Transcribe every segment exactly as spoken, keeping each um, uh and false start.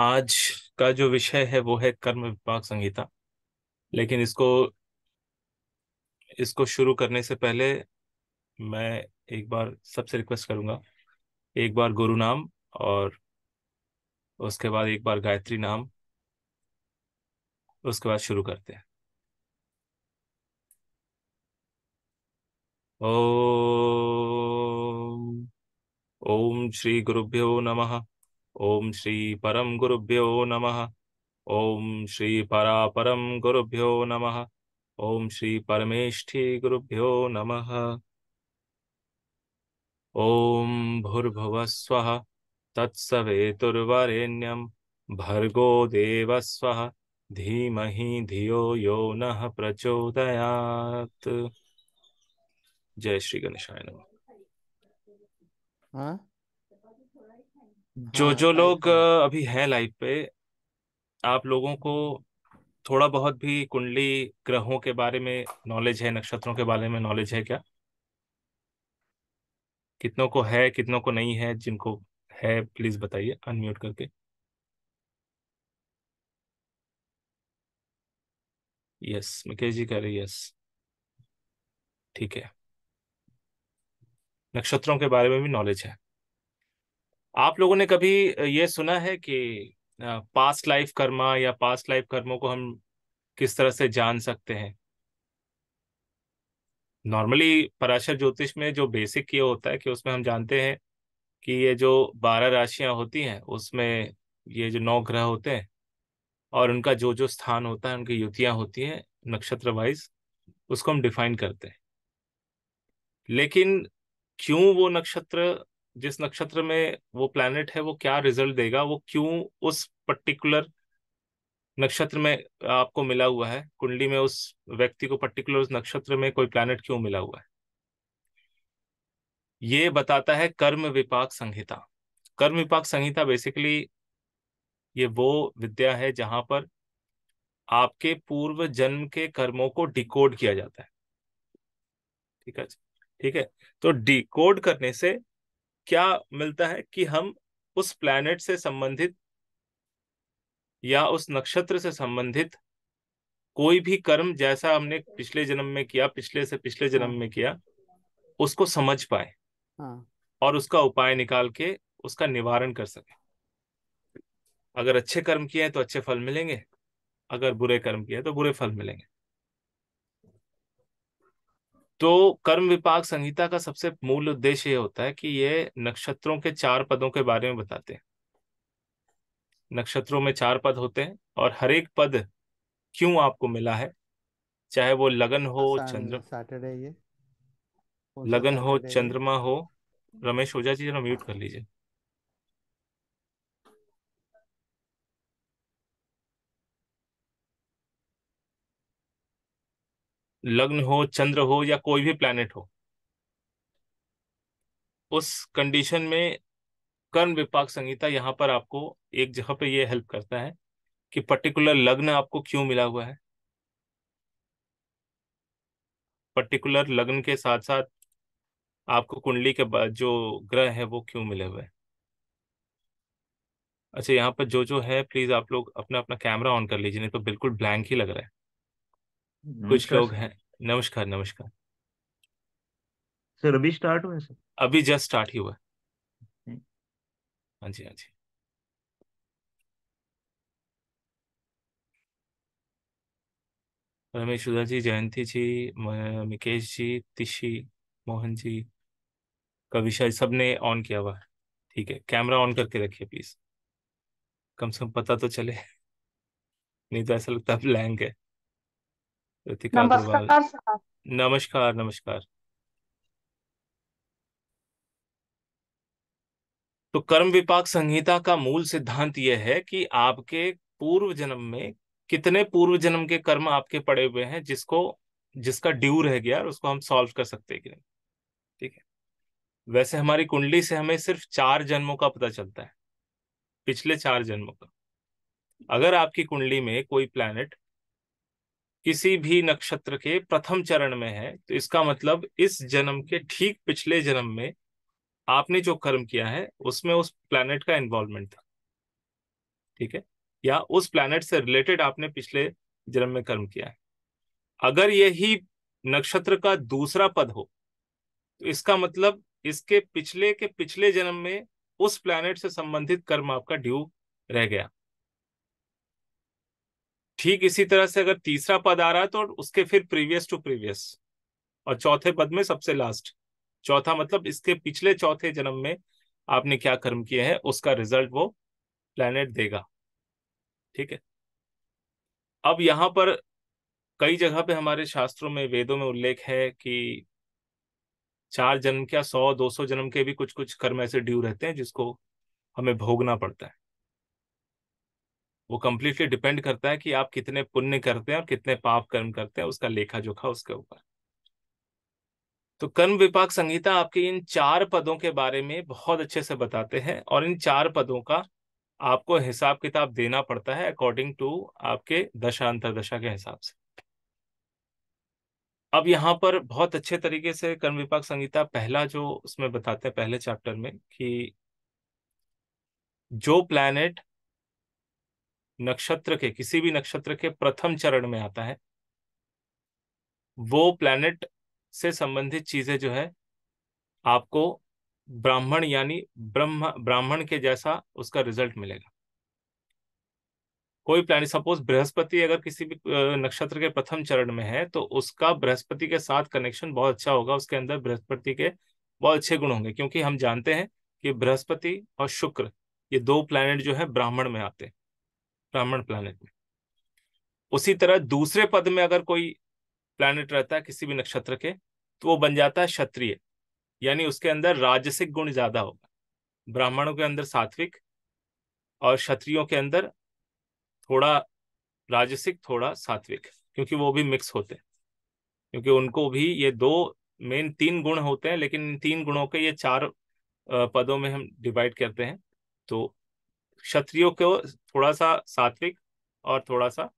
आज का जो विषय है वो है कर्म विपाक संहिता, लेकिन इसको इसको शुरू करने से पहले मैं एक बार सबसे रिक्वेस्ट करूंगा, एक बार गुरु नाम और उसके बाद एक बार गायत्री नाम, उसके बाद शुरू करते हैं। ओम ओम श्री गुरुभ्यो नमः। ओम श्री परम गुरुभ्यो नमः। ओम श्री परापरम गुरुभ्यो नमः। ओम श्री परमेष्ठी गुरुभ्यो नमः। ओम भूर्भुवः स्वः तत्सवितुर्वरेण्यं भर्गो देवस्वः धीमहि धियो यो नः प्रचोदयात्। जय श्री गणेशाय नमः। हाँ? जो जो लोग अभी हैं लाइव पे, आप लोगों को थोड़ा बहुत भी कुंडली ग्रहों के बारे में नॉलेज है, नक्षत्रों के बारे में नॉलेज है क्या? कितनों को है, कितनों को नहीं है? जिनको है प्लीज बताइए अनम्यूट करके। यस, मुकेश जी कह रहे यस, ठीक है। नक्षत्रों के बारे में भी नॉलेज है। आप लोगों ने कभी ये सुना है कि पास्ट लाइफ कर्मा या पास्ट लाइफ कर्मों को हम किस तरह से जान सकते हैं? नॉर्मली पराशर ज्योतिष में जो बेसिक ये होता है कि उसमें हम जानते हैं कि ये जो बारह राशियां होती हैं उसमें ये जो नौ ग्रह होते हैं और उनका जो जो स्थान होता है, उनकी युतियां होती हैं नक्षत्र वाइज, उसको हम डिफाइन करते हैं। लेकिन क्यों वो नक्षत्र, जिस नक्षत्र में वो प्लैनेट है वो क्या रिजल्ट देगा, वो क्यों उस पर्टिकुलर नक्षत्र में आपको मिला हुआ है, कुंडली में उस व्यक्ति को पर्टिकुलर उस नक्षत्र में कोई प्लैनेट क्यों मिला हुआ है, ये बताता है कर्म विपाक संहिता। कर्म विपाक संहिता बेसिकली ये वो विद्या है जहां पर आपके पूर्व जन्म के कर्मों को डिकोड किया जाता है। ठीक है, ठीक है। तो डिकोड करने से क्या मिलता है कि हम उस प्लैनेट से संबंधित या उस नक्षत्र से संबंधित कोई भी कर्म जैसा हमने पिछले जन्म में किया, पिछले से पिछले जन्म में किया, उसको समझ पाए और उसका उपाय निकाल के उसका निवारण कर सके। अगर अच्छे कर्म किए हैं तो अच्छे फल मिलेंगे, अगर बुरे कर्म किए हैं तो बुरे फल मिलेंगे। तो कर्म विपाक संहिता का सबसे मूल उद्देश्य ये होता है कि ये नक्षत्रों के चार पदों के बारे में बताते हैं। नक्षत्रों में चार पद होते हैं और हर एक पद क्यों आपको मिला है, चाहे वो लगन हो, चंद्र सैटरडे ये लगन हो, चंद्रमा हो। रमेश ओझा जी जरा म्यूट कर लीजिए। लग्न हो, चंद्र हो या कोई भी प्लैनेट हो, उस कंडीशन में कर्म विपाक संहिता यहाँ पर आपको एक जगह पे ये हेल्प करता है कि पर्टिकुलर लग्न आपको क्यों मिला हुआ है, पर्टिकुलर लग्न के साथ साथ आपको कुंडली के जो ग्रह है वो क्यों मिले हुए हैं। अच्छा, यहाँ पर जो जो है प्लीज आप लोग अपना अपना कैमरा ऑन कर लीजिए, नहीं तो बिल्कुल ब्लैंक ही लग रहा है। कुछ लोग हैं। नमस्कार नमस्कार सर। अभी स्टार्ट हुआ है सर? अभी जस्ट स्टार्ट ही हुआ है। हाँ जी, हाँ जी। रमेश सुधा जी, जयंती जी, मुकेश जी, तिशी, मोहन जी, कविशा जी, सबने ऑन किया हुआ है। ठीक है, कैमरा ऑन करके रखिए प्लीज, कम से कम पता तो चले, नहीं तो ऐसा लगता ब्लैंक है। नमस्कार नमस्कार नमस्कार। तो कर्म विपाक संहिता का मूल सिद्धांत यह है कि आपके पूर्व जन्म में कितने पूर्व जन्म के कर्म आपके पड़े हुए हैं, जिसको जिसका ड्यू रह गया और उसको हम सॉल्व कर सकते हैं कि नहीं। ठीक है, वैसे हमारी कुंडली से हमें सिर्फ चार जन्मों का पता चलता है, पिछले चार जन्मों का। अगर आपकी कुंडली में कोई प्लैनेट किसी भी नक्षत्र के प्रथम चरण में है तो इसका मतलब इस जन्म के ठीक पिछले जन्म में आपने जो कर्म किया है उसमें उस प्लैनेट का इन्वॉल्वमेंट था, ठीक है, या उस प्लैनेट से रिलेटेड आपने पिछले जन्म में कर्म किया है। अगर यही नक्षत्र का दूसरा पद हो तो इसका मतलब इसके पिछले के पिछले जन्म में उस प्लैनेट से संबंधित कर्म आपका ड्यू रह गया। ठीक इसी तरह से अगर तीसरा पद आ रहा है तो उसके फिर प्रीवियस टू प्रीवियस, और चौथे पद में सबसे लास्ट, चौथा मतलब इसके पिछले चौथे जन्म में आपने क्या कर्म किए हैं उसका रिजल्ट वो प्लैनेट देगा, ठीक है। अब यहाँ पर कई जगह पे हमारे शास्त्रों में, वेदों में उल्लेख है कि चार जन्म क्या सौ दो सौ जन्म के भी कुछ कुछ कर्म ऐसे ड्यू रहते हैं जिसको हमें भोगना पड़ता है। वो कंप्लीटली डिपेंड करता है कि आप कितने पुण्य करते हैं और कितने पाप कर्म करते हैं, उसका लेखा जोखा उसके ऊपर। तो कर्म विपाक संहिता आपके इन चार पदों के बारे में बहुत अच्छे से बताते हैं, और इन चार पदों का आपको हिसाब किताब देना पड़ता है अकॉर्डिंग टू आपके दशा अंतरदशा के हिसाब से। अब यहाँ पर बहुत अच्छे तरीके से कर्म विपाक संहिता पहला जो उसमें बताते हैं पहले चैप्टर में कि जो प्लैनेट नक्षत्र के किसी भी नक्षत्र के प्रथम चरण में आता है वो प्लैनेट से संबंधित चीजें जो है आपको ब्राह्मण यानी ब्रह्म ब्राह्मण के जैसा उसका रिजल्ट मिलेगा। कोई प्लैनेट सपोज बृहस्पति अगर किसी भी नक्षत्र के प्रथम चरण में है तो उसका बृहस्पति के साथ कनेक्शन बहुत अच्छा होगा, उसके अंदर बृहस्पति के बहुत अच्छे गुण होंगे, क्योंकि हम जानते हैं कि बृहस्पति और शुक्र ये दो प्लैनेट जो है ब्राह्मण में आते हैं, ब्राह्मण प्लैनेट में। उसी तरह दूसरे पद में अगर कोई प्लैनेट रहता है किसी भी नक्षत्र के तो वो बन जाता है क्षत्रिय, यानी उसके अंदर राजसिक गुण ज्यादा होगा। ब्राह्मणों के अंदर सात्विक और क्षत्रियों के अंदर थोड़ा राजसिक थोड़ा सात्विक, क्योंकि वो भी मिक्स होते हैं, क्योंकि उनको भी ये दो मेन तीन गुण होते हैं, लेकिन इन तीन गुणों के ये चार पदों में हम डिवाइड करते हैं। तो क्षत्रियों को थोड़ा सा सात्विक और थोड़ा सा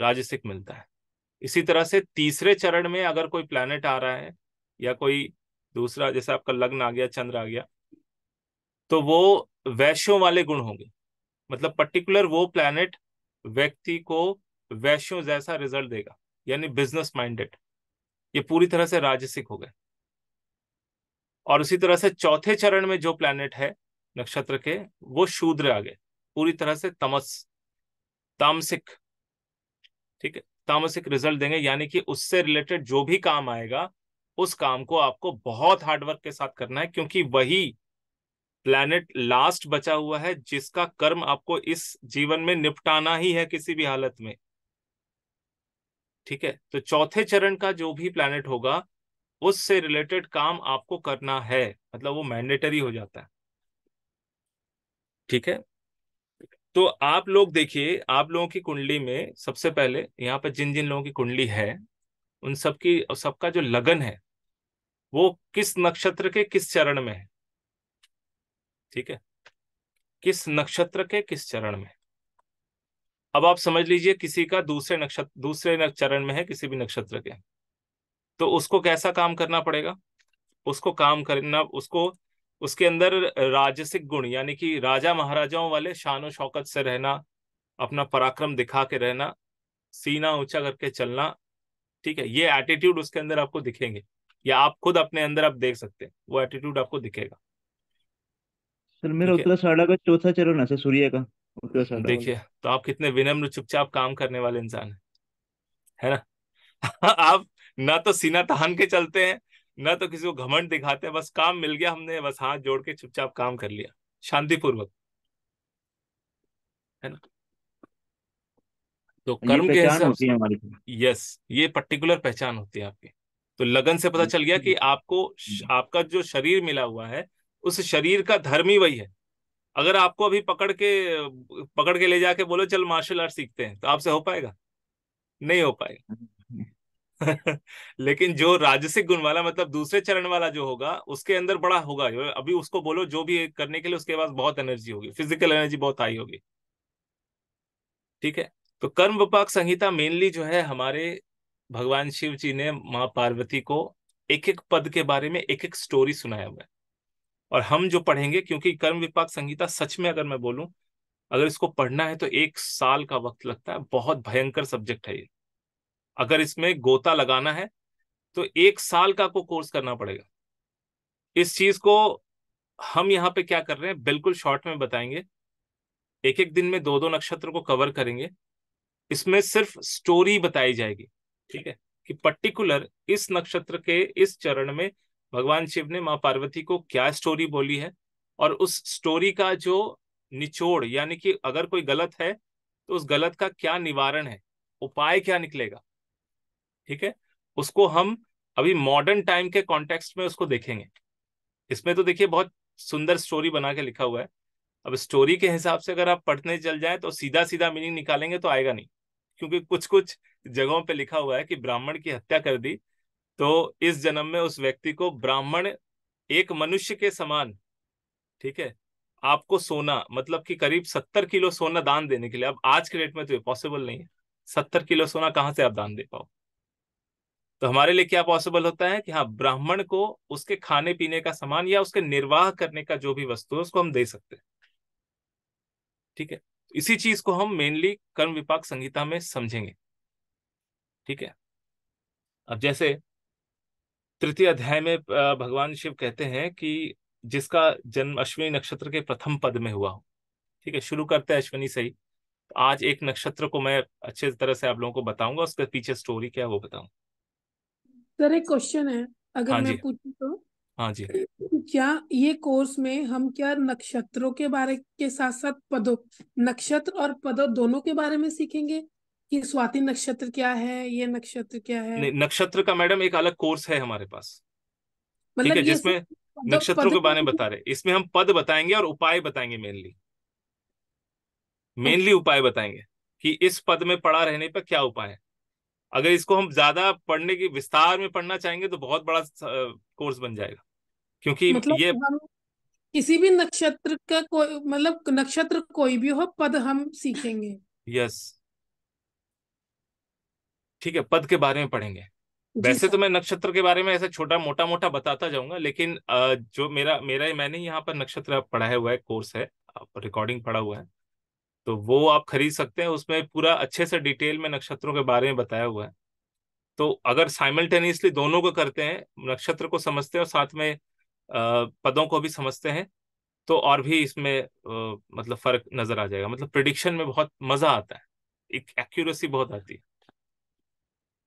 राजसिक मिलता है। इसी तरह से तीसरे चरण में अगर कोई प्लैनेट आ रहा है या कोई दूसरा जैसे आपका लग्न आ गया, चंद्र आ गया, तो वो वैश्यों वाले गुण होंगे, मतलब पर्टिकुलर वो प्लैनेट व्यक्ति को वैश्यों जैसा रिजल्ट देगा, यानी बिजनेस माइंडेड, ये पूरी तरह से राजसिक हो गए। और उसी तरह से चौथे चरण में जो प्लैनेट है नक्षत्र के वो शूद्र आ गए, पूरी तरह से तमस तामसिक, ठीक है, तामसिक रिजल्ट देंगे, यानी कि उससे रिलेटेड जो भी काम आएगा उस काम को आपको बहुत हार्डवर्क के साथ करना है, क्योंकि वही प्लैनेट लास्ट बचा हुआ है जिसका कर्म आपको इस जीवन में निपटाना ही है किसी भी हालत में, ठीक है। तो चौथे चरण का जो भी प्लैनेट होगा उससे रिलेटेड काम आपको करना है, मतलब वो मैंडेटरी हो जाता है, ठीक है। तो आप लोग देखिए, आप लोगों की कुंडली में सबसे पहले यहाँ पर जिन जिन लोगों की कुंडली है उन सबकी सबका जो लगन है वो किस नक्षत्र के किस चरण में है, ठीक है, किस नक्षत्र के किस चरण में। अब आप समझ लीजिए किसी का दूसरे नक्षत्र दूसरे चरण में है किसी भी नक्षत्र के, तो उसको कैसा काम करना पड़ेगा, उसको काम करना उसको उसके अंदर राजसिक गुण यानी कि राजा महाराजाओं वाले शान शौकत से रहना, अपना पराक्रम दिखा के रहना, सीना ऊंचा करके चलना, ठीक है, ये एटीट्यूड उसके अंदर आपको दिखेंगे, या आप खुद अपने अंदर आप देख सकते हैं वो एटीट्यूड आपको दिखेगा। सर मेरा उत्तराषाढ़ा का चौथा चरण है सर, सूर्य का उत्तराषाढ़ा, देखिए तो आप कितने विनम्र चुपचाप काम करने वाले इंसान है, है ना। आप ना तो सीना तान के चलते हैं ना तो किसी को घमंड दिखाते हैं, बस काम मिल गया हमने बस हाथ जोड़ के चुपचाप काम कर लिया शांतिपूर्वक, है ना। तो कर्म के हिसाब से हमारी, यस, ये पर्टिकुलर पहचान होती है आपकी। तो लगन से पता चल गया कि आपको आपका जो शरीर मिला हुआ है उस शरीर का धर्म ही वही है। अगर आपको अभी पकड़ के पकड़ के ले जाके बोलो चल मार्शल आर्ट सीखते हैं तो आपसे हो पाएगा, नहीं हो पाएगा। लेकिन जो राजसिक गुण वाला मतलब दूसरे चरण वाला जो होगा उसके अंदर बड़ा होगा, अभी उसको बोलो जो भी करने के लिए उसके पास बहुत एनर्जी होगी, फिजिकल एनर्जी बहुत हाई होगी, ठीक है। तो कर्म विपाक संहिता मेनली जो है हमारे भगवान शिव जी ने माँ पार्वती को एक एक पद के बारे में एक एक स्टोरी सुनाया हुआ है, और हम जो पढ़ेंगे, क्योंकि कर्म विपाक संहिता सच में अगर मैं बोलूं, अगर इसको पढ़ना है तो एक साल का वक्त लगता है। बहुत भयंकर सब्जेक्ट है ये। अगर इसमें गोता लगाना है तो एक साल का आपको कोर्स करना पड़ेगा। इस चीज को हम यहाँ पे क्या कर रहे हैं, बिल्कुल शॉर्ट में बताएंगे। एक एक दिन में दो दो नक्षत्र को कवर करेंगे। इसमें सिर्फ स्टोरी बताई जाएगी, ठीक है, कि पर्टिकुलर इस नक्षत्र के इस चरण में भगवान शिव ने माँ पार्वती को क्या स्टोरी बोली है, और उस स्टोरी का जो निचोड़, यानी कि अगर कोई गलत है तो उस गलत का क्या निवारण है, उपाय क्या निकलेगा, ठीक है। उसको हम अभी मॉडर्न टाइम के कॉन्टेक्स्ट में उसको देखेंगे। इसमें तो देखिए बहुत सुंदर स्टोरी बना के लिखा हुआ है। अब स्टोरी के हिसाब से अगर आप पढ़ने चल जाएं तो सीधा सीधा मीनिंग निकालेंगे तो आएगा नहीं, क्योंकि कुछ कुछ जगहों पे लिखा हुआ है कि ब्राह्मण की हत्या कर दी तो इस जन्म में उस व्यक्ति को ब्राह्मण एक मनुष्य के समान, ठीक है, आपको सोना, मतलब कि करीब सत्तर किलो सोना दान देने के लिए। अब आज के डेट में तो ये पॉसिबल नहीं है। सत्तर किलो सोना कहाँ से आप दान दे पाओ। तो हमारे लिए क्या पॉसिबल होता है कि हाँ, ब्राह्मण को उसके खाने पीने का सामान या उसके निर्वाह करने का जो भी वस्तु है उसको हम दे सकते हैं, ठीक है। इसी चीज को हम मेनली कर्म विपाक संहिता में समझेंगे, ठीक है। अब जैसे तृतीय अध्याय में भगवान शिव कहते हैं कि जिसका जन्म अश्विनी नक्षत्र के प्रथम पद में हुआ हो, ठीक है। शुरू करते हैं अश्विनी से ही। आज एक नक्षत्र को मैं अच्छे तरह से आप लोगों को बताऊंगा, उसके पीछे स्टोरी क्या है वो बताऊंगा। सर एक क्वेश्चन है, अगर हाँ मैं पूछूं तो, हाँ जी, क्या ये कोर्स में हम क्या नक्षत्रों के बारे के साथ साथ पदों, नक्षत्र और पदों दोनों के बारे में सीखेंगे कि स्वाति नक्षत्र क्या है, ये नक्षत्र क्या है? नक्षत्र का मैडम एक अलग कोर्स है हमारे पास, मतलब जिसमें नक्षत्रों के बारे में बता रहे। इसमें हम पद बताएंगे और उपाय बताएंगे, मेनली मेनली उपाय बताएंगे कि इस पद में पड़ा रहने पर क्या उपाय है। अगर इसको हम ज्यादा पढ़ने की विस्तार में पढ़ना चाहेंगे तो बहुत बड़ा कोर्स बन जाएगा, क्योंकि मतलब ये किसी भी नक्षत्र का कोई, मतलब नक्षत्र कोई भी हो, पद हम सीखेंगे। यस, ठीक है, पद के बारे में पढ़ेंगे। वैसे तो मैं नक्षत्र के बारे में ऐसा छोटा मोटा मोटा बताता जाऊंगा, लेकिन जो मेरा मेरा मैंने यहाँ पर नक्षत्र पढ़ाया हुआ है, कोर्स है, रिकॉर्डिंग पढ़ा हुआ है, तो वो आप खरीद सकते हैं। उसमें पूरा अच्छे से डिटेल में नक्षत्रों के बारे में बताया हुआ है। तो अगर साइमल्टेनियसली दोनों को करते हैं, नक्षत्र को समझते हैं और साथ में पदों को भी समझते हैं, तो और भी इसमें मतलब फर्क नजर आ जाएगा। मतलब प्रेडिक्शन में बहुत मजा आता है, एक एक्यूरेसी बहुत आती है,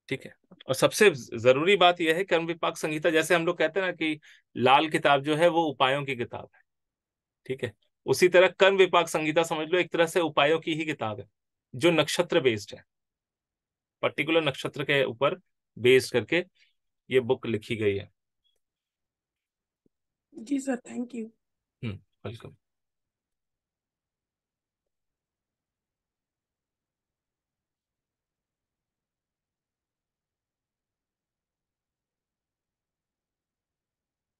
ठीक है। और सबसे जरूरी बात यह है कर्म विपाक संहिता, जैसे हम लोग कहते हैं ना कि लाल किताब जो है वो उपायों की किताब है, ठीक है, उसी तरह कर्म विपाक संहिता समझ लो एक तरह से उपायों की ही किताब है, जो नक्षत्र बेस्ड है, पर्टिकुलर नक्षत्र के ऊपर बेस्ड करके ये बुक लिखी गई है। जी sir, thank you. Hmm, welcome.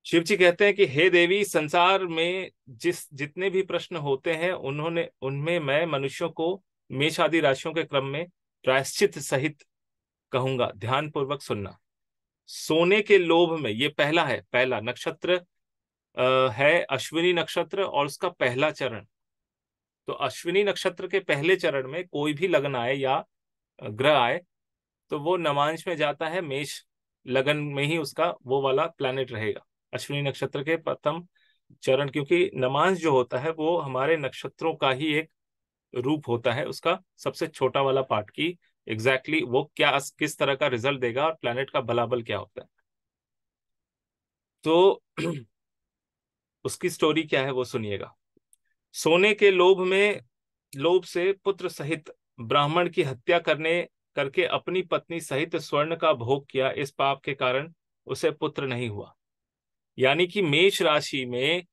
Shiv ji कहते हैं कि हे देवी, संसार में जिस जितने भी प्रश्न होते हैं उन्होंने उनमें मैं मनुष्यों को मेष आदि राशियों के क्रम में प्रायश्चित सहित कहूंगा, ध्यान पूर्वक सुनना। सोने के लोभ में, ये पहला है, पहला नक्षत्र आ, है अश्विनी नक्षत्र और उसका पहला चरण। तो अश्विनी नक्षत्र के पहले चरण में कोई भी लग्न आए या ग्रह आए तो वो नवांश में जाता है, मेष लगन में ही उसका वो वाला प्लैनेट रहेगा, अश्विनी नक्षत्र के प्रथम चरण। क्योंकि नमांश जो होता है वो हमारे नक्षत्रों का ही एक रूप होता है, उसका सबसे छोटा वाला पार्ट की एग्जैक्टली exactly वो क्या किस तरह का रिजल्ट देगा और प्लैनेट का भलाबल क्या होता है, तो उसकी स्टोरी क्या है वो सुनिएगा। सोने के लोभ में, लोभ से पुत्र सहित ब्राह्मण की हत्या करने करके अपनी पत्नी सहित स्वर्ण का भोग किया, इस पाप के कारण उसे पुत्र नहीं हुआ। यानी कि मेष राशि में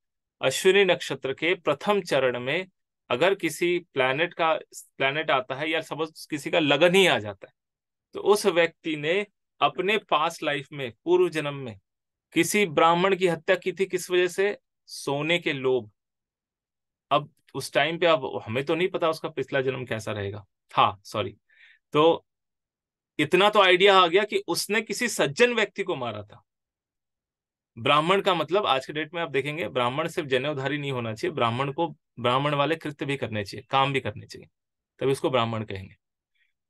अश्विनी नक्षत्र के प्रथम चरण में अगर किसी प्लैनेट का प्लैनेट आता है या समझ किसी का लगन ही आ जाता है तो उस व्यक्ति ने अपने पास्ट लाइफ में, पूर्व जन्म में किसी ब्राह्मण की हत्या की थी। किस वजह से? सोने के लोभ। अब उस टाइम पे, अब हमें तो नहीं पता उसका पिछला जन्म कैसा रहेगा था, सॉरी, तो इतना तो आइडिया आ गया कि उसने किसी सज्जन व्यक्ति को मारा था, ब्राह्मण का मतलब आज के डेट में आप देखेंगे ब्राह्मण सिर्फ जनेऊधारी नहीं होना चाहिए, ब्राह्मण को ब्राह्मण वाले कृत्य भी करने चाहिए, काम भी करने चाहिए, तभी उसको ब्राह्मण कहेंगे।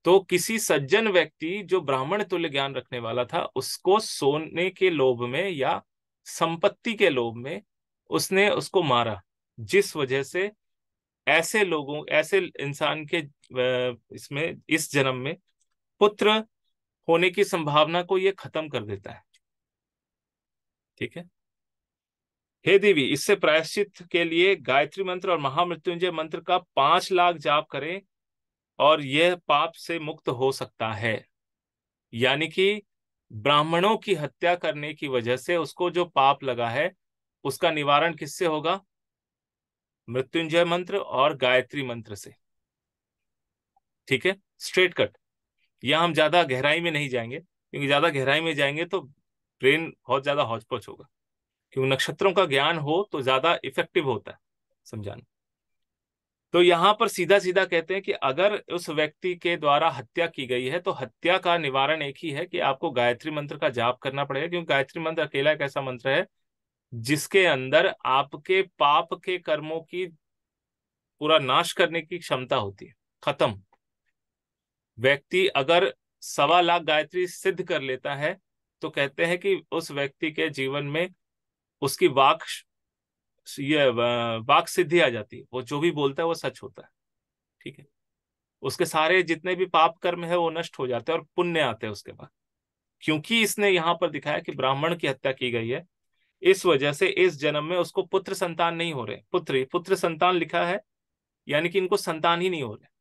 तो किसी सज्जन व्यक्ति जो ब्राह्मण तुल्य ज्ञान रखने वाला था, उसको सोने के लोभ में या संपत्ति के लोभ में उसने उसको मारा, जिस वजह से ऐसे लोगों ऐसे इंसान के इसमें इस जन्म में पुत्र होने की संभावना को यह खत्म कर देता है। ठीक है। हे देवी, इससे प्रायश्चित के लिए गायत्री मंत्र और महामृत्युंजय मंत्र का पांच लाख जाप करें और यह पाप से मुक्त हो सकता है। यानी कि ब्राह्मणों की हत्या करने की वजह से उसको जो पाप लगा है उसका निवारण किससे होगा? मृत्युंजय मंत्र और गायत्री मंत्र से। ठीक है, स्ट्रेट कट। यह हम ज्यादा गहराई में नहीं जाएंगे, क्योंकि ज्यादा गहराई में जाएंगे तो ब्रेन बहुत ज्यादा हौचपौच होगा, क्योंकि नक्षत्रों का ज्ञान हो तो ज्यादा इफेक्टिव होता है समझाना। तो यहाँ पर सीधा सीधा कहते हैं कि अगर उस व्यक्ति के द्वारा हत्या की गई है तो हत्या का निवारण एक ही है कि आपको गायत्री मंत्र का जाप करना पड़ेगा, क्योंकि गायत्री मंत्र अकेला एक ऐसा मंत्र है जिसके अंदर आपके पाप के कर्मों की पूरा नाश करने की क्षमता होती है। खत्म। व्यक्ति अगर सवा लाख गायत्री सिद्ध कर लेता है तो कहते हैं कि उस व्यक्ति के जीवन में उसकी वाक ये वाक सिद्धि आ जाती है, वो जो भी बोलता है वो सच होता है। ठीक है, उसके सारे जितने भी पाप कर्म है वो नष्ट हो जाते हैं और पुण्य आते हैं उसके बाद। क्योंकि इसने यहाँ पर दिखाया कि ब्राह्मण की हत्या की गई है, इस वजह से इस जन्म में उसको पुत्र संतान नहीं हो रहे। पुत्र पुत्र संतान लिखा है, यानी कि इनको संतान ही नहीं हो रहे।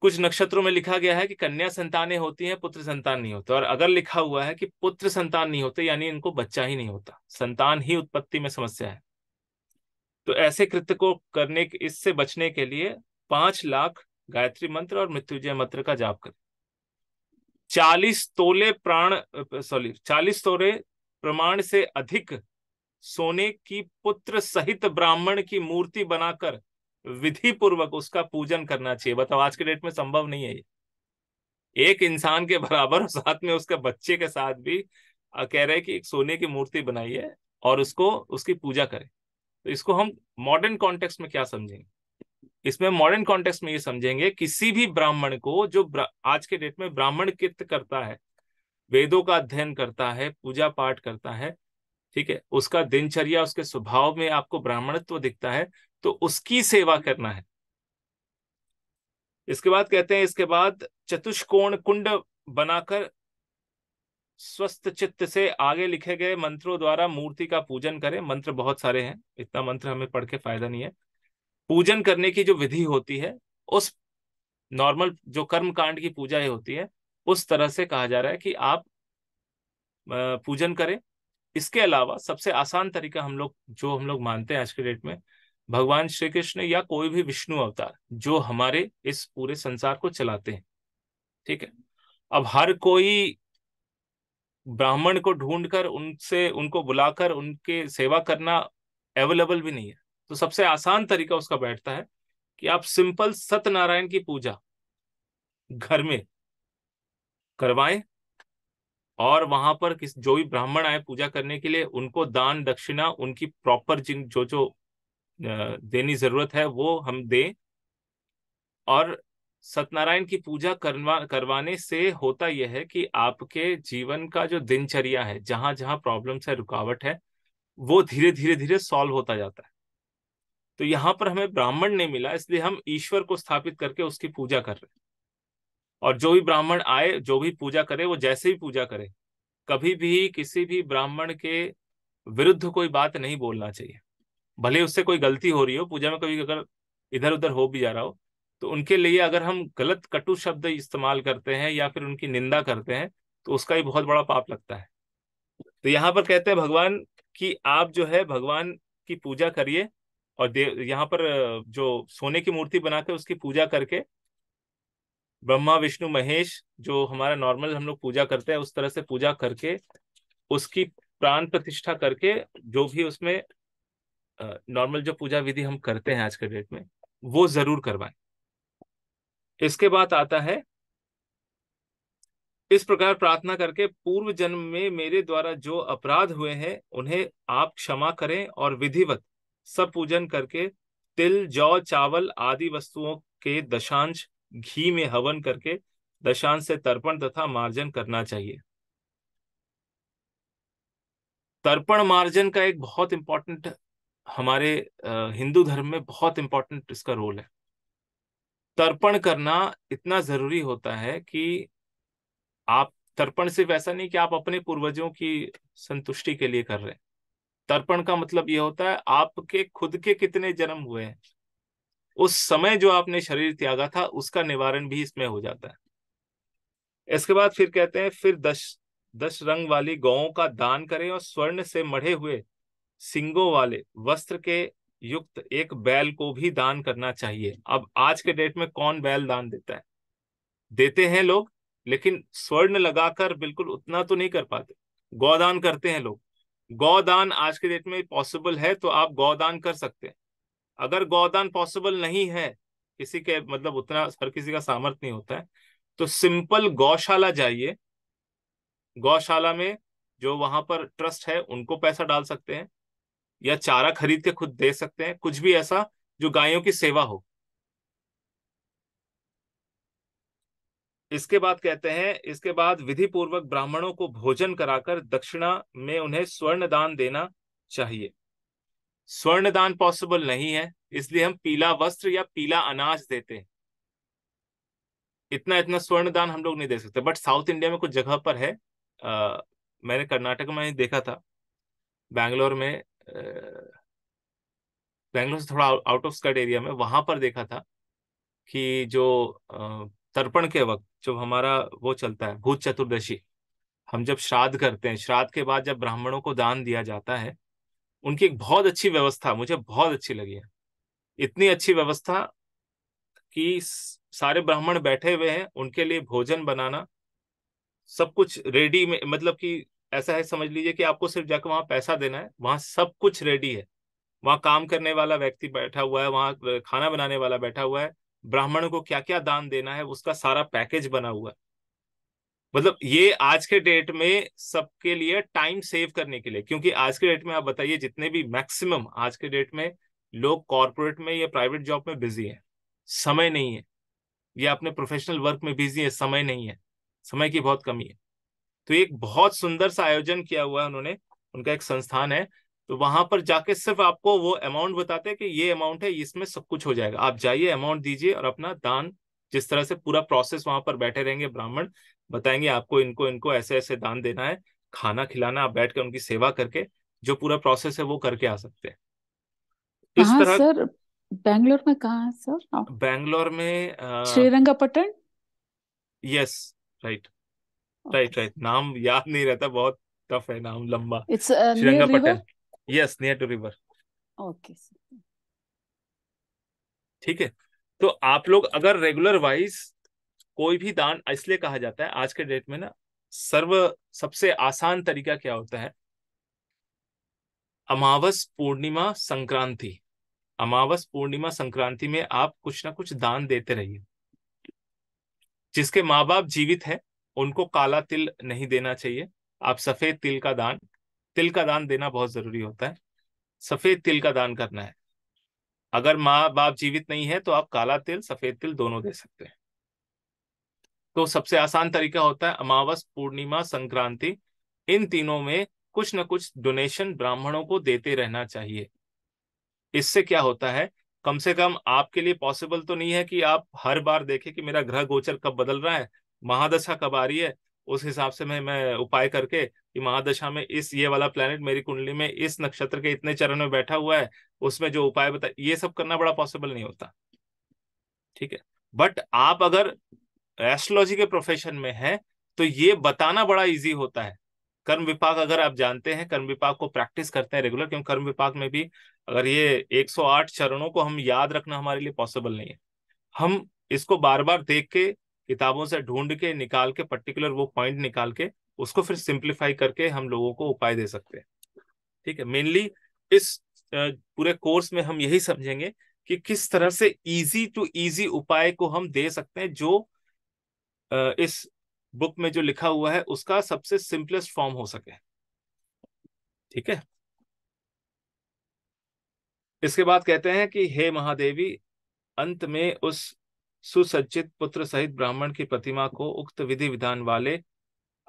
कुछ नक्षत्रों में लिखा गया है कि कन्या संतानें होती हैं, पुत्र संतान नहीं होते, और अगर लिखा हुआ है कि पुत्र संतान नहीं होते यानी इनको बच्चा ही नहीं होता, संतान ही उत्पत्ति में समस्या है। तो ऐसे कृत्य को करने इससे बचने के लिए पांच लाख गायत्री मंत्र और मृत्युंजय मंत्र का जाप करें। चालीस तोले प्राण सॉरी चालीस तोले प्रमाण से अधिक सोने की पुत्र सहित ब्राह्मण की मूर्ति बनाकर विधि पूर्वक उसका पूजन करना चाहिए। बताओ, आज के डेट में संभव नहीं है ये। एक इंसान के बराबर साथ में उसके बच्चे के साथ भी कह रहे कि एक सोने की मूर्ति बनाई है और उसको उसकी पूजा करें। तो इसको हम मॉडर्न कॉन्टेक्स्ट में क्या समझेंगे? इसमें मॉडर्न कॉन्टेक्स्ट में ये समझेंगे किसी भी ब्राह्मण को जो आज के डेट में ब्राह्मण कृत्य करता है, वेदों का अध्ययन करता है, पूजा पाठ करता है, ठीक है, उसका दिनचर्या उसके स्वभाव में आपको ब्राह्मणत्व दिखता है, तो उसकी सेवा करना है। इसके बाद कहते हैं, इसके बाद चतुष्कोण कुंड बनाकर स्वस्थ चित्त से आगे लिखे गए मंत्रों द्वारा मूर्ति का पूजन करें। मंत्र बहुत सारे हैं, इतना मंत्र हमें पढ़ के फायदा नहीं है। पूजन करने की जो विधि होती है, उस नॉर्मल जो कर्म कांड की पूजा होती है, उस तरह से कहा जा रहा है कि आप पूजन करें। इसके अलावा सबसे आसान तरीका हम लोग जो हम लोग मानते हैं आज के डेट में, भगवान श्री कृष्ण या कोई भी विष्णु अवतार जो हमारे इस पूरे संसार को चलाते हैं। ठीक है, अब हर कोई ब्राह्मण को ढूंढकर उनसे उनको बुलाकर उनके सेवा करना अवेलेबल भी नहीं है। तो सबसे आसान तरीका उसका बैठता है कि आप सिंपल सत्यनारायण की पूजा घर में करवाएं और वहां पर किस जो भी ब्राह्मण आए पूजा करने के लिए, उनको दान दक्षिणा उनकी प्रॉपर जिन जो जो देनी जरूरत है वो हम दें। और सत्यनारायण की पूजा करवा करवाने से होता यह है कि आपके जीवन का जो दिनचर्या है, जहां जहां प्रॉब्लम्स है, रुकावट है, वो धीरे धीरे धीरे सॉल्व होता जाता है। तो यहाँ पर हमें ब्राह्मण नहीं मिला, इसलिए हम ईश्वर को स्थापित करके उसकी पूजा कर रहे हैं। और जो भी ब्राह्मण आए, जो भी पूजा करे, वो जैसे भी पूजा करे, कभी भी किसी भी ब्राह्मण के विरुद्ध कोई बात नहीं बोलना चाहिए। भले उससे कोई गलती हो रही हो, पूजा में कभी अगर इधर उधर हो भी जा रहा हो, तो उनके लिए अगर हम गलत कटु शब्द इस्तेमाल करते हैं या फिर उनकी निंदा करते हैं तो उसका ही बहुत बड़ा पाप लगता है। तो यहाँ पर कहते हैं भगवान की आप जो है भगवान की पूजा करिए और यहाँ पर जो सोने की मूर्ति बनाकर उसकी पूजा करके ब्रह्मा विष्णु महेश जो हमारा नॉर्मल हम लोग पूजा करते हैं उस तरह से पूजा करके उसकी प्राण प्रतिष्ठा करके, जो भी उसमें नॉर्मल जो पूजा विधि हम करते हैं आज के डेट में, वो जरूर करवाएं। इसके बाद आता है इस प्रकार प्रार्थना करके पूर्व जन्म में मेरे द्वारा जो अपराध हुए हैं उन्हें आप क्षमा करें और विधिवत सब पूजन करके तिल, जौ, चावल आदि वस्तुओं के दशांश घी में हवन करके दशांश से तर्पण तथा मार्जन करना चाहिए। तर्पण मार्जन का एक बहुत इंपॉर्टेंट हमारे हिंदू धर्म में बहुत इंपॉर्टेंट इसका रोल है। तर्पण करना इतना जरूरी होता है कि आप तर्पण सिर्फ ऐसा नहीं कि आप अपने पूर्वजों की संतुष्टि के लिए कर रहे हैं। तर्पण का मतलब यह होता है आपके खुद के कितने जन्म हुए हैं, उस समय जो आपने शरीर त्यागा था उसका निवारण भी इसमें हो जाता है। इसके बाद फिर कहते हैं, फिर दस दस रंग वाली गौओं का दान करें और स्वर्ण से मढ़े हुए सिंगों वाले वस्त्र के युक्त एक बैल को भी दान करना चाहिए। अब आज के डेट में कौन बैल दान देता है? देते हैं लोग, लेकिन स्वर्ण लगाकर बिल्कुल उतना तो नहीं कर पाते। गौदान करते हैं लोग। गौदान आज के डेट में पॉसिबल है तो आप गौदान कर सकते हैं। अगर गौदान पॉसिबल नहीं है, किसी के मतलब उतना हर किसी का सामर्थ्य नहीं होता है, तो सिंपल गौशाला जाइए। गौशाला में जो वहां पर ट्रस्ट है उनको पैसा डाल सकते हैं या चारा खरीद के खुद दे सकते हैं। कुछ भी ऐसा जो गायों की सेवा हो। इसके बाद कहते हैं, इसके बाद विधि पूर्वक ब्राह्मणों को भोजन कराकर दक्षिणा में उन्हें स्वर्ण दान देना चाहिए। स्वर्ण दान पॉसिबल नहीं है इसलिए हम पीला वस्त्र या पीला अनाज देते हैं। इतना इतना स्वर्ण दान हम लोग नहीं दे सकते। बट साउथ इंडिया में कुछ जगह पर है, आ, मैंने कर्नाटक में देखा था, बैंगलोर में, बैंगलोर से थोड़ा आउट ऑफ स्कर्ट एरिया में, वहां पर देखा था कि जो तर्पण के वक्त जो हमारा वो चलता है भूत चतुर्दशी, हम जब श्राद्ध करते हैं, श्राद्ध के बाद जब ब्राह्मणों को दान दिया जाता है, उनकी एक बहुत अच्छी व्यवस्था मुझे बहुत अच्छी लगी है। इतनी अच्छी व्यवस्था कि सारे ब्राह्मण बैठे हुए हैं, उनके लिए भोजन बनाना, सब कुछ रेडी में, मतलब कि ऐसा है, समझ लीजिए कि आपको सिर्फ जाकर वहाँ पैसा देना है, वहाँ सब कुछ रेडी है। वहाँ काम करने वाला व्यक्ति बैठा हुआ है, वहाँ खाना बनाने वाला बैठा हुआ है, ब्राह्मणों को क्या क्या दान देना है उसका सारा पैकेज बना हुआ है। मतलब ये आज के डेट में सबके लिए टाइम सेव करने के लिए, क्योंकि आज के डेट में आप बताइए जितने भी मैक्सिमम आज के डेट में लोग कॉरपोरेट में या प्राइवेट जॉब में बिजी है, समय नहीं है, या अपने प्रोफेशनल वर्क में बिजी है, समय नहीं है, समय की बहुत कमी है। तो एक बहुत सुंदर सा आयोजन किया हुआ है उन्होंने, उनका एक संस्थान है, तो वहां पर जाके सिर्फ आपको वो अमाउंट बताते हैं कि ये अमाउंट है, इसमें सब कुछ हो जाएगा। आप जाइए, अमाउंट दीजिए और अपना दान, जिस तरह से पूरा प्रोसेस वहां पर बैठे रहेंगे ब्राह्मण, बताएंगे आपको इनको इनको ऐसे ऐसे दान देना है, खाना खिलाना, आप बैठ कर उनकी सेवा करके जो पूरा प्रोसेस है वो करके आ सकते हैं। इस तरह सर बैंगलोर में कहाँ है सर? बैंगलोर में Srirangapatnam. Yes, right right right. नाम याद नहीं रहता, बहुत टफ है नाम, लंबा। It's Srirangapatnam, yes, near to river. Okay, ठीक है। तो आप लोग अगर रेगुलर वाइज कोई भी दान, इसलिए कहा जाता है आज के डेट में ना, सर्व सबसे आसान तरीका क्या होता है? अमावस, पूर्णिमा, संक्रांति। अमावस, पूर्णिमा, संक्रांति में आप कुछ ना कुछ दान देते रहिए। जिसके माँ बाप जीवित हैं उनको काला तिल नहीं देना चाहिए। आप सफेद तिल का दान, तिल का दान देना बहुत जरूरी होता है, सफेद तिल का दान करना है। अगर माँ बाप जीवित नहीं है तो आप काला तिल, सफेद तिल दोनों दे सकते हैं। तो सबसे आसान तरीका होता है अमावस, पूर्णिमा, संक्रांति, इन तीनों में कुछ ना कुछ डोनेशन ब्राह्मणों को देते रहना चाहिए। इससे क्या होता है, कम से कम आपके लिए पॉसिबल तो नहीं है कि आप हर बार देखें कि मेरा ग्रह गोचर कब बदल रहा है, महादशा कब आ रही है, उस हिसाब से मैं मैं उपाय करके कि महादशा में इस ये वाला प्लेनेट मेरी कुंडली में इस नक्षत्र के इतने चरण में बैठा हुआ है, उसमें जो उपाय बता, ये सब करना बड़ा पॉसिबल नहीं होता, ठीक है। बट आप अगर एस्ट्रोलॉजी के प्रोफेशन में हैं तो ये बताना बड़ा इजी होता है। कर्म विपाक अगर आप जानते हैं, कर्म विपाक को प्रैक्टिस करते हैं रेगुलर, क्योंकि कर्म विपाक में भी अगर ये एक सौ आठ चरणों को हम याद रखना हमारे लिए पॉसिबल नहीं है। हम इसको बार बार देख के, किताबों से ढूंढ के निकाल के, पर्टिकुलर वो पॉइंट निकाल के उसको फिर सिंप्लीफाई करके हम लोगों को उपाय दे सकते हैं, ठीक है। मेनली इस पूरे कोर्स में हम यही समझेंगे कि किस तरह से इजी टू इजी उपाय को हम दे सकते हैं जो इस बुक में जो लिखा हुआ है उसका सबसे सिंपलेस्ट फॉर्म हो सके। ठीक है, इसके बाद कहते हैं कि हे महादेवी, अंत में उस सुसज्जित पुत्र सहित ब्राह्मण की प्रतिमा को उक्त विधि विधान वाले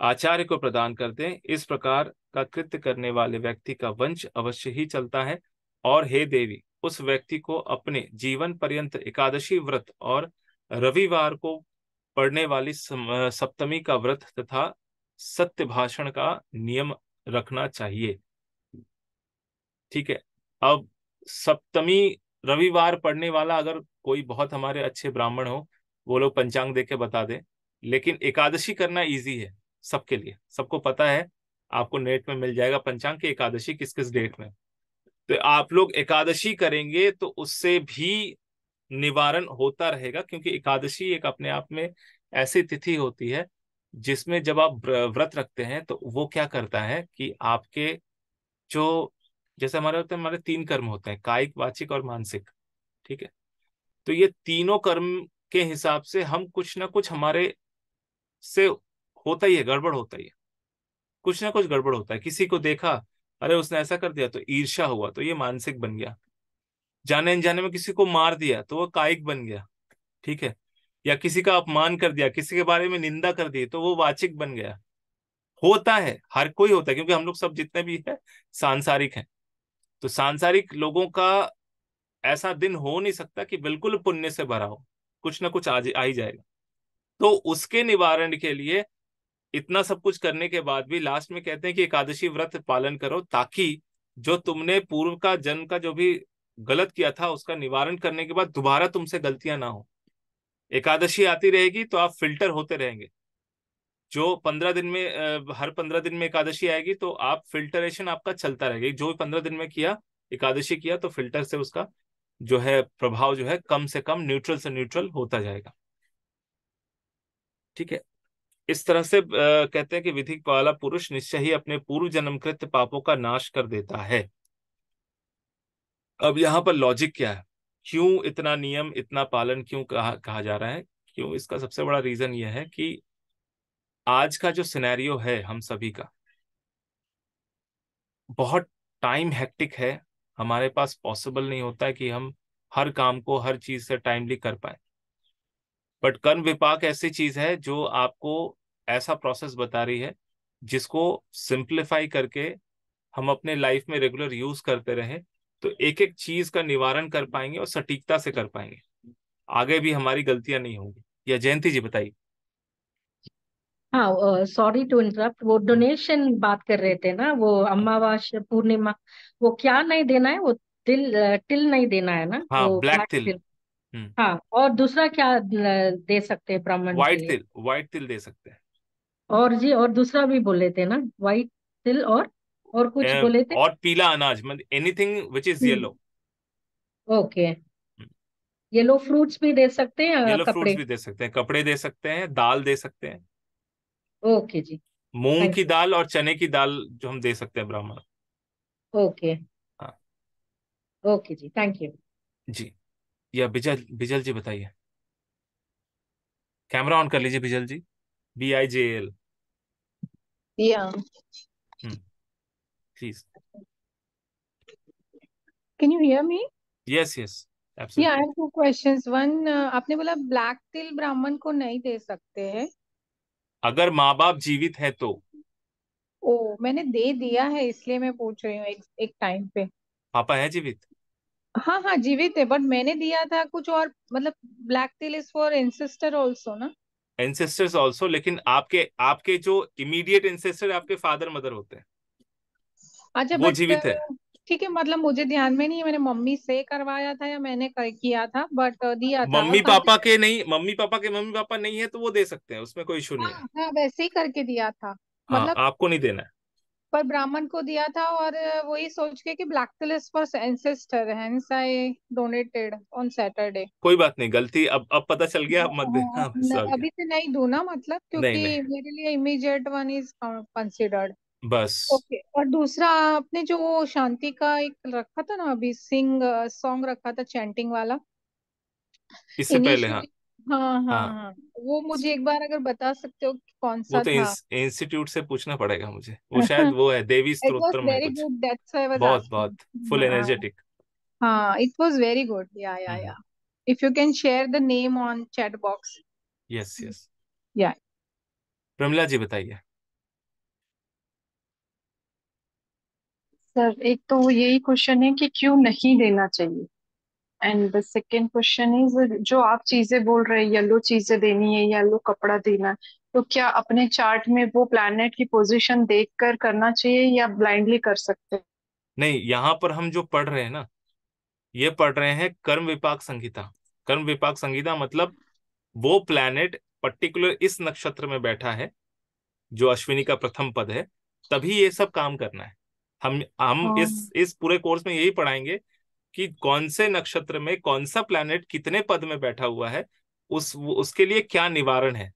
आचार्य को प्रदान कर दें। इस प्रकार का कृत्य करने वाले व्यक्ति का वंश अवश्य ही चलता है। और हे देवी, उस व्यक्ति को अपने जीवन पर्यंत एकादशी व्रत और रविवार को पढ़ने वाली सप्तमी का व्रत तथा सत्य भाषण का नियम रखना चाहिए। ठीक है, अब सप्तमी रविवार पढ़ने वाला अगर कोई बहुत हमारे अच्छे ब्राह्मण हो, वो लोग पंचांग देके बता दें, लेकिन एकादशी करना इजी है सबके लिए, सबको पता है। आपको नेट में मिल जाएगा पंचांग की एकादशी किस किस डेट में। तो आप लोग एकादशी करेंगे तो उससे भी निवारण होता रहेगा, क्योंकि एकादशी एक अपने आप में ऐसी तिथि होती है जिसमें जब आप व्रत रखते हैं तो वो क्या करता है कि आपके जो, जैसे हमारे होते हैं, हमारे तीन कर्म होते हैं, कायिक, वाचिक और मानसिक। ठीक है, तो ये तीनों कर्म के हिसाब से हम कुछ ना कुछ हमारे से होता ही है, गड़बड़ होता ही है, कुछ ना कुछ गड़बड़ होता है। किसी को देखा, अरे उसने ऐसा कर दिया, तो ईर्ष्या हुआ, तो ये मानसिक बन गया। जाने अनजाने में किसी को मार दिया तो वो कायिक बन गया। ठीक है, या किसी का अपमान कर दिया, किसी के बारे में निंदा कर दी, तो वो वाचिक बन गया। होता है, हर कोई होता है, क्योंकि हम लोग सब जितने भी है सांसारिक हैं। तो सांसारिक लोगों का ऐसा दिन हो नहीं सकता कि बिल्कुल पुण्य से भरा हो, कुछ ना कुछ आ ही जाएगा। तो उसके निवारण के लिए इतना सब कुछ करने के बाद भी लास्ट में कहते हैं कि एकादशी व्रत पालन करो, ताकि जो तुमने पूर्व का जन्म का जो भी गलत किया था उसका निवारण करने के बाद दोबारा तुमसे गलतियां ना हो। एकादशी आती रहेगी तो आप फिल्टर होते रहेंगे। जो पंद्रह दिन में, हर पंद्रह दिन में एकादशी आएगी तो आप फिल्टरेशन आपका चलता रहेगा। जो भी पंद्रह दिन में किया, एकादशी किया, तो फिल्टर से उसका जो है प्रभाव जो है कम से कम, न्यूट्रल से न्यूट्रल होता जाएगा। ठीक है, इस तरह से आ, कहते हैं कि विधि वाला पुरुष निश्चय ही अपने पूर्व जन्मकृत पापों का नाश कर देता है। अब यहाँ पर लॉजिक क्या है, क्यों इतना नियम, इतना पालन क्यों कहा, कहा जा रहा है, क्यों? इसका सबसे बड़ा रीजन यह है कि आज का जो सिनेरियो है हम सभी का, बहुत टाइम हैक्टिक है, हमारे पास पॉसिबल नहीं होता है कि हम हर काम को, हर चीज से टाइमली कर पाए। बट कर्म विपाक ऐसी चीज है जो आपको ऐसा प्रोसेस बता रही है जिसको सिंप्लीफाई करके हम अपने लाइफ में रेगुलर यूज करते रहें तो एक एक चीज का निवारण कर पाएंगे और सटीकता से कर पाएंगे, आगे भी हमारी गलतियां नहीं होंगी। या जयंती जी बताइए। हाँ, सॉरी टू इंटरप्ट, वो डोनेशन बात कर रहे थे ना, वो अमावास्या, पूर्णिमा, वो क्या नहीं देना है, वो तिल, तिल नहीं देना है ना। हाँ, ब्लैक तिल। हाँ, और दूसरा क्या दे सकते हैं ब्राह्मण? व्हाइट तिल, व्हाइट तिल दे सकते हैं। और जी, और दूसरा भी बोले थे ना, व्हाइट तिल और और कुछ ए, बोले थे, और पीला अनाज, मतलब anything which is yellow. Okay, yellow fruits भी दे सकते हैं, येलो फ्रूट्स भी दे सकते हैं, कपड़े दे सकते हैं, दाल दे सकते हैं। ओके जी, मूंग की दाल और चने की दाल जो हम दे सकते हैं ब्राह्मण। ओके, हाँ, ओके जी, थैंक यू जी। या बिजल, बिजल जी बताइए। कैमरा ऑन कर लीजिए Bijal ji, B I J L. Yeah please, can you hear me? Yes yes, absolutely. Yeah I have two questions. One, आपने बोला ब्लैक तिल ब्राह्मण को नहीं दे सकते हैं अगर माँ बाप जीवित है तो। ओ, मैंने दे दिया है इसलिए मैं पूछ रही हूँ। एक, एक टाइम पे पापा है जीवित? हाँ हाँ, जीवित है, बट मैंने दिया था कुछ और, मतलब ब्लैक तिल इज फॉर एंसेस्टर आल्सो ना, एंसेस्टर्स आल्सो। लेकिन आपके आपके जो इमीडिएट एंसेस्टर, आपके फादर मदर होते हैं, अच्छा वो जीवित है। ठीक है, मतलब मुझे ध्यान में नहीं है मैंने मम्मी से करवाया था या मैंने कर किया था, बट दिया था। मम्मी पापा के नहीं, मम्मी पापा के मम्मी पापा नहीं है तो वो दे सकते हैं, उसमें कोई इशू नहीं है। हाँ, वैसे ही करके दिया था, मतलब आपको नहीं देना है, पर ब्राह्मण को दिया था, और वही सोच के कि ब्लैक तिल is for ancestor, hence I donated on Saturday. कोई बात नहीं, गलती अब अब पता चल गया, अब मत देना। अभी से नहीं दो ना, मतलब क्योंकि मेरे लिए इमीडिएट वन इज कंसिडर्ड, बस। ओके, और दूसरा आपने जो शांति का एक रखा था ना अभी, सिंग सॉन्ग रखा था, चैंटिंग वाला इससे पहले। हाँ, हाँ हाँ हाँ हाँ वो मुझे एक बार अगर बता सकते हो कि कौन वो सा तो था। इंस्टीट्यूट से पूछना पड़ेगा मुझे, वो शायद वो है देवी स्तोत्रम है कुछ। बहुत बहुत फुल एनर्जेटिक। हाँ it was very good. Yeah yeah yeah if you can share the name on chat box. Yes yes yeah Pramila जी बताइए। सर एक तो यही क्वेश्चन है कि क्यों नहीं देना चाहिए, and the second question is जो आप चीजें बोल रहे हैं येलो चीजें देनी है, येलो कपड़ा देना, तो क्या अपने चार्ट में वो प्लैनेट की पोजीशन देखकर करना चाहिए या ब्लाइंडली कर सकते हैं? नहीं, यहाँ पर हम जो पढ़ रहे हैं ना, ये पढ़ रहे हैं कर्म विपाक संहिता। कर्म विपाक संहिता मतलब वो प्लैनेट पर्टिकुलर इस नक्षत्र में बैठा है जो अश्विनी का प्रथम पद है, तभी ये सब काम करना है। हम हम इस इस पूरे कोर्स में यही पढ़ाएंगे कि कौन से नक्षत्र में कौन सा प्लैनेट कितने पद में बैठा हुआ है, उस उसके लिए क्या निवारण है।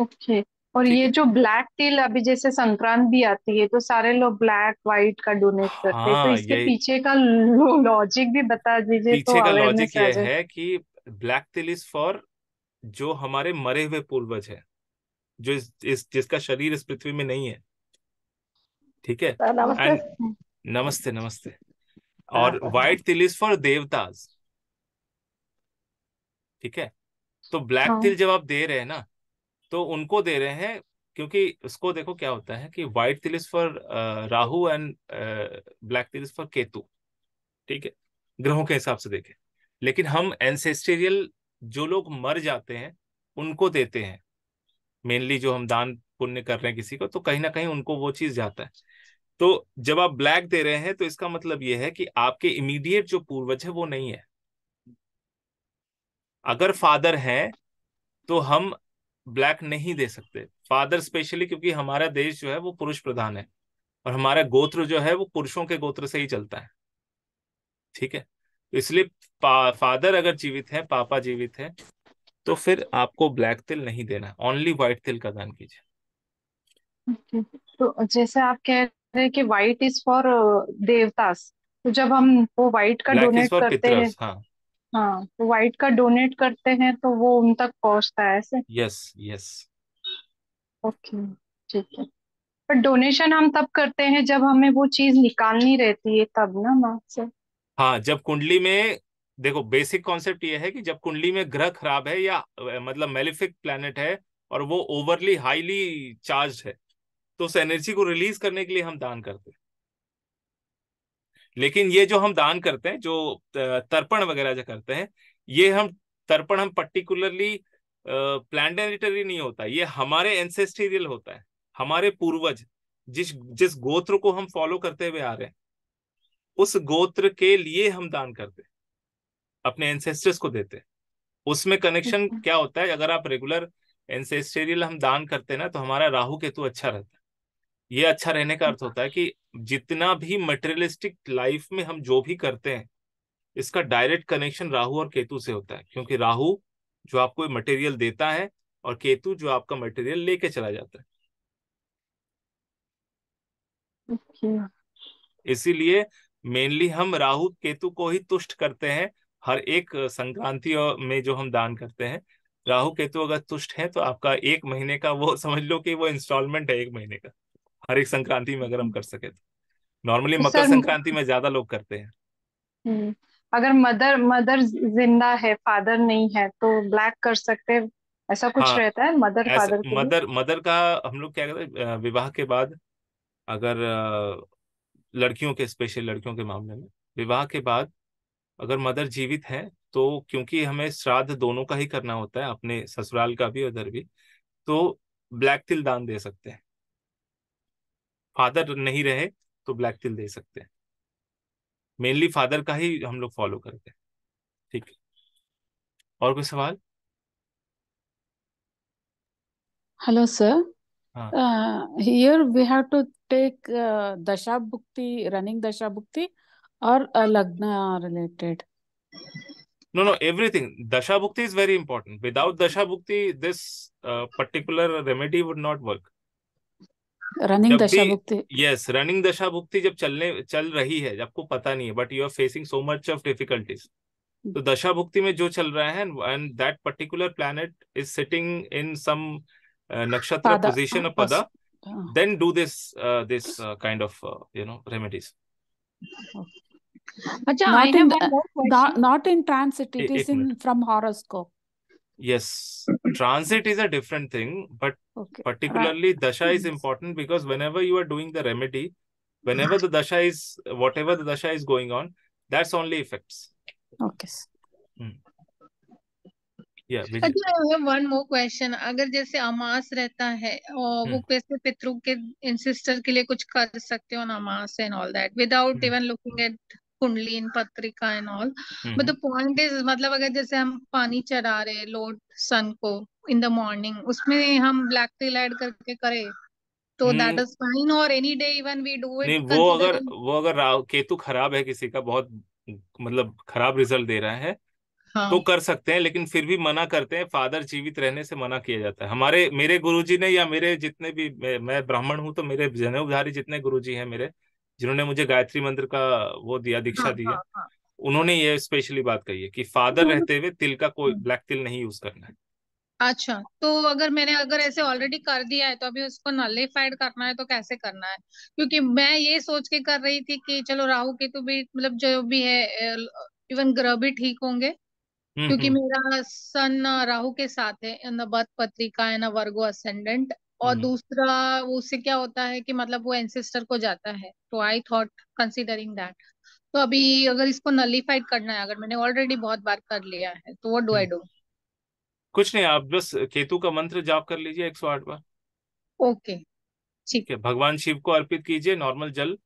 Okay okay. और ये जो ब्लैक टील अभी जैसे संक्रांत भी आती है तो सारे लोग ब्लैक व्हाइट का डोनेट करते हैं, हाँ, तो इसके पीछे का लॉजिक भी बता दीजिए। पीछे तो का लॉजिक ये है कि ब्लैक टील इज फॉर जो हमारे मरे हुए पूर्वज है, जो इस, इस जिसका शरीर इस पृथ्वी में नहीं है, ठीक है। नमस्ते नमस्ते नमस्ते। और व्हाइट तिल इज फॉर देवताज, ठीक है। तो ब्लैक हाँ। तिल जब आप दे रहे हैं ना तो उनको दे रहे हैं, क्योंकि उसको देखो क्या होता है कि व्हाइट तिल is for Rahu and black तिल इज फॉर केतु, ठीक है, ग्रहों के हिसाब से देखें। लेकिन हम एंसेस्टेरियल जो लोग मर जाते हैं उनको देते हैं मेनली, जो हम दान पुण्य कर रहे हैं किसी को, तो कहीं ना कहीं उनको वो चीज जाता है। तो जब आप ब्लैक दे रहे हैं तो इसका मतलब यह है कि आपके इमीडिएट जो पूर्वज है वो नहीं है। अगर फादर हैं तो हम ब्लैक नहीं दे सकते, फादर स्पेशली, क्योंकि हमारा देश जो है वो पुरुष प्रधान है और हमारा गोत्र जो है वो पुरुषों के गोत्र से ही चलता है, ठीक है। तो इसलिए फादर अगर जीवित है, पापा जीवित है, तो फिर आपको ब्लैक तिल नहीं देना, ओनली व्हाइट तिल का दान कीजिए। तो जैसे आप कह कि व्हाइट इज फॉर देवतास, तो जब हम वो व्हाइट का डोनेट करते हैं हाँ, हाँ तो व्हाइट का डोनेट करते हैं तो वो उन तक पहुंचता है ऐसे। यस यस ओके ठीक है। पर डोनेशन हम तब करते हैं जब हमें वो चीज निकालनी रहती है तब ना मां से। हाँ जब कुंडली में देखो बेसिक कॉन्सेप्ट ये है कि जब कुंडली में ग्रह खराब है या मतलब मेलिफिक प्लैनेट है और वो ओवरली हाईली चार्ज है तो उस एनर्जी को रिलीज करने के लिए हम दान करते हैं। लेकिन ये जो हम दान करते हैं, जो तर्पण वगैरह जो करते हैं, ये हम तर्पण हम पर्टिकुलरली प्लैनेटरी नहीं होता, ये हमारे एंसेस्टेरियल होता है, हमारे पूर्वज जिस जिस गोत्र को हम फॉलो करते हुए आ रहे हैं उस गोत्र के लिए हम दान करते हैं, अपने एंसेस्टर्स को देते हैं। उसमें कनेक्शन क्या होता है, अगर आप रेगुलर एंसेस्टेरियल हम दान करते हैं ना तो हमारा राहु केतु अच्छा रहता है। ये अच्छा रहने का अर्थ होता है कि जितना भी मटेरियलिस्टिक लाइफ में हम जो भी करते हैं इसका डायरेक्ट कनेक्शन राहु और केतु से होता है, क्योंकि राहु जो आपको मटेरियल देता है और केतु जो आपका मटेरियल लेके चला जाता है। इसीलिए मेनली हम राहु केतु को ही तुष्ट करते हैं। हर एक संक्रांति में जो हम दान करते हैं, राहु केतु अगर तुष्ट है तो आपका एक महीने का वो समझ लो कि वो इंस्टॉलमेंट है एक महीने का, हर एक संक्रांति में अगर हम कर सके तो। नॉर्मली मकर संक्रांति में ज्यादा लोग करते हैं। अगर मदर मदर जिंदा है, फादर नहीं है, तो ब्लैक कर सकते हैं, ऐसा कुछ हाँ, रहता है मदर फादर के लिए? मदर मदर का हम लोग क्या करते हैं, विवाह के बाद अगर लड़कियों के, स्पेशल लड़कियों के मामले में, विवाह के बाद अगर मदर जीवित है तो क्योंकि हमें श्राद्ध दोनों का ही करना होता है, अपने ससुराल का भी उधर भी, तो ब्लैक तिल दान दे सकते हैं। फादर नहीं रहे तो ब्लैक तिल दे सकते हैं, मेनली फादर का ही हम लोग फॉलो करते हैं, ठीक है। और कोई सवाल? Hello sir, here we have to take दशाभुक्ति, रनिंग दशाभुक्ति और लग्न related. No, no, everything. Dashabhukti is very important. Without Dashabhukti, this uh, particular remedy would not work. Running Dashabhukti. Yes, running Dashabhukti जब चलने चल रही है, आपको पता नहीं है, but you are facing so much of difficulties. तो दशा भुक्ति में जो चल रहा है and that particular planet is sitting in some नक्षत्र पोजीशन ऑफ पदा, then do this this kind of you know remedies. अच्छा, not in the, not in transit, it is in from horoscope. Yes, transit is a different thing, but okay, particularly right. Dasha is important because whenever you are doing the remedy, whenever the dasha is, whatever the dasha is going on, that's only effects. Okay. Hmm. Yeah. Vijay. I have one more question. अगर जैसे अमास रहता है और वो कैसे पितरों के इंसिस्टर के लिए कुछ कर सकते हो ना, अमास and all that without even looking at कुंडली इन पत्रिका and all, but the point is मतलब अगर जैसे हम पानी चढ़ा रहे लोड सन को इन द मॉर्निंग, उसमें हम ब्लैक टील ऐड करके करें तो दैट इज फाइन, और any day even we do it. नहीं, वो अगर वो अगर केतु खराब है किसी का, बहुत मतलब खराब रिजल्ट दे रहा है, हाँ, तो कर सकते हैं, लेकिन फिर भी मना करते हैं. फादर जीवित रहने से मना किया जाता है. हमारे मेरे गुरुजी ने, या मेरे जितने भी, मैं, मैं ब्राह्मण हूँ तो मेरे जनेऊधारी जितने गुरुजी हैं मेरे, जिन्होंने मुझे गायत्री मंत्र का वो दिया, दीक्षा दी है, उन्होंने ये स्पेशली बात कही है कि फादर रहते हुए तिल का कोई ब्लैक तिल नहीं यूज करना है. अच्छा, तो अगर मैंने अगर ऐसे ऑलरेडी कर दिया है तो अभी उसको नलिफाइड करना है तो कैसे करना है? क्योंकि मैं ये सोच के कर रही थी कि चलो राहु केतु भी मतलब जो भी है इवन ग्रह भी ठीक होंगे, क्योंकि मेरा सन राहु के साथ है इन द बर्थ पत्रिका एंड वर्गो असेंडेंट, और दूसरा उससे क्या होता है कि मतलब वो एंसेस्टर को जाता है, तो आई थॉट कंसीडरिंग दैट. तो अभी अगर इसको नलिफाइड करना है, अगर मैंने ऑलरेडी बहुत बार कर लिया है, तो व्हाट डू आई डू? कुछ नहीं, आप बस केतु का मंत्र जाप कर लीजिए एक सौ आठ बार. ओके, ठीक है. भगवान शिव को अर्पित कीजिए, नॉर्मल जल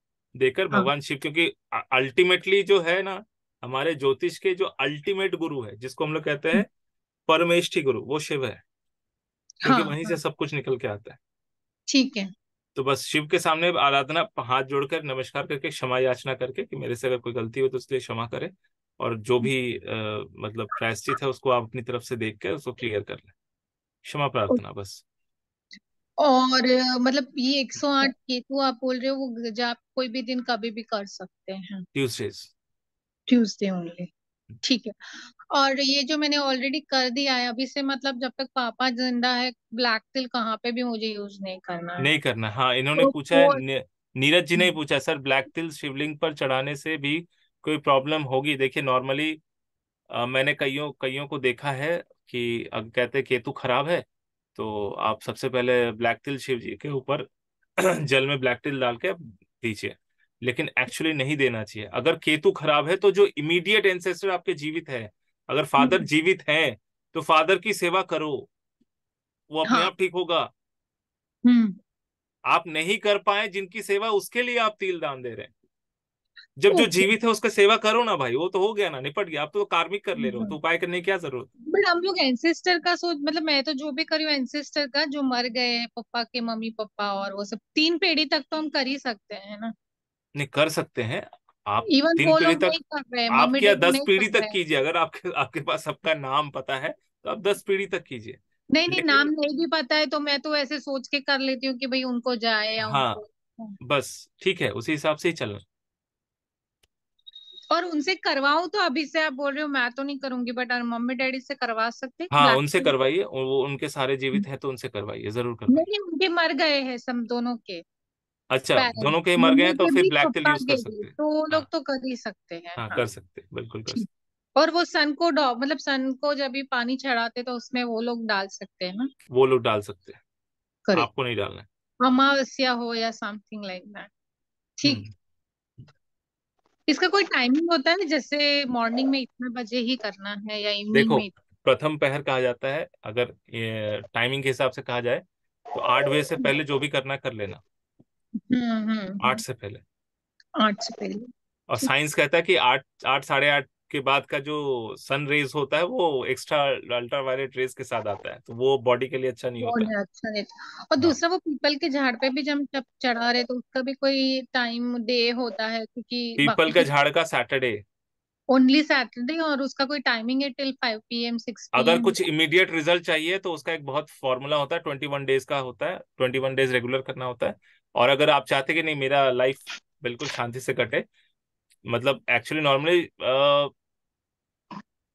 देकर भगवान शिव, क्योंकि अल्टीमेटली जो है ना हमारे ज्योतिष के जो अल्टीमेट गुरु है, जिसको हम लोग कहते हैं परमेष्ठी गुरु, वो शिव है, क्योंकि हाँ, वहीं से सब कुछ निकल के आता है. ठीक है, तो बस शिव के सामने आराधना, हाथ जोड़कर नमस्कार करके क्षमा याचना करके कि मेरे से अगर कोई गलती हो तो उसके लिए क्षमा करें, और जो भी आ, मतलब प्रायश्चित है उसको आप अपनी तरफ से देख कर उसको क्लियर कर लें, क्षमा प्रार्थना बस. और मतलब ये एक सौ आठ केतु आप बोल रहे हो, वो जाप कोई भी दिन कभी भी कर सकते हैं? Tuesday Tuesday only. ठीक है. और ये जो मैंने ऑलरेडी कर दिया है अभी से, मतलब जब तक पापा जिंदा है ब्लैक तिल कहाँ पे भी मुझे यूज नहीं करना है? नहीं करना. हाँ, इन्होंने तो पूछा तो... है, नीरज जी ने पूछा, सर ब्लैक तिल शिवलिंग पर चढ़ाने से भी कोई प्रॉब्लम होगी? देखिए नॉर्मली मैंने कईयों कईयों को देखा है कि अब कहते केतु खराब है तो आप सबसे पहले ब्लैक तिल शिव जी के ऊपर जल में ब्लैक तिल डाल के दीजिए, लेकिन एक्चुअली नहीं देना चाहिए. अगर केतु खराब है तो जो इमीडिएट एंसेस्टर आपके जीवित है, अगर फादर जीवित हैं तो फादर की सेवा करो, वो अपने हाँ, आप ठीक होगा. आप नहीं कर पाए जिनकी सेवा, उसके लिए आप तिल दान दे रहे हैं. जब जो जीवित है उसका सेवा करो ना भाई, वो तो हो गया ना, निपट गया. आप तो कार्मिक कर ले रहे हो, तो उपाय करने की क्या जरूरत? बट हम लोग एंसेस्टर का सोच, मतलब मैं तो जो भी करी हूँ एंसेस्टर का, जो मर गए पप्पा के, मम्मी पापा और वो सब, तीन पीढ़ी तक तो हम कर ही सकते हैं ना. नहीं, कर सकते हैं आप. Even तीन पीढ़ी तक कर रहे हैं, आप क्या दस पीढ़ी तक कीजिए. अगर आपके आपके पास सबका नाम पता है तो आप दस पीढ़ी तक कीजिए. नहीं नहीं, नाम नहीं भी पता है तो मैं तो ऐसे सोच के कर लेती हूँ कि भाई उनको जाए. हाँ, उनको बस ठीक है, उसी हिसाब से ही चलना. और उनसे करवाऊं तो अभी से आप बोल रहे हो मैं तो नहीं करूंगी, बट मम्मी डैडी से करवा सकते हैं? हाँ, उनसे करवाइए, वो उनके सारे जीवित है तो उनसे करवाइए, जरूर करवाइए. उनके मर गए हैं सब दोनों के. अच्छा, दोनों के मर गए तो फिर ब्लैक तिल यूज कर सकते हैं, तो लोग तो कर ही सकते हैं. हाँ, कर सकते हैं, बिल्कुल कर सकते. और वो सन को मतलब सन को जब भी पानी चढ़ाते तो उसमें वो लोग डाल सकते हैं ना? वो लोग डाल सकते हैं, आपको नहीं डालना है. अमावस्या हो या समथिंग लाइक दैट. ठीक, इसका कोई टाइमिंग होता है जैसे मॉर्निंग में इतने बजे ही करना है या इवनिंग में? प्रथम पहर कहा जाता है. अगर टाइमिंग के हिसाब से कहा जाए तो आठ बजे से पहले जो भी करना कर लेना, आठ से पहले. आठ से पहले. और साइंस कहता है कि आठ आठ साढ़े आठ के बाद का जो सन रेज होता है वो एक्स्ट्रा अल्ट्रावायलेट रेज के साथ आता है, तो वो बॉडी के लिए अच्छा नहीं होता है. अच्छा नहीं. और दूसरा वो पीपल के झाड़ पे भी जब चढ़ा रहे तो उसका भी कोई टाइम डे होता है? क्योंकि पीपल के झाड़ का सैटरडे ओनली, सैटरडे, और उसका कोई टाइमिंग है till five P M six P M. अगर कुछ इमीडिएट रिजल्ट चाहिए तो उसका एक बहुत फॉर्मूला होता है, इक्कीस डेज का होता है, इक्कीस डेज रेगुलर करना होता है. और अगर आप चाहते कि नहीं मेरा लाइफ बिल्कुल शांति से कटे, मतलब एक्चुअली नॉर्मली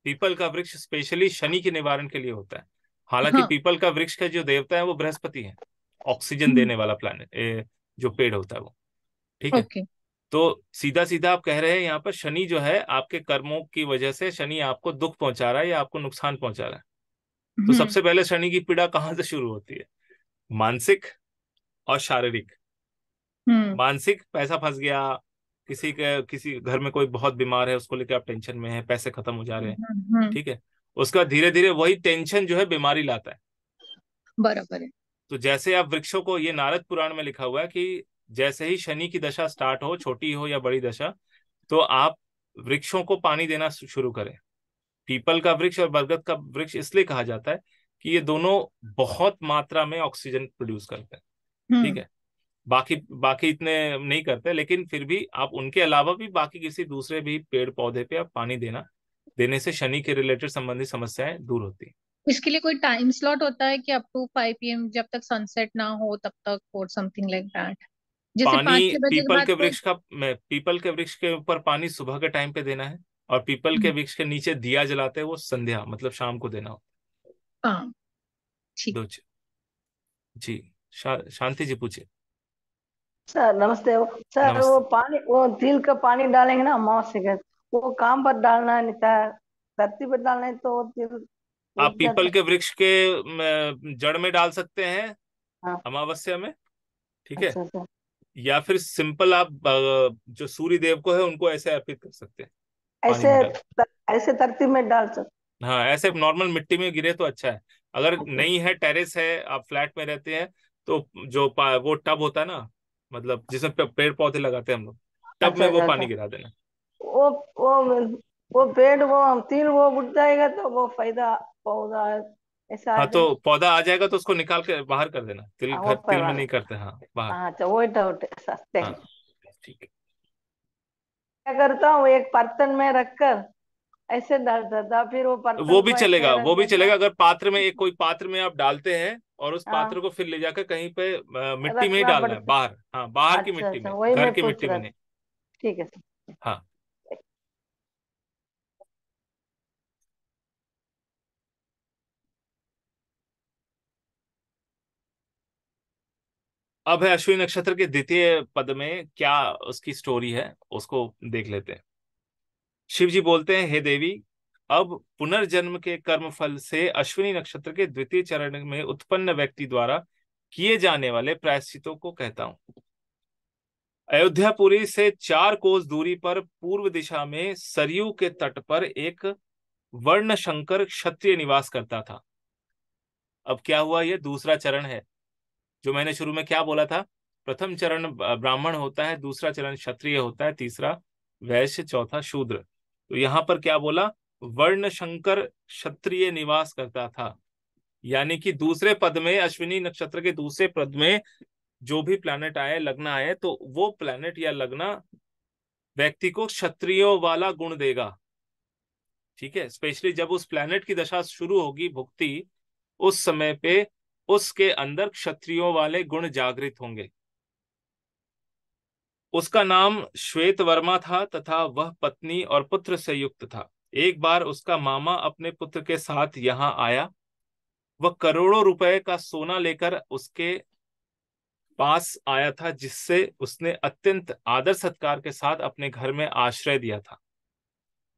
पीपल का वृक्ष स्पेशली शनि के निवारण के लिए होता है। हालांकि हाँ। पीपल का वृक्ष का जो देवता है वो बृहस्पति है, ऑक्सीजन देने वाला प्लैनेट जो पेड़ होता है वो, ठीक है। तो सीधा सीधा आप कह रहे हैं यहाँ पर शनि जो है आपके कर्मों की वजह से शनि आपको दुख पहुंचा रहा है या आपको नुकसान पहुंचा रहा है। तो सबसे पहले शनि की पीड़ा कहाँ से शुरू होती है? मानसिक और शारीरिक। मानसिक, पैसा फंस गया, किसी के किसी घर में कोई बहुत बीमार है उसको लेकर आप टेंशन में है, पैसे खत्म हो जा रहे हैं, ठीक है। उसका धीरे धीरे वही टेंशन जो है बीमारी लाता है, बराबर है। तो जैसे आप वृक्षों को, ये नारद पुराण में लिखा हुआ है कि जैसे ही शनि की दशा स्टार्ट हो, छोटी हो या बड़ी दशा, तो आप वृक्षों को पानी देना शुरू करें। पीपल का वृक्ष और बरगद का वृक्ष इसलिए कहा जाता है कि ये दोनों बहुत मात्रा में ऑक्सीजन प्रोड्यूस करते हैं, ठीक है। बाकी बाकी इतने नहीं करते, लेकिन फिर भी आप उनके अलावा भी बाकी किसी दूसरे भी पेड़ पौधे पे आप पानी देना देने से शनि के रिलेटेड संबंधित समस्याएं दूर होती है। इसके लिए कोई टाइम स्लॉट होता है कि up to five P M, जब तक सनसेट ना हो तब तक, और समथिंग लाइक दैट? पानी पीपल के वृक्ष का, पीपल के वृक्ष के ऊपर पानी सुबह के टाइम पे देना है, और पीपल के वृक्ष के नीचे दिया जलाते हैं वो संध्या, मतलब शाम को देना होता है। ठीक जी, शा, शांति जी पूछिए। सर नमस्ते सर, नमस्ते। वो पानी, वो तिल का पानी डालेंगे ना अमावस्या के, वो काम पर डालना है, धरती पर डालना है, तो तिल आप पीपल के वृक्ष के जड़ में डाल सकते हैं, हाँ। अमावस्या में, ठीक है। अच्छा, या फिर सिंपल आप जो सूर्य देव को है उनको ऐसे अर्पित कर सकते हैं, ऐसे ऐसे धरती में डाल सकते, हाँ। ऐसे नॉर्मल मिट्टी में गिरे तो अच्छा है। अगर नहीं है, टेरेस है, आप फ्लैट में रहते हैं, तो जो वो टब होता है ना, मतलब जिसमें पेड़ पौधे लगाते हैं हम लोग, टब अच्छा, में वो पानी गिरा देना। वो वो वो पेड़ वो तिल वो उठ जाएगा तो वो फायदा पौधा ऐसा, हाँ। तो पौधा आ जाएगा तो उसको निकाल के बाहर कर देना, तिल घर तिल में नहीं करते, हाँ, बाहर। अच्छा, वो डाउट सस्ते हैं, ठीक है। क्या करता हूँ, एक बर्तन में रखकर ऐसे डालता था, फिर वो बर्तन वो भी चलेगा, वो भी चलेगा। अगर पात्र में, एक कोई पात्र में आप डालते हैं और उस पात्र को फिर ले जाकर कहीं पे मिट्टी में ही डालना है, बाहर, हाँ, बाहर की मिट्टी में, घर की मिट्टी में नहीं, ठीक है सर, हाँ। अब है अश्विनी नक्षत्र के द्वितीय पद में, क्या उसकी स्टोरी है उसको देख लेते हैं। शिव जी बोलते हैं, हे देवी, अब पुनर्जन्म के कर्मफल से अश्विनी नक्षत्र के द्वितीय चरण में उत्पन्न व्यक्ति द्वारा किए जाने वाले प्रायश्चितों को कहता हूं। अयोध्यापुरी से चार कोस दूरी पर पूर्व दिशा में सरयू के तट पर एक वर्णशंकर क्षत्रिय निवास करता था। अब क्या हुआ, यह दूसरा चरण है। जो मैंने शुरू में क्या बोला था, प्रथम चरण ब्राह्मण होता है, दूसरा चरण क्षत्रिय होता है, तीसरा वैश्य, चौथा शूद्र। तो यहाँ पर क्या बोला, वर्णशंकर क्षत्रिय निवास करता था, यानी कि दूसरे पद में, अश्विनी नक्षत्र के दूसरे पद में जो भी प्लैनेट आए, लग्न आए, तो वो प्लैनेट या लग्न व्यक्ति को क्षत्रियो वाला गुण देगा, ठीक है। स्पेशली जब उस प्लैनेट की दशा शुरू होगी, भुक्ति, उस समय पे उसके अंदर क्षत्रियों वाले गुण जागृत होंगे। उसका नाम श्वेत वर्मा था तथा वह पत्नी और पुत्र से युक्त था। एक बार उसका मामा अपने पुत्र के साथ यहाँ आया। वह करोड़ों रुपए का सोना लेकर उसके पास आया था, जिससे उसने अत्यंत आदर सत्कार के साथ अपने घर में आश्रय दिया था।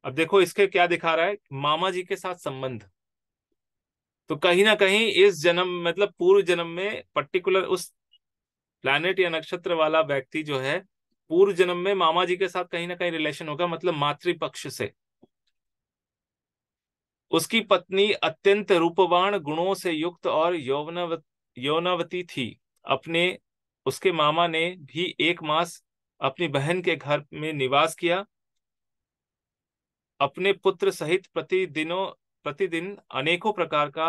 अब देखो इसके क्या दिखा रहा है, मामा जी के साथ संबंध। तो कहीं ना कहीं इस जन्म, मतलब पूर्व जन्म में पर्टिकुलर उस प्लैनेट या नक्षत्र वाला व्यक्ति जो है, पूर्व जन्म में मामा जी के साथ कहीं ना कहीं रिलेशन होगा, मतलब मातृपक्ष से। उसकी पत्नी अत्यंत रूपवान, गुणों से युक्त और यौवनवत यौवनवती थी। अपने उसके मामा ने भी एक मास अपनी बहन के घर में निवास किया। अपने पुत्र सहित प्रतिदिनों प्रतिदिन अनेकों प्रकार का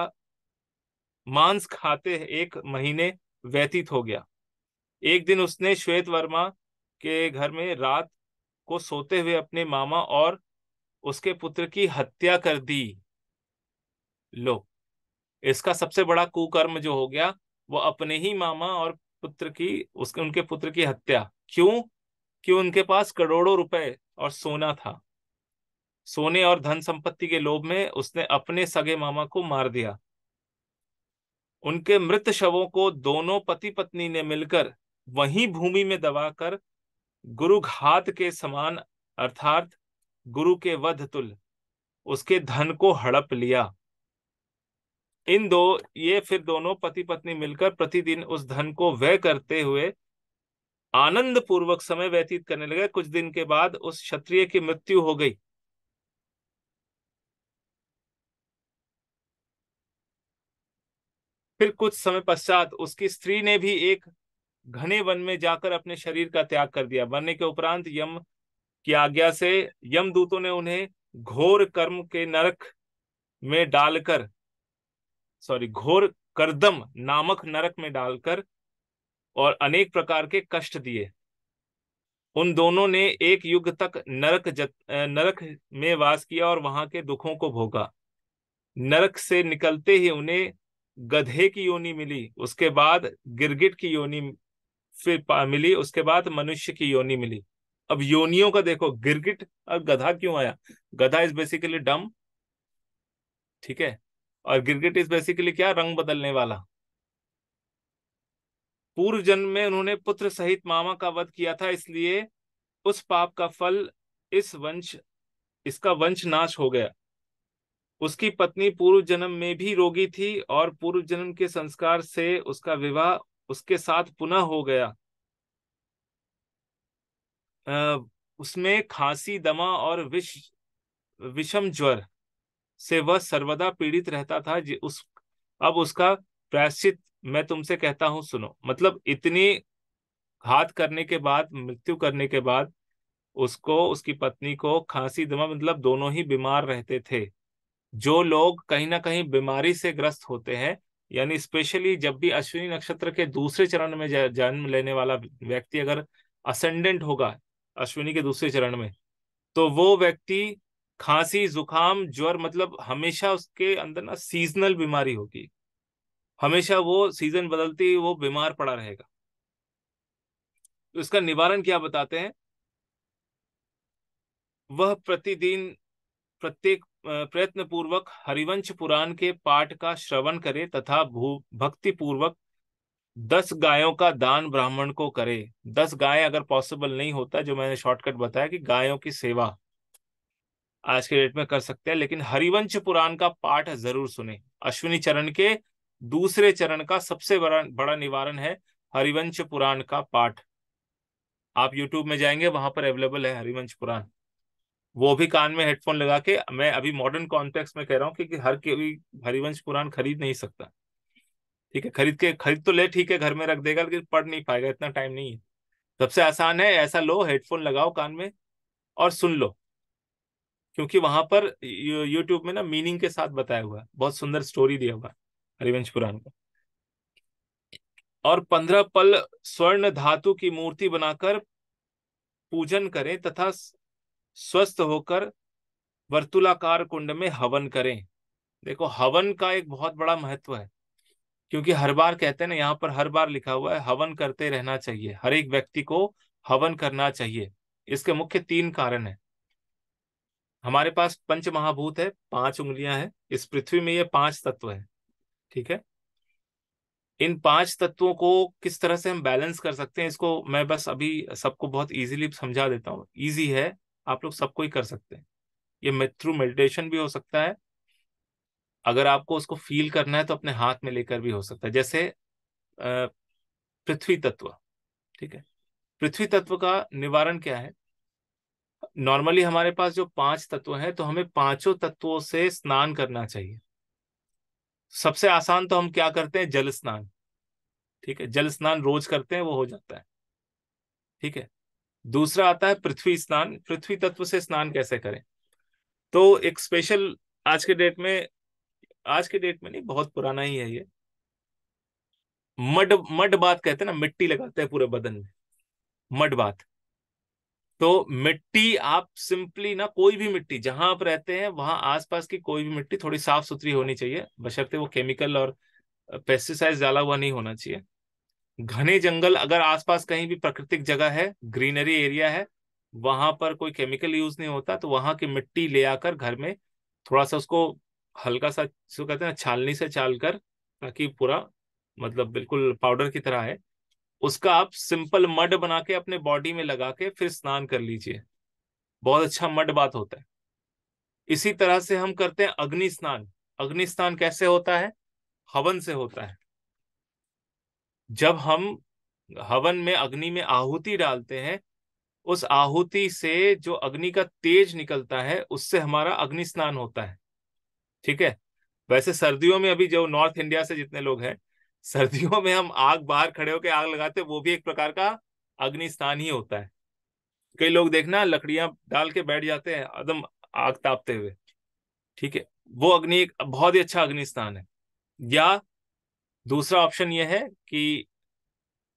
मांस खाते एक महीने व्यतीत हो गया। एक दिन उसने श्वेत वर्मा के घर में रात को सोते हुए अपने मामा और उसके पुत्र की हत्या कर दी। लो, इसका सबसे बड़ा कुकर्म जो हो गया, वो अपने ही मामा और पुत्र की उसके उनके पुत्र की हत्या। क्यों? क्यों उनके पास करोड़ों रुपए और सोना था। सोने और धन संपत्ति के लोभ में उसने अपने सगे मामा को मार दिया। उनके मृत शवों को दोनों पति पत्नी ने मिलकर वहीं भूमि में दबाकर गुरु घात के समान अर्थात गुरु के वध तुल उसके धन को हड़प लिया। इन दो ये फिर दोनों पति पत्नी मिलकर प्रतिदिन उस धन को व्यय करते हुए आनंद पूर्वक समय व्यतीत करने लगे। कुछ दिन के बाद उस क्षत्रिय की मृत्यु हो गई। फिर कुछ समय पश्चात उसकी स्त्री ने भी एक घने वन में जाकर अपने शरीर का त्याग कर दिया। मरने के उपरांत यम की आज्ञा से यमदूतों ने उन्हें घोर कर्म के नरक में डालकर सॉरी घोर कर्दम नामक नरक में डालकर और अनेक प्रकार के कष्ट दिए। उन दोनों ने एक युग तक नरक जत, नरक में वास किया और वहां के दुखों को भोगा। नरक से निकलते ही उन्हें गधे की योनि मिली, उसके बाद गिरगिट की योनि फिर मिली, उसके बाद मनुष्य की योनि मिली। अब योनियों का देखो, गिरगिट और गधा क्यों आया? गधा इज बेसिकली डम, ठीक है, और गिरगिट इज बेसिकली क्या? रंग बदलने वाला। पूर्व जन्म में उन्होंने पुत्र सहित मामा का वध किया था, इसलिए उस पाप का फल इस वंश इसका वंश नाश हो गया। उसकी पत्नी पूर्व जन्म में भी रोगी थी और पूर्व जन्म के संस्कार से उसका विवाह उसके साथ पुनः हो गया। आ, उसमें खांसी, दमा और विष विषम ज्वर से वह सर्वदा पीड़ित रहता था। उस अब उसका प्रायश्चित मैं तुमसे कहता हूं, सुनो। मतलब इतनी घात करने के बाद, मृत्यु करने के बाद उसको, उसकी पत्नी को खांसी, दमा, मतलब दोनों ही बीमार रहते थे। जो लोग कहीं ना कहीं बीमारी से ग्रस्त होते हैं, यानी स्पेशली जब भी अश्विनी नक्षत्र के दूसरे चरण में जन्म लेने वाला व्यक्ति अगर असेंडेंट होगा अश्विनी के दूसरे चरण में, तो वो व्यक्ति खांसी, जुकाम, ज्वर, मतलब हमेशा उसके अंदर ना सीजनल बीमारी होगी। हमेशा वो सीजन बदलती ही वो बीमार पड़ा रहेगा। उसका निवारण क्या बताते हैं? वह प्रतिदिन प्रत्येक प्रयत्न पूर्वक हरिवंश पुराण के पाठ का श्रवण करे तथा भक्ति पूर्वक दस गायों का दान ब्राह्मण को करे। दस गाय अगर पॉसिबल नहीं होता, जो मैंने शॉर्टकट बताया कि गायों की सेवा आज के डेट में कर सकते हैं, लेकिन हरिवंश पुराण का पाठ जरूर सुने। अश्विनी चरण के दूसरे चरण का सबसे बड़ा बड़ा निवारण है हरिवंश पुराण का पाठ। आप यूट्यूब में जाएंगे, वहां पर अवेलेबल है हरिवंश पुराण, वो भी कान में हेडफोन लगा के। मैं अभी मॉडर्न कॉन्टेक्स्ट में कह रहा हूँ क्योंकि हर कोई हरिवंश पुराण खरीद नहीं सकता, ठीक है। खरीद के खरीद तो ले, ठीक है, घर में रख देगा, लेकिन पढ़ नहीं पाएगा, इतना टाइम नहीं है। सबसे आसान है, ऐसा लो, हेडफोन लगाओ कान में और सुन लो, क्योंकि वहां पर यूट्यूब में ना मीनिंग के साथ बताया हुआ है, बहुत सुंदर स्टोरी दिया हुआ है हरिवंश पुराण का। और पंद्रह पल स्वर्ण धातु की मूर्ति बनाकर पूजन करें तथा स्वस्थ होकर वर्तुलाकार कुंड में हवन करें। देखो, हवन का एक बहुत बड़ा महत्व है, क्योंकि हर बार कहते हैं ना, यहाँ पर हर बार लिखा हुआ है हवन करते रहना चाहिए, हर एक व्यक्ति को हवन करना चाहिए। इसके मुख्य तीन कारण है। हमारे पास पंच महाभूत है, पांच उंगलियां हैं, इस पृथ्वी में ये पांच तत्व है, ठीक है। इन पांच तत्वों को किस तरह से हम बैलेंस कर सकते हैं, इसको मैं बस अभी सबको बहुत ईजिली समझा देता हूँ। ईजी है, आप लोग सबको ही कर सकते हैं। ये थ्रू मेडिटेशन भी हो सकता है, अगर आपको उसको फील करना है तो अपने हाथ में लेकर भी हो सकता है। जैसे पृथ्वी तत्व, ठीक है, पृथ्वी तत्व का निवारण क्या है? नॉर्मली हमारे पास जो पांच तत्व हैं, तो हमें पांचों तत्वों से स्नान करना चाहिए। सबसे आसान तो हम क्या करते हैं? जल स्नान, ठीक है, जल स्नान रोज करते हैं, वो हो जाता है, ठीक है। दूसरा आता है पृथ्वी स्नान। पृथ्वी तत्व से स्नान कैसे करें? तो एक स्पेशल आज के डेट में, आज के डेट में नहीं, बहुत पुराना ही है ये, मड मड बात कहते हैं ना, मिट्टी लगाते हैं पूरे बदन में, मड बात। तो मिट्टी आप सिंपली ना, कोई भी मिट्टी, जहां आप रहते हैं वहां आसपास की कोई भी मिट्टी थोड़ी साफ सुथरी होनी चाहिए, बशर्ते वो केमिकल और पेस्टिसाइड डाला हुआ नहीं होना चाहिए। घने जंगल, अगर आसपास कहीं भी प्राकृतिक जगह है, ग्रीनरी एरिया है, वहां पर कोई केमिकल यूज नहीं होता, तो वहां की मिट्टी ले आकर घर में थोड़ा सा उसको हल्का सा जो कहते हैं छालनी से छाल कर, ताकि पूरा मतलब बिल्कुल पाउडर की तरह है, उसका आप सिंपल मड बना के अपने बॉडी में लगा के फिर स्नान कर लीजिए, बहुत अच्छा मड बात होता है। इसी तरह से हम करते हैं अग्नि स्नान। अग्नि स्नान कैसे होता है? हवन से होता है। जब हम हवन में अग्नि में आहुति डालते हैं, उस आहुति से जो अग्नि का तेज निकलता है उससे हमारा अग्नि स्नान होता है। ठीक है, वैसे सर्दियों में अभी जो नॉर्थ इंडिया से जितने लोग हैं, सर्दियों में हम आग बाहर खड़े होकर आग लगाते हैं, वो भी एक प्रकार का अग्नि स्नान ही होता है। कई लोग देखना लकड़ियां डाल के बैठ जाते हैं एकदम आग तापते हुए, ठीक है, वो अग्नि एक बहुत ही अच्छा अग्नि स्नान है। या दूसरा ऑप्शन यह है कि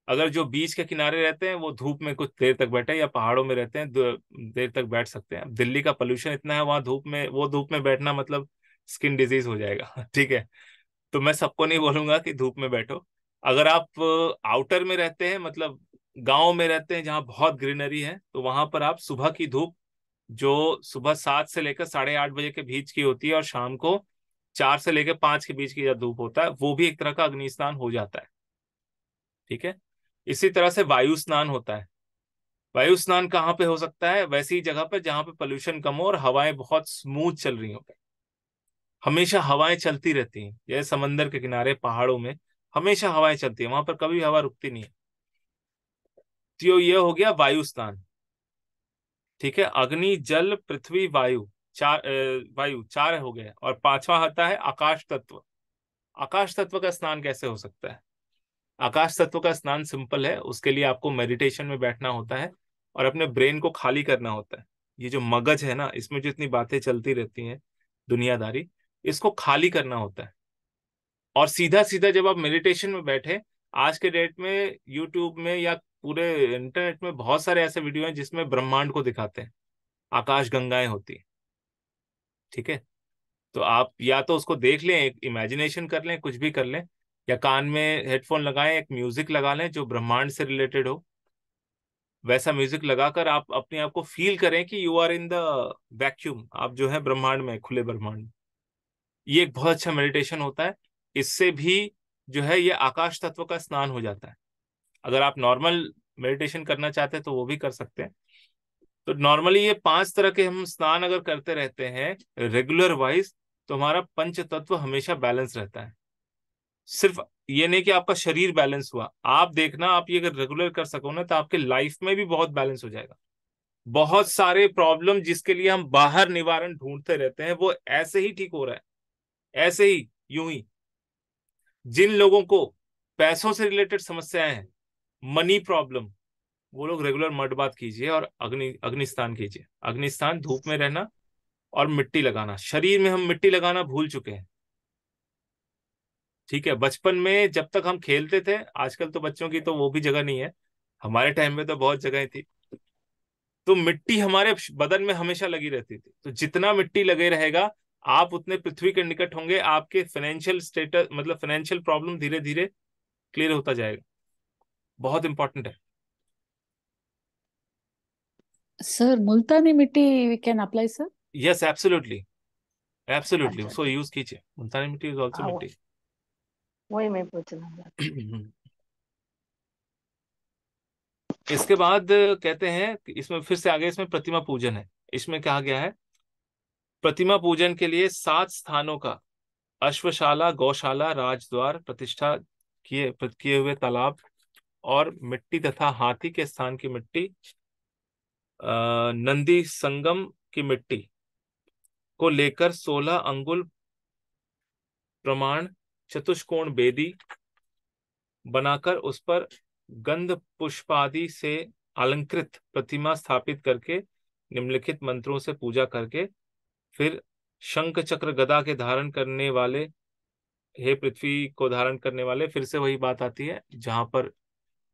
अगर जो बीच के किनारे रहते हैं वो धूप में कुछ देर तक बैठे, या पहाड़ों में रहते हैं देर तक बैठ सकते हैं। दिल्ली का पोल्यूशन इतना है, वहां धूप में वो धूप में बैठना मतलब स्किन डिजीज हो जाएगा। ठीक है, तो मैं सबको नहीं बोलूंगा कि धूप में बैठो। अगर आप आउटर में रहते हैं, मतलब गाँव में रहते हैं जहाँ बहुत ग्रीनरी है, तो वहां पर आप सुबह की धूप जो सुबह सात से लेकर साढ़े आठ बजे के बीच की होती है और शाम को चार से लेकर पांच के बीच की जब धूप होता है, वो भी एक तरह का अग्नि स्नान हो जाता है। ठीक है, इसी तरह से वायु स्नान होता है। वायु स्नान कहाँ पे हो सकता है? वैसी जगह पे जहाँ पे पोल्यूशन कम हो और हवाएं बहुत स्मूथ चल रही हो। हमेशा हवाएं चलती रहती हैं, जैसे समंदर के किनारे पहाड़ों में हमेशा हवाएं चलती है, वहां पर कभी हवा रुकती नहीं है। तो ये हो गया वायु स्नान। ठीक है, अग्नि जल पृथ्वी वायु, चार वायु चार हो गए, और पांचवा आता है आकाश तत्व। आकाश तत्व का स्नान कैसे हो सकता है? आकाश तत्व का स्नान सिंपल है, उसके लिए आपको मेडिटेशन में बैठना होता है और अपने ब्रेन को खाली करना होता है। ये जो मगज है ना, इसमें जितनी बातें चलती रहती हैं दुनियादारी, इसको खाली करना होता है। और सीधा सीधा जब आप मेडिटेशन में बैठे, आज के डेट में यूट्यूब में या पूरे इंटरनेट में बहुत सारे ऐसे वीडियो हैं जिसमें ब्रह्मांड को दिखाते हैं, आकाश गंगाएं होती है। ठीक है, तो आप या तो उसको देख लें, इमेजिनेशन कर लें, कुछ भी कर लें, या कान में हेडफोन लगाएं, एक म्यूजिक लगा लें जो ब्रह्मांड से रिलेटेड हो। वैसा म्यूजिक लगाकर आप अपने आप को फील करें कि you are in the vacuum, आप जो है ब्रह्मांड में, खुले ब्रह्मांड में। ये एक बहुत अच्छा मेडिटेशन होता है, इससे भी जो है ये आकाश तत्व का स्नान हो जाता है। अगर आप नॉर्मल मेडिटेशन करना चाहते हैं तो वो भी कर सकते हैं। तो नॉर्मली ये पांच तरह के हम स्नान अगर करते रहते हैं रेगुलर वाइज, तो हमारा पंच तत्व हमेशा बैलेंस रहता है। सिर्फ ये नहीं कि आपका शरीर बैलेंस हुआ, आप देखना आप ये अगर रेगुलर कर सको ना, तो आपके लाइफ में भी बहुत बैलेंस हो जाएगा। बहुत सारे प्रॉब्लम जिसके लिए हम बाहर निवारण ढूंढते रहते हैं, वो ऐसे ही ठीक हो रहा है, ऐसे ही यूं ही। जिन लोगों को पैसों से रिलेटेड समस्याएं हैं, मनी प्रॉब्लम, वो लोग रेगुलर मठ बात कीजिए और अग्नि अग्नि स्नान कीजिए। अग्नि स्नान, धूप में रहना और मिट्टी लगाना। शरीर में हम मिट्टी लगाना भूल चुके हैं। ठीक है, बचपन में जब तक हम खेलते थे, आजकल तो बच्चों की तो वो भी जगह नहीं है, हमारे टाइम में तो बहुत जगह थी, तो मिट्टी हमारे बदन में हमेशा लगी रहती थी। तो जितना मिट्टी लगे रहेगा, आप उतने पृथ्वी के निकट होंगे, आपके फाइनेंशियल स्टेटस मतलब फाइनेंशियल प्रॉब्लम धीरे धीरे क्लियर होता जाएगा। बहुत इंपॉर्टेंट है सर। मुल्तानी मिट्टी we can apply sir? Yes, absolutely absolutely, so use कीजिए। मुल्तानी मिट्टी इज आल्सो मिट्टी, वही मैं पूछना था। इसके बाद कहते हैं इसमें फिर से आगे, इसमें प्रतिमा पूजन है। इसमें कहा गया है प्रतिमा पूजन के लिए सात स्थानों का अश्वशाला, गौशाला, राजद्वार, प्रतिष्ठा किए किए हुए तालाब और मिट्टी तथा हाथी के स्थान की मिट्टी, नंदी संगम की मिट्टी को लेकर सोलह अंगुल प्रमाण चतुष्कोण बेदी बनाकर उस पर गंध पुष्पादि से अलंकृत प्रतिमा स्थापित करके निम्नलिखित मंत्रों से पूजा करके फिर शंख चक्र गदा के धारण करने वाले, हे पृथ्वी को धारण करने वाले, फिर से वही बात आती है जहां पर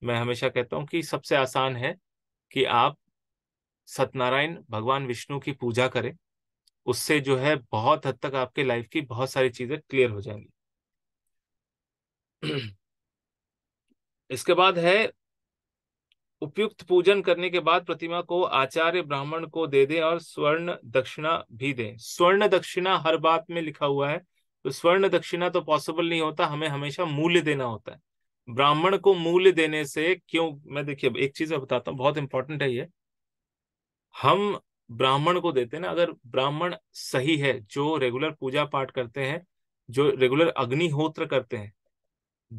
मैं हमेशा कहता हूं कि सबसे आसान है कि आप सत्यनारायण भगवान विष्णु की पूजा करें। उससे जो है बहुत हद तक आपके लाइफ की बहुत सारी चीजें क्लियर हो जाएंगी। इसके बाद है उपयुक्त पूजन करने के बाद प्रतिमा को आचार्य ब्राह्मण को दे दें और स्वर्ण दक्षिणा भी दें। स्वर्ण दक्षिणा हर बात में लिखा हुआ है, तो स्वर्ण दक्षिणा तो पॉसिबल नहीं होता, हमें हमेशा मूल्य देना होता है। ब्राह्मण को मूल्य देने से क्यों, मैं देखिए एक चीज मैं बताता हूँ, बहुत इंपॉर्टेंट है ये। हम ब्राह्मण को देते हैं ना, अगर ब्राह्मण सही है, जो रेगुलर पूजा पाठ करते हैं, जो रेगुलर अग्निहोत्र करते हैं,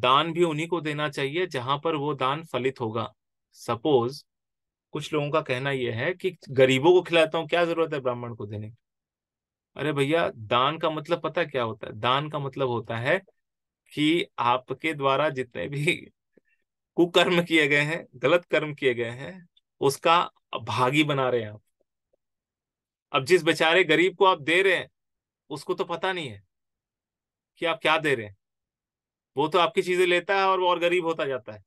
दान भी उन्हीं को देना चाहिए जहां पर वो दान फलित होगा। सपोज कुछ लोगों का कहना यह है कि गरीबों को खिलाता हूँ, क्या जरूरत है ब्राह्मण को देने की। अरे भैया, दान का मतलब पता क्या होता है? दान का मतलब होता है कि आपके द्वारा जितने भी कुकर्म किए गए हैं, गलत कर्म किए गए हैं, उसका भागी बना रहे हैं आप। अब जिस बेचारे गरीब को आप दे रहे हैं, उसको तो पता नहीं है कि आप क्या दे रहे हैं। वो तो आपकी चीजें लेता है और वो और गरीब होता जाता है।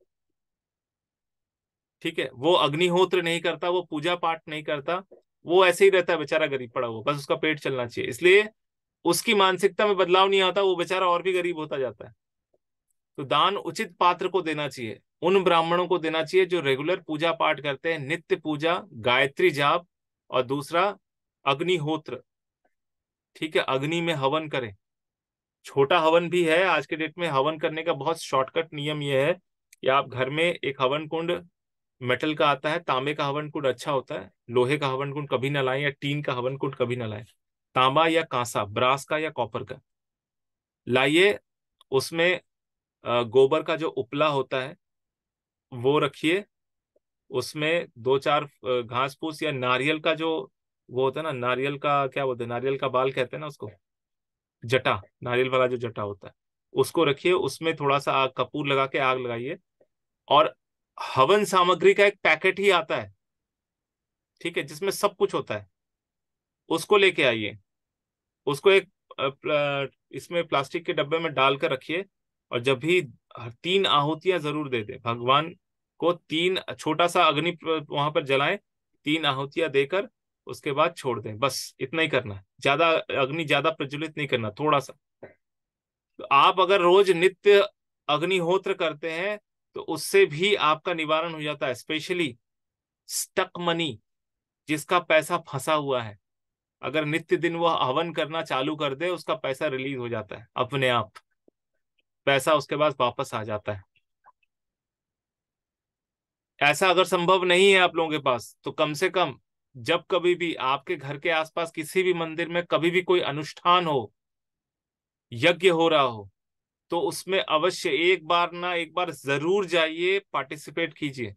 ठीक है, वो अग्निहोत्र नहीं करता, वो पूजा पाठ नहीं करता, वो ऐसे ही रहता है बेचारा गरीब पड़ा हुआ, बस उसका पेट चलना चाहिए। इसलिए उसकी मानसिकता में बदलाव नहीं आता, वो बेचारा और भी गरीब होता जाता है। तो दान उचित पात्र को देना चाहिए, उन ब्राह्मणों को देना चाहिए जो रेगुलर पूजा पाठ करते हैं, नित्य पूजा, गायत्री जाप और दूसरा अग्निहोत्र। ठीक है, अग्नि में हवन करें। छोटा हवन भी है, आज के डेट में हवन करने का बहुत शॉर्टकट नियम यह है कि आप घर में एक हवन कुंड, मेटल का आता है, तांबे का हवन कुंड अच्छा होता है, लोहे का हवन कुंड कभी ना लाएं या टीन का हवन कुंड कभी ना लाएं, तांबा या कांसा, ब्रास का या कॉपर का लाइए। उसमें गोबर का जो उपला होता है वो रखिए, उसमें दो चार घास फूस या नारियल का जो वो होता है ना, नारियल का क्या बोलते हैं, नारियल का बाल कहते हैं ना उसको, जटा, नारियल वाला जो जटा होता है उसको रखिए। उसमें थोड़ा सा आग, कपूर लगा के आग लगाइए। और हवन सामग्री का एक पैकेट ही आता है, ठीक है, जिसमें सब कुछ होता है, उसको लेके आइए। उसको एक इसमें प्लास्टिक के डब्बे में डाल कर रखिए और जब भी तीन आहुतियां जरूर दे दे भगवान को, तीन छोटा सा अग्नि वहां पर जलाएं, तीन आहुतियां देकर उसके बाद छोड़ दें। बस इतना ही करना है, ज्यादा अग्नि ज्यादा प्रज्वलित नहीं करना, थोड़ा सा। तो आप अगर रोज नित्य अग्निहोत्र करते हैं तो उससे भी आपका निवारण हो जाता है। स्पेशली स्टक मनी, जिसका पैसा फंसा हुआ है, अगर नित्य दिन वो हवन करना चालू कर दे, उसका पैसा रिलीज हो जाता है अपने आप, पैसा उसके बाद वापस आ जाता है। ऐसा अगर संभव नहीं है आप लोगों के पास, तो कम से कम जब कभी भी आपके घर के आसपास किसी भी मंदिर में कभी भी कोई अनुष्ठान हो, यज्ञ हो रहा हो, तो उसमें अवश्य एक बार ना एक बार जरूर जाइए, पार्टिसिपेट कीजिए।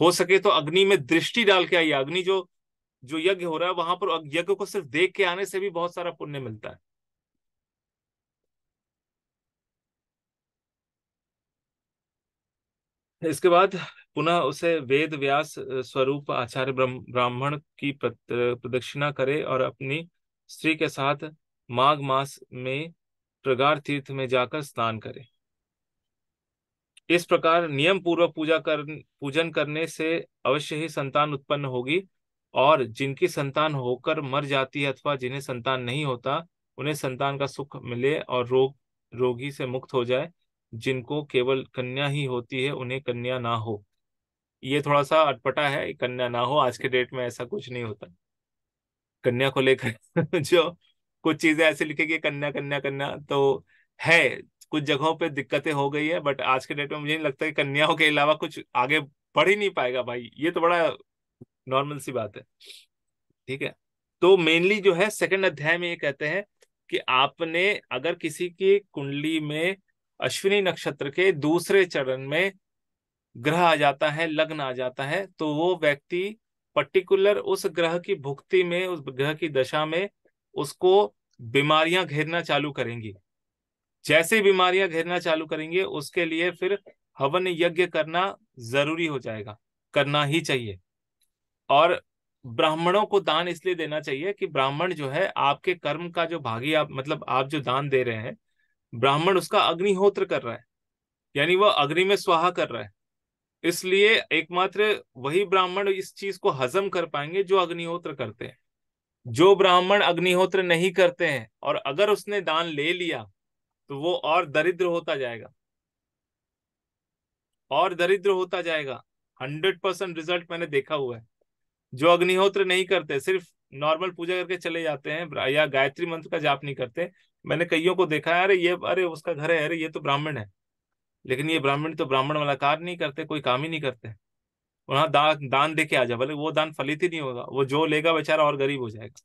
हो सके तो अग्नि में दृष्टि डाल के आइए। अग्नि जो जो यज्ञ हो रहा है वहां पर, यज्ञ को सिर्फ देख के आने से भी बहुत सारा पुण्य मिलता है। इसके बाद पुनः उसे वेद व्यास स्वरूप आचार्य ब्राह्मण की प्रदक्षिणा करे और अपनी स्त्री के साथ माघ मास में प्रगाढ़ तीर्थ में जाकर स्नान करे। इस प्रकार नियम पूर्वक पूजा कर पूजन करने से अवश्य ही संतान उत्पन्न होगी। और जिनकी संतान होकर मर जाती है अथवा जिन्हें संतान नहीं होता, उन्हें संतान का सुख मिले और रोग रोगी से मुक्त हो जाए। जिनको केवल कन्या ही होती है, उन्हें कन्या ना हो। ये थोड़ा सा अटपटा है, कन्या ना हो, आज के डेट में ऐसा कुछ नहीं होता कन्या को लेकर। जो कुछ चीजें ऐसे लिखी कि कन्या कन्या कन्या तो है, कुछ जगहों पे दिक्कतें हो गई है, बट आज के डेट में मुझे नहीं लगता कि कन्याओं के अलावा कुछ आगे बढ़ ही नहीं पाएगा भाई। ये तो बड़ा नॉर्मल सी बात है। ठीक है, तो मेनली जो है सेकेंड अध्याय में ये कहते हैं कि आपने अगर किसी की कुंडली में अश्विनी नक्षत्र के दूसरे चरण में ग्रह आ जाता है, लग्न आ जाता है, तो वो व्यक्ति पर्टिकुलर उस ग्रह की भुक्ति में, उस ग्रह की दशा में उसको बीमारियां घेरना चालू करेंगी। जैसे बीमारियां घेरना चालू करेंगे, उसके लिए फिर हवन यज्ञ करना जरूरी हो जाएगा, करना ही चाहिए। और ब्राह्मणों को दान इसलिए देना चाहिए कि ब्राह्मण जो है आपके कर्म का जो भागी, आप मतलब आप जो दान दे रहे हैं, ब्राह्मण उसका अग्निहोत्र कर रहा है, यानी वह अग्नि में स्वाहा कर रहा है। इसलिए एकमात्र वही ब्राह्मण इस चीज को हजम कर पाएंगे जो अग्निहोत्र करते हैं। जो ब्राह्मण अग्निहोत्र नहीं करते हैं और अगर उसने दान ले लिया, तो वो और दरिद्र होता जाएगा, और दरिद्र होता जाएगा। हंड्रेड परसेंट रिजल्ट मैंने देखा हुआ है। जो अग्निहोत्र नहीं करते, सिर्फ नॉर्मल पूजा करके चले जाते हैं या गायत्री मंत्र का जाप नहीं करते, मैंने कईयों को देखा है, अरे ये अरे उसका घर है, अरे ये तो ब्राह्मण है, लेकिन ये ब्राह्मण तो ब्राह्मण वाला कार्य नहीं करते, कोई काम ही नहीं करते। वहां दा, दान दे के आ जाए, भले वो दान फलित ही नहीं होगा, वो जो लेगा बेचारा और गरीब हो जाएगा।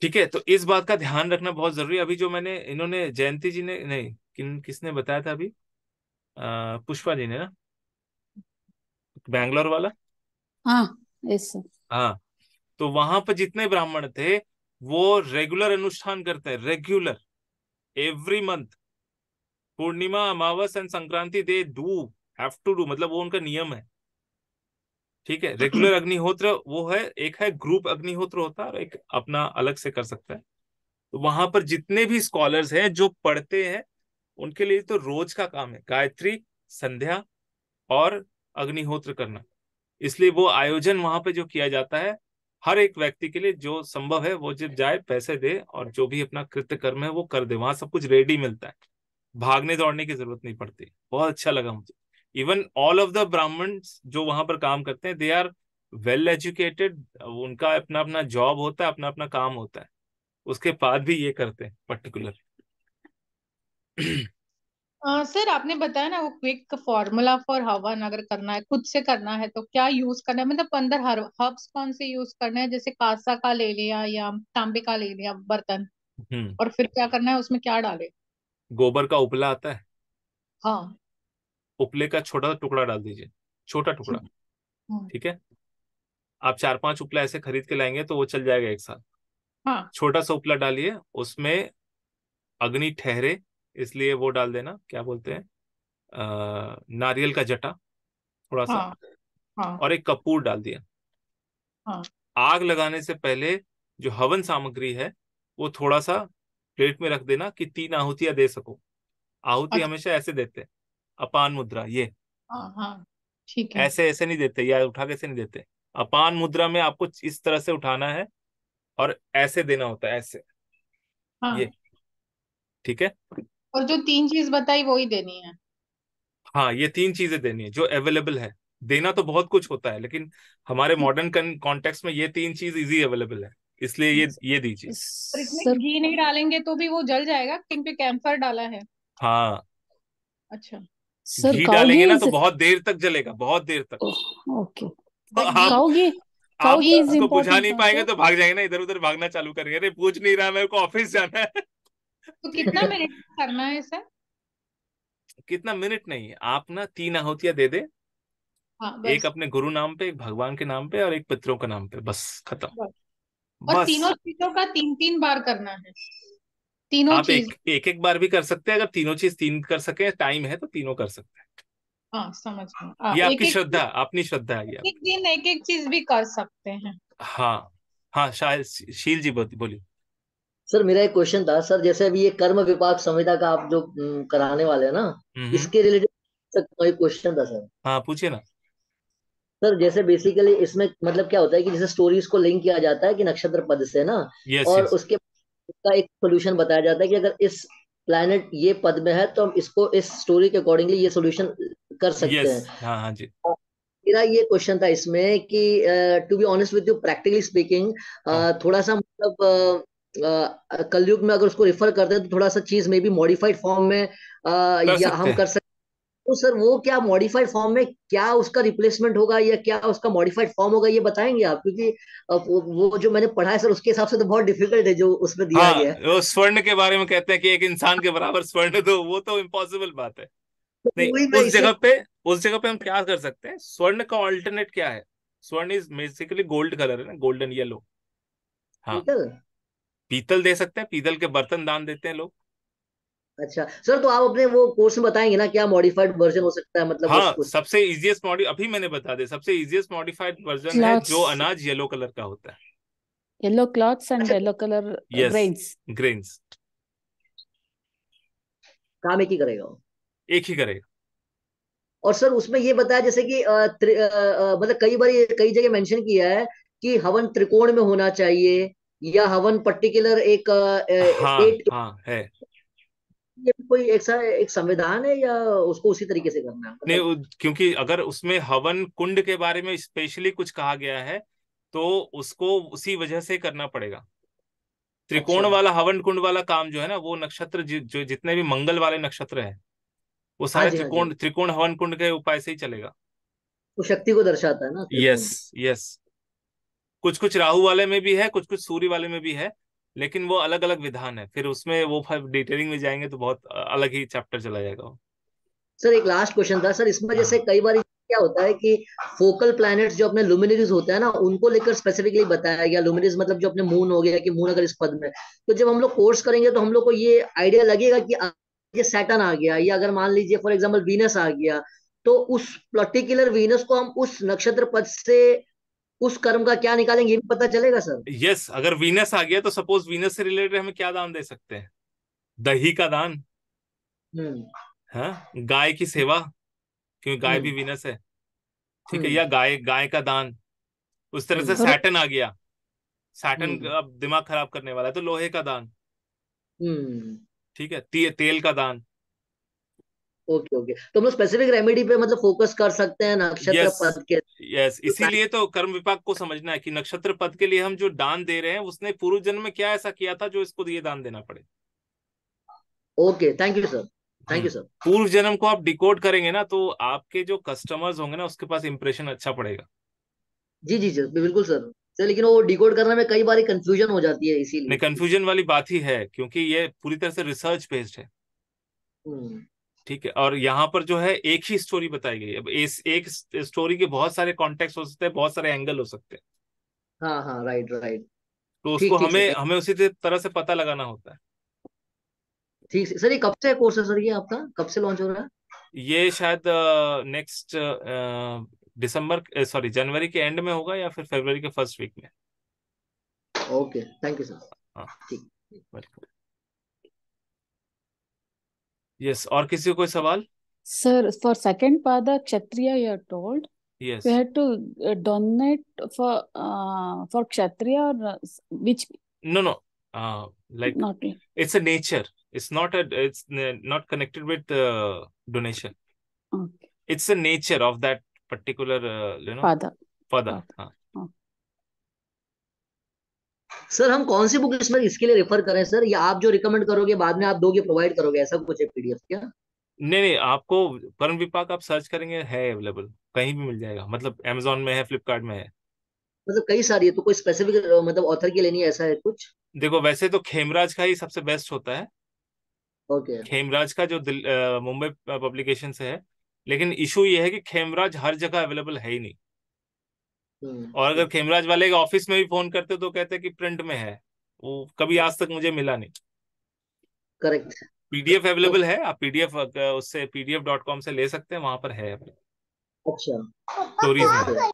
ठीक है, तो इस बात का ध्यान रखना बहुत जरूरी है। अभी जो मैंने इन्होंने जयंती जी ने नहीं किन किसने बताया था अभी, आ, पुष्पा जी ने ना, बैंगलोर वाला, हाँ हाँ, तो वहां पर जितने ब्राह्मण थे वो रेगुलर अनुष्ठान करते हैं, regular every month, Purnima, Amavas and Sankranti, they do have to do, मतलब वो उनका नियम है। ठीक है, रेगुलर अग्निहोत्र वो है, एक है ग्रुप अग्निहोत्र होता है और एक अपना अलग से कर सकता है। तो वहां पर जितने भी स्कॉलर्स हैं जो पढ़ते हैं उनके लिए तो रोज का काम है गायत्री, संध्या और अग्निहोत्र करना, इसलिए वो आयोजन वहां पे जो किया जाता है हर एक व्यक्ति के लिए जो संभव है वो जब जाए, पैसे दे और जो भी अपना कृत्य कर्म है वो कर दे। वहां सब कुछ रेडी मिलता है, भागने दौड़ने की जरूरत नहीं पड़ती। बहुत अच्छा लगा मुझे। इवन ऑल ऑफ द ब्राह्मण जो वहां पर काम करते हैं, दे आर वेल एजुकेटेड, उनका अपना अपना जॉब होता है, अपना अपना काम होता है, उसके बाद भी ये करते हैं पर्टिकुलर। सर uh, आपने बताया ना वो क्विक फॉर्मूला फॉर हवन, अगर करना है खुद से करना है तो क्या यूज करना है, मतलब पंद्रह हर्ब्स कौन से यूज करने हैं, जैसे कासा का ले लिया या तांबे का ले लिया बर्तन, और फिर क्या करना है, उसमें क्या डाले? गोबर का उपला आता है, हाँ, उपले का छोटा टुकड़ा डाल दीजिए, छोटा टुकड़ा, ठीक है, आप चार पांच उपला ऐसे खरीद के लाएंगे तो वो चल जाएगा एक साथ, हाँ। छोटा सा उपला डालिए, उसमें अग्नि ठहरे इसलिए वो डाल देना, क्या बोलते हैं, आ, नारियल का जटा थोड़ा सा, हाँ, हाँ, और एक कपूर डाल दिया, हाँ। आग लगाने से पहले जो हवन सामग्री है वो थोड़ा सा प्लेट में रख देना कि तीन आहुतियां दे सको। आहुति अच्छा। हमेशा ऐसे देते हैं, अपान मुद्रा, ये हाँ, हाँ, ठीक है। ऐसे ऐसे नहीं देते या उठा कैसे नहीं देते, अपान मुद्रा में आपको इस तरह से उठाना है और ऐसे देना होता है, ऐसे, हाँ, ये ठीक है। और जो तीन चीज बताई वो ही देनी है, हाँ, ये तीन चीजें देनी है जो अवेलेबल है। देना तो बहुत कुछ होता है, लेकिन हमारे मॉडर्न कॉन्टेक्स्ट में ये तीन चीज इजी अवेलेबल है, इसलिए ये ये दीजिए। और इसमें घी नहीं डालेंगे तो भी वो जल जाएगा, किन पे कैम्फर डाला है, हाँ, अच्छा। सर घी डालेंगे ना तो बहुत देर तक जलेगा, बहुत देर तक। ओके, आपको बुझा नहीं पाएंगे तो भाग जाएंगे ना, इधर उधर भागना चालू करेंगे, अरे पूछ नहीं रहा, मेरे को ऑफिस जाना है। तो कितना मिनट करना है सर? कितना मिनट नहीं है, आप ना तीन आहुतियां दे दे, हाँ, एक अपने गुरु नाम पे, एक भगवान के नाम पे और एक पितरों के नाम पे, बस खत्म। और तीनों चीजों का तीन तीन बार करना है, तीनों आप चीज... एक, एक एक बार भी कर सकते हैं, अगर तीनों चीज तीन कर सके, टाइम है तो तीनों कर सकते हैं, हाँ, समझ में। ये आपकी श्रद्धा, अपनी श्रद्धा है, एक दिन एक एक चीज भी कर सकते हैं, हाँ हाँ। शायद शील जी बोलिए। सर मेरा एक क्वेश्चन था सर, जैसे अभी ये कर्म विपाक संहिता का आप जो कराने वाले हैं ना, इसके रिलेटेड एक क्वेश्चन था सर। हाँ पूछिए ना सर। जैसे बेसिकली इसमें मतलब क्या होता है कि जैसे स्टोरीज को लिंक किया जाता है कि नक्षत्र पद से ना, yes, और yes. उसके का एक सोल्यूशन बताया जाता है कि अगर इस प्लैनेट ये पद में है तो हम इसको इस स्टोरी के अकॉर्डिंगली ये सोल्यूशन कर सकते yes. हैं, हाँ, हाँ, जी। मेरा ये क्वेश्चन था इसमें कि to be honest with you practically speaking, थोड़ा सा मतलब Uh, कलयुग में अगर उसको रिफर करते हैं तो थोड़ा सा चीज में भी मॉडिफाइड फॉर्म में uh, या हम कर सकते, तो सर वो क्या मॉडिफाइड फॉर्म में क्या उसका रिप्लेसमेंट होगा या क्या उसका मॉडिफाइड फॉर्म होगा, ये बताएंगे आप? क्योंकि वो जो मैंने पढ़ा है सर उसके हिसाब से तो बहुत डिफिकल्ट है जो उसमें दिया हाँ, गया है। स्वर्ण के बारे में कहते हैं कि एक इंसान के बराबर स्वर्ण दो, वो तो इम्पॉसिबल बात है। नहीं, उस जगह पे उस जगह पे हम क्या कर सकते हैं, स्वर्ण का ऑल्टरनेट क्या है, स्वर्ण इज बेसिकली गोल्ड कलर है ना, गोल्डन येलो, हाँ, पीतल दे सकते हैं, पीतल के बर्तन दान देते हैं लोग। अच्छा सर, तो आप अपने वो कोर्स में बताएंगे ना क्या मॉडिफाइड वर्जन हो सकता है, मतलब हाँ, सबसे इजीएस्ट मॉडि अभी मैंने बता दे, सबसे इजीएस्ट मॉडिफाइड वर्जन है जो अनाज येलो कलर का होता है, yellow clothes and yellow colour grains, grains काम एक ही करेगा, एक ही करेगा। और सर उसमें ये बताया जैसे कि मतलब कई बार कई जगह मेंशन किया है कि हवन त्रिकोण में होना चाहिए या हवन पर्टिकुलर एक, हाँ, एक, हाँ, है। कोई एक, एक संविधान है या उसको उसी तरीके से करना है? नहीं, क्योंकि अगर उसमें हवन कुंड के बारे में स्पेशली कुछ कहा गया है तो उसको उसी वजह से करना पड़ेगा। त्रिकोण वाला हवन कुंड वाला काम जो है ना, वो नक्षत्र जि, जो जितने भी मंगल वाले नक्षत्र हैं वो सारे त्रिकोण त्रिकोण हवन कुंड के उपाय से ही चलेगा। वो शक्ति को दर्शाता है ना। यस यस, कुछ कुछ राहु वाले में भी है, कुछ कुछ सूर्य वाले में भी है, लेकिन वो अलग अलग विधान है। फिर उसमें वो डिटेलिंग में जाएंगे तो बहुत अलग ही चैप्टर चला जाएगा वो। सर एक लास्ट क्वेश्चन था सर इसमें, जैसे कई बार क्या होता है कि फोकल प्लैनेट्स जो अपने लुमिनरीज होते हैं ना, उनको लेकर स्पेसिफिकली बताया गया। लुमिनरीज मतलब जो अपने मून हो गया कि मून अगर इस पद में, तो जब हम लोग कोर्स करेंगे तो हम लोग को ये आइडिया लगेगा कि ये सैटर्न आ गया, या अगर मान लीजिए फॉर एग्जाम्पल वीनस आ गया, तो उस पर्टिकुलर वीनस को हम उस नक्षत्र पद से उस कर्म का क्या निकालेंगे ये भी पता चलेगा सर? यस yes, अगर वीनस आ गया तो सपोज वीनस से रिलेटेड हमें क्या दान दे सकते हैं? दही का दान, हाँ, गाय की सेवा, क्योंकि गाय भी वीनस है, ठीक है, या गाय गाय का दान। उस तरह से सैटर्न आ गया, सैटर्न अब दिमाग खराब करने वाला है, तो लोहे का दान, ठीक है, ते, तेल का दान। ओके ओके, तो हम लोग स्पेसिफिक रेमेडी पे मतलब फोकस कर सकते हैं नक्षत्र yes, पद के। यस yes, इसीलिए तो कर्म विपाक को समझना है कि नक्षत्र पद के लिए हम जो दान दे रहे हैं उसने पूर्व जन्म में क्या ऐसा किया था जो इसको ये दान देना पड़े। Okay, thank you sir, thank you sir. पूर्व जन्म को आप डिकोड करेंगे ना तो आपके जो कस्टमर्स होंगे ना उसके पास इंप्रेशन अच्छा पड़ेगा। जी जी सर, बिल्कुल सर। सर लेकिन वो डिकोड करने में कई बार कंफ्यूजन हो जाती है, इसीलिए। कंफ्यूजन वाली बात ही है क्योंकि ये पूरी तरह से रिसर्च बेस्ड है, ठीक है। और यहाँ पर जो है एक ही स्टोरी बताई गई है। अब इस एक स्टोरी के बहुत सारे कॉन्टेक्स्ट हो सकते हैं, बहुत सारे एंगल हो सकते हैं। हाँ हाँ, राइट राइट। तो उसको ठीक, हमें ठीक, हमें उसी तरह से पता लगाना होता है। ठीक है सर, ये कब से कोर्स है सर, ये आपका कब से लॉन्च हो रहा है? ये शायद नेक्स्ट दिसंबर सॉरी जनवरी के एंड में होगा या फिर फरवरी के फर्स्ट वीक में। ओके, थैंक यू सर, ठीक, वेलकम। Yes, और किसी को कोई सवाल? Sir, for second pada Kshatriya you are told. Yes. We had to donate for uh, for Kshatriya or which? No, no. Uh, like not. It's a nature. It's not a. It's not connected with uh, donation. Okay. It's a nature of that particular uh, you know. Pada. Pada. Okay. हाँ. Sir हम कौन सी book इसमें इसके लिए refer करें sir, या आप जो रिकमेंड करोगे बाद में आप दोगे, प्रोवाइड करोगे, ऐसा कुछ है पीडीएफ क्या? नहीं नहीं, आपको कर्म विपाक आप सर्च करेंगे है अवेलेबल, कहीं भी मिल जाएगा। मतलब अमेज़न में है, फ्लिपकार्ट में है, मतलब कई सारी है। तो कोई स्पेसिफिक मतलब ऑथर की लेनी है, ऐसा है कुछ? देखो वैसे तो खेमराज का ही सबसे बेस्ट होता है। ओके, खेमराज का जो मुंबई पब्लिकेशन से है, लेकिन इशू ये है कि खेमराज हर जगह अवेलेबल है ही नहीं। और अगर खेमराज वाले के ऑफिस में भी फोन करते तो कहते हैं कि प्रिंट में है, वो कभी आज तक मुझे मिला नहीं। करेक्ट, पीडीएफ अवेलेबल है, आप पीडीएफ उससे पीडीएफ डॉट कॉम से ले सकते हैं, वहां पर है। अच्छा, स्टोरीज में,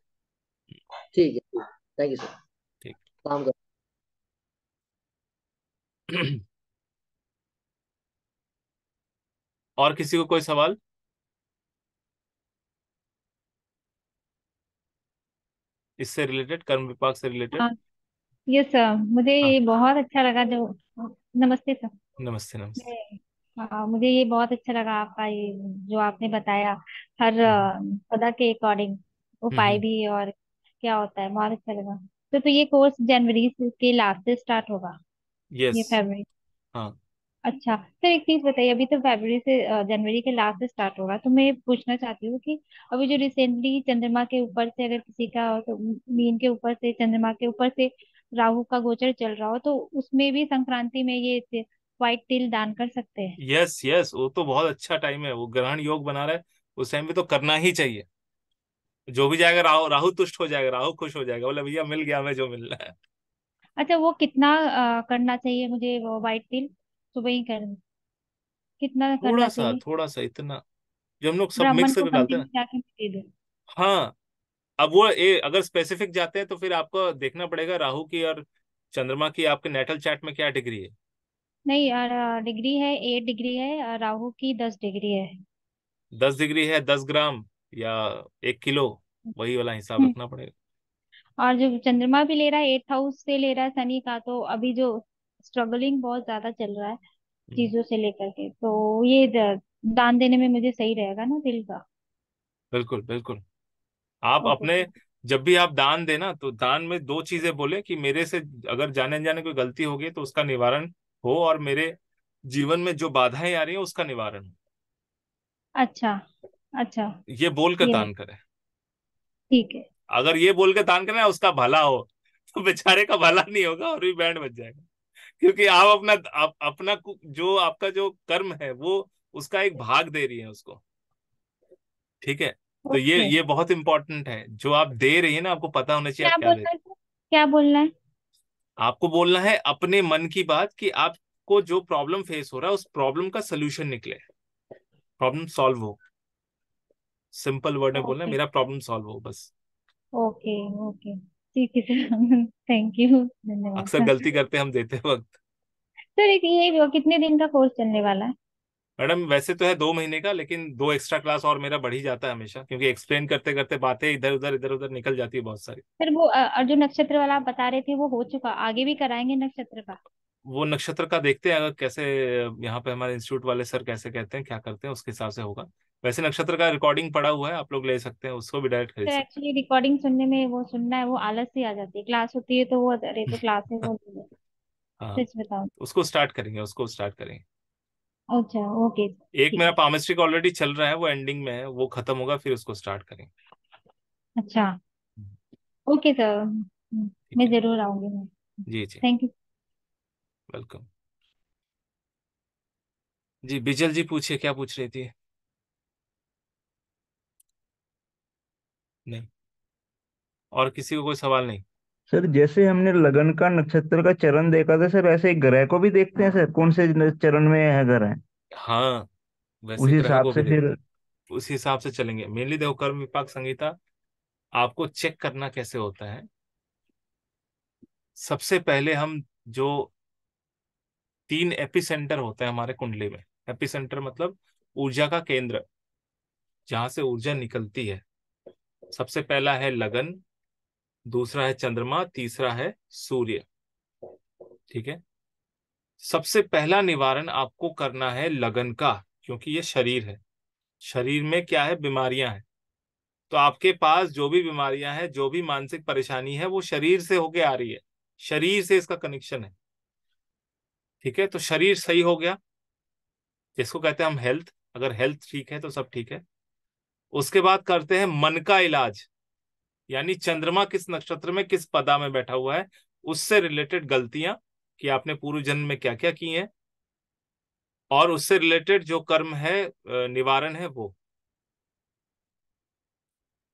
ठीक है, थैंक यू सर, ठीक, काम कर। और किसी को कोई सवाल? इससे रिलेटेड, कर्म विपाक से रिलेटेड? यस सर, मुझे ये बहुत अच्छा लगा जो, नमस्ते सर। नमस्ते नमस्ते। आ, मुझे ये बहुत अच्छा लगा आपका ये जो आपने बताया, हर पदा के अकॉर्डिंग उपाय भी और क्या होता है, बहुत अच्छा लगा। तो तो ये कोर्स जनवरी के लास्ट से स्टार्ट होगा? यस, ये फरवरी। हाँ अच्छा सर, एक चीज बताइए, अभी तो फरवरी से जनवरी के लास्ट से स्टार्ट होगा, तो मैं पूछना चाहती हूँ कि अभी जो रिसेंटली चंद्रमा के ऊपर से अगर किसी का तो मीन के ऊपर से चंद्रमा के ऊपर से राहु का गोचर चल रहा हो, तो उसमें भी संक्रांति में ये व्हाइट तिल दान कर सकते हैं? यस यस, वो तो बहुत अच्छा टाइम है, वो ग्रहण योग बना रहा है उस टाइम पे, तो करना ही चाहिए। जो भी जाएगा राहु राहु तुष्ट हो जाएगा, राहु खुश हो जाएगा, बोला भैया मिल गया हमें जो मिलना है। अच्छा, वो कितना आ, करना चाहिए मुझे व्हाइट तिल सुबह ही कर, कितना थोड़ा सा थोड़ा सा इतना जो हम लोग सब मिक्स कर डालते हैं। हाँ, अब वो ए, अगर स्पेसिफिक जाते हैं तो फिर आपको देखना पड़ेगा राहु की और चंद्रमा की आपके नेटल चार्ट में क्या डिग्री है। नहीं यार, डिग्री है एट डिग्री है, राहु की दस डिग्री है। दस डिग्री है, दस ग्राम या एक किलो, वही वाला हिसाब रखना पड़ेगा। और जो चंद्रमा भी ले रहा है एट हाउस से ले रहा है शनि का, तो अभी जो स्ट्रगलिंग बहुत ज्यादा चल रहा है, चीजों से लेकर के, तो ये दान देने में मुझे सही रहेगा ना दिल का। बिल्कुल बिल्कुल। आप okay. अपने जब भी आप दान देना तो दान में दो चीजें बोले कि मेरे से अगर जाने जाने कोई गलती हो गई तो उसका निवारण हो, और मेरे जीवन में जो बाधाएं आ रही है उसका निवारण हो। अच्छा अच्छा, ये बोल कर दान करें। ठीक है, अगर ये बोल के दान करें उसका भला हो तो बेचारे का भला नहीं होगा और भी बैंड बच जाएगा, क्योंकि आप अपना आप, अपना जो आपका जो कर्म है वो उसका एक भाग दे रही है उसको। ठीक है, तो ये ये बहुत इम्पोर्टेंट है जो आप दे रही है ना, आपको पता होना चाहिए क्या, आप क्या, बोलना क्या बोलना है आपको बोलना है अपने मन की बात, कि आपको जो प्रॉब्लम फेस हो रहा है उस प्रॉब्लम का सोल्यूशन निकले, प्रॉब्लम सॉल्व हो। सिंपल वर्ड में बोलना है, मेरा प्रॉब्लम सॉल्व हो बस। ओके ओके, ठीक है सर, थैंक यू, धन्यवाद। अक्सर गलती करते हम देते वक्त। सर ये कितने दिन का कोर्स चलने वाला है? मैडम वैसे तो है दो महीने का, लेकिन दो एक्स्ट्रा क्लास और मेरा बढ़ ही जाता है हमेशा, क्योंकि एक्सप्लेन करते करते बातें इधर उधर इधर उधर निकल जाती है बहुत सारी। सर वो अर्जुन नक्षत्र वाला आप बता रहे थे वो हो चुका, आगे भी कराएंगे नक्षत्र का? वो नक्षत्र का देखते हैं अगर कैसे, यहाँ पे हमारे इंस्टीट्यूट वाले सर कैसे कहते हैं क्या करते हैं उसके हिसाब से होगा। वैसे नक्षत्र का रिकॉर्डिंग पड़ा हुआ है, आप लोग ले सकते हैं उसको भी डायरेक्ट खरीद सकते हैं। एक्चुअली रिकॉर्डिंग सुनने में वो सुनना है वो आलस ही आ जाती है, क्लास होती है तो वो अरे तो क्लास है वो सच बताओ। उसको स्टार्ट करेंगे, उसको स्टार्ट करेंगे। अच्छा ओके। एक मेरा पामिस्ट्री का ऑलरेडी चल रहा है, वो एंडिंग में है, वो खत्म होगा फिर उसको स्टार्ट करेंगे। अच्छा ओके सर, मैं जरूर आऊंगी मैं। जी जी, थैंक यू, वेलकम। जी बिजल जी पूछिए, क्या पूछ रही थी? नहीं और किसी को कोई सवाल नहीं? सर जैसे हमने लगन का नक्षत्र का चरण देखा था सर, ऐसे ग्रह को भी देखते हैं सर, कौन से चरण में है ग्रह? हाँ वैसे उसी हिसाब से फिर उसी हिसाब से चलेंगे। मेनली देखो कर्म विपाक संहिता आपको चेक करना कैसे होता है, सबसे पहले हम जो तीन एपिसेंटर होते हैं हमारे कुंडली में, एपिसेंटर मतलब ऊर्जा का केंद्र जहां से ऊर्जा निकलती है, सबसे पहला है लगन, दूसरा है चंद्रमा, तीसरा है सूर्य। ठीक है, सबसे पहला निवारण आपको करना है लगन का, क्योंकि ये शरीर है, शरीर में क्या है बीमारियां हैं, तो आपके पास जो भी बीमारियां हैं जो भी मानसिक परेशानी है वो शरीर से होके आ रही है, शरीर से इसका कनेक्शन है। ठीक है, तो शरीर सही हो गया जिसको कहते हैं हम हेल्थ, अगर हेल्थ ठीक है तो सब ठीक है। उसके बाद करते हैं मन का इलाज, यानी चंद्रमा किस नक्षत्र में किस पदा में बैठा हुआ है उससे रिलेटेड गलतियां कि आपने पूर्व जन्म में क्या क्या की हैं, और उससे रिलेटेड जो कर्म है निवारण है वो।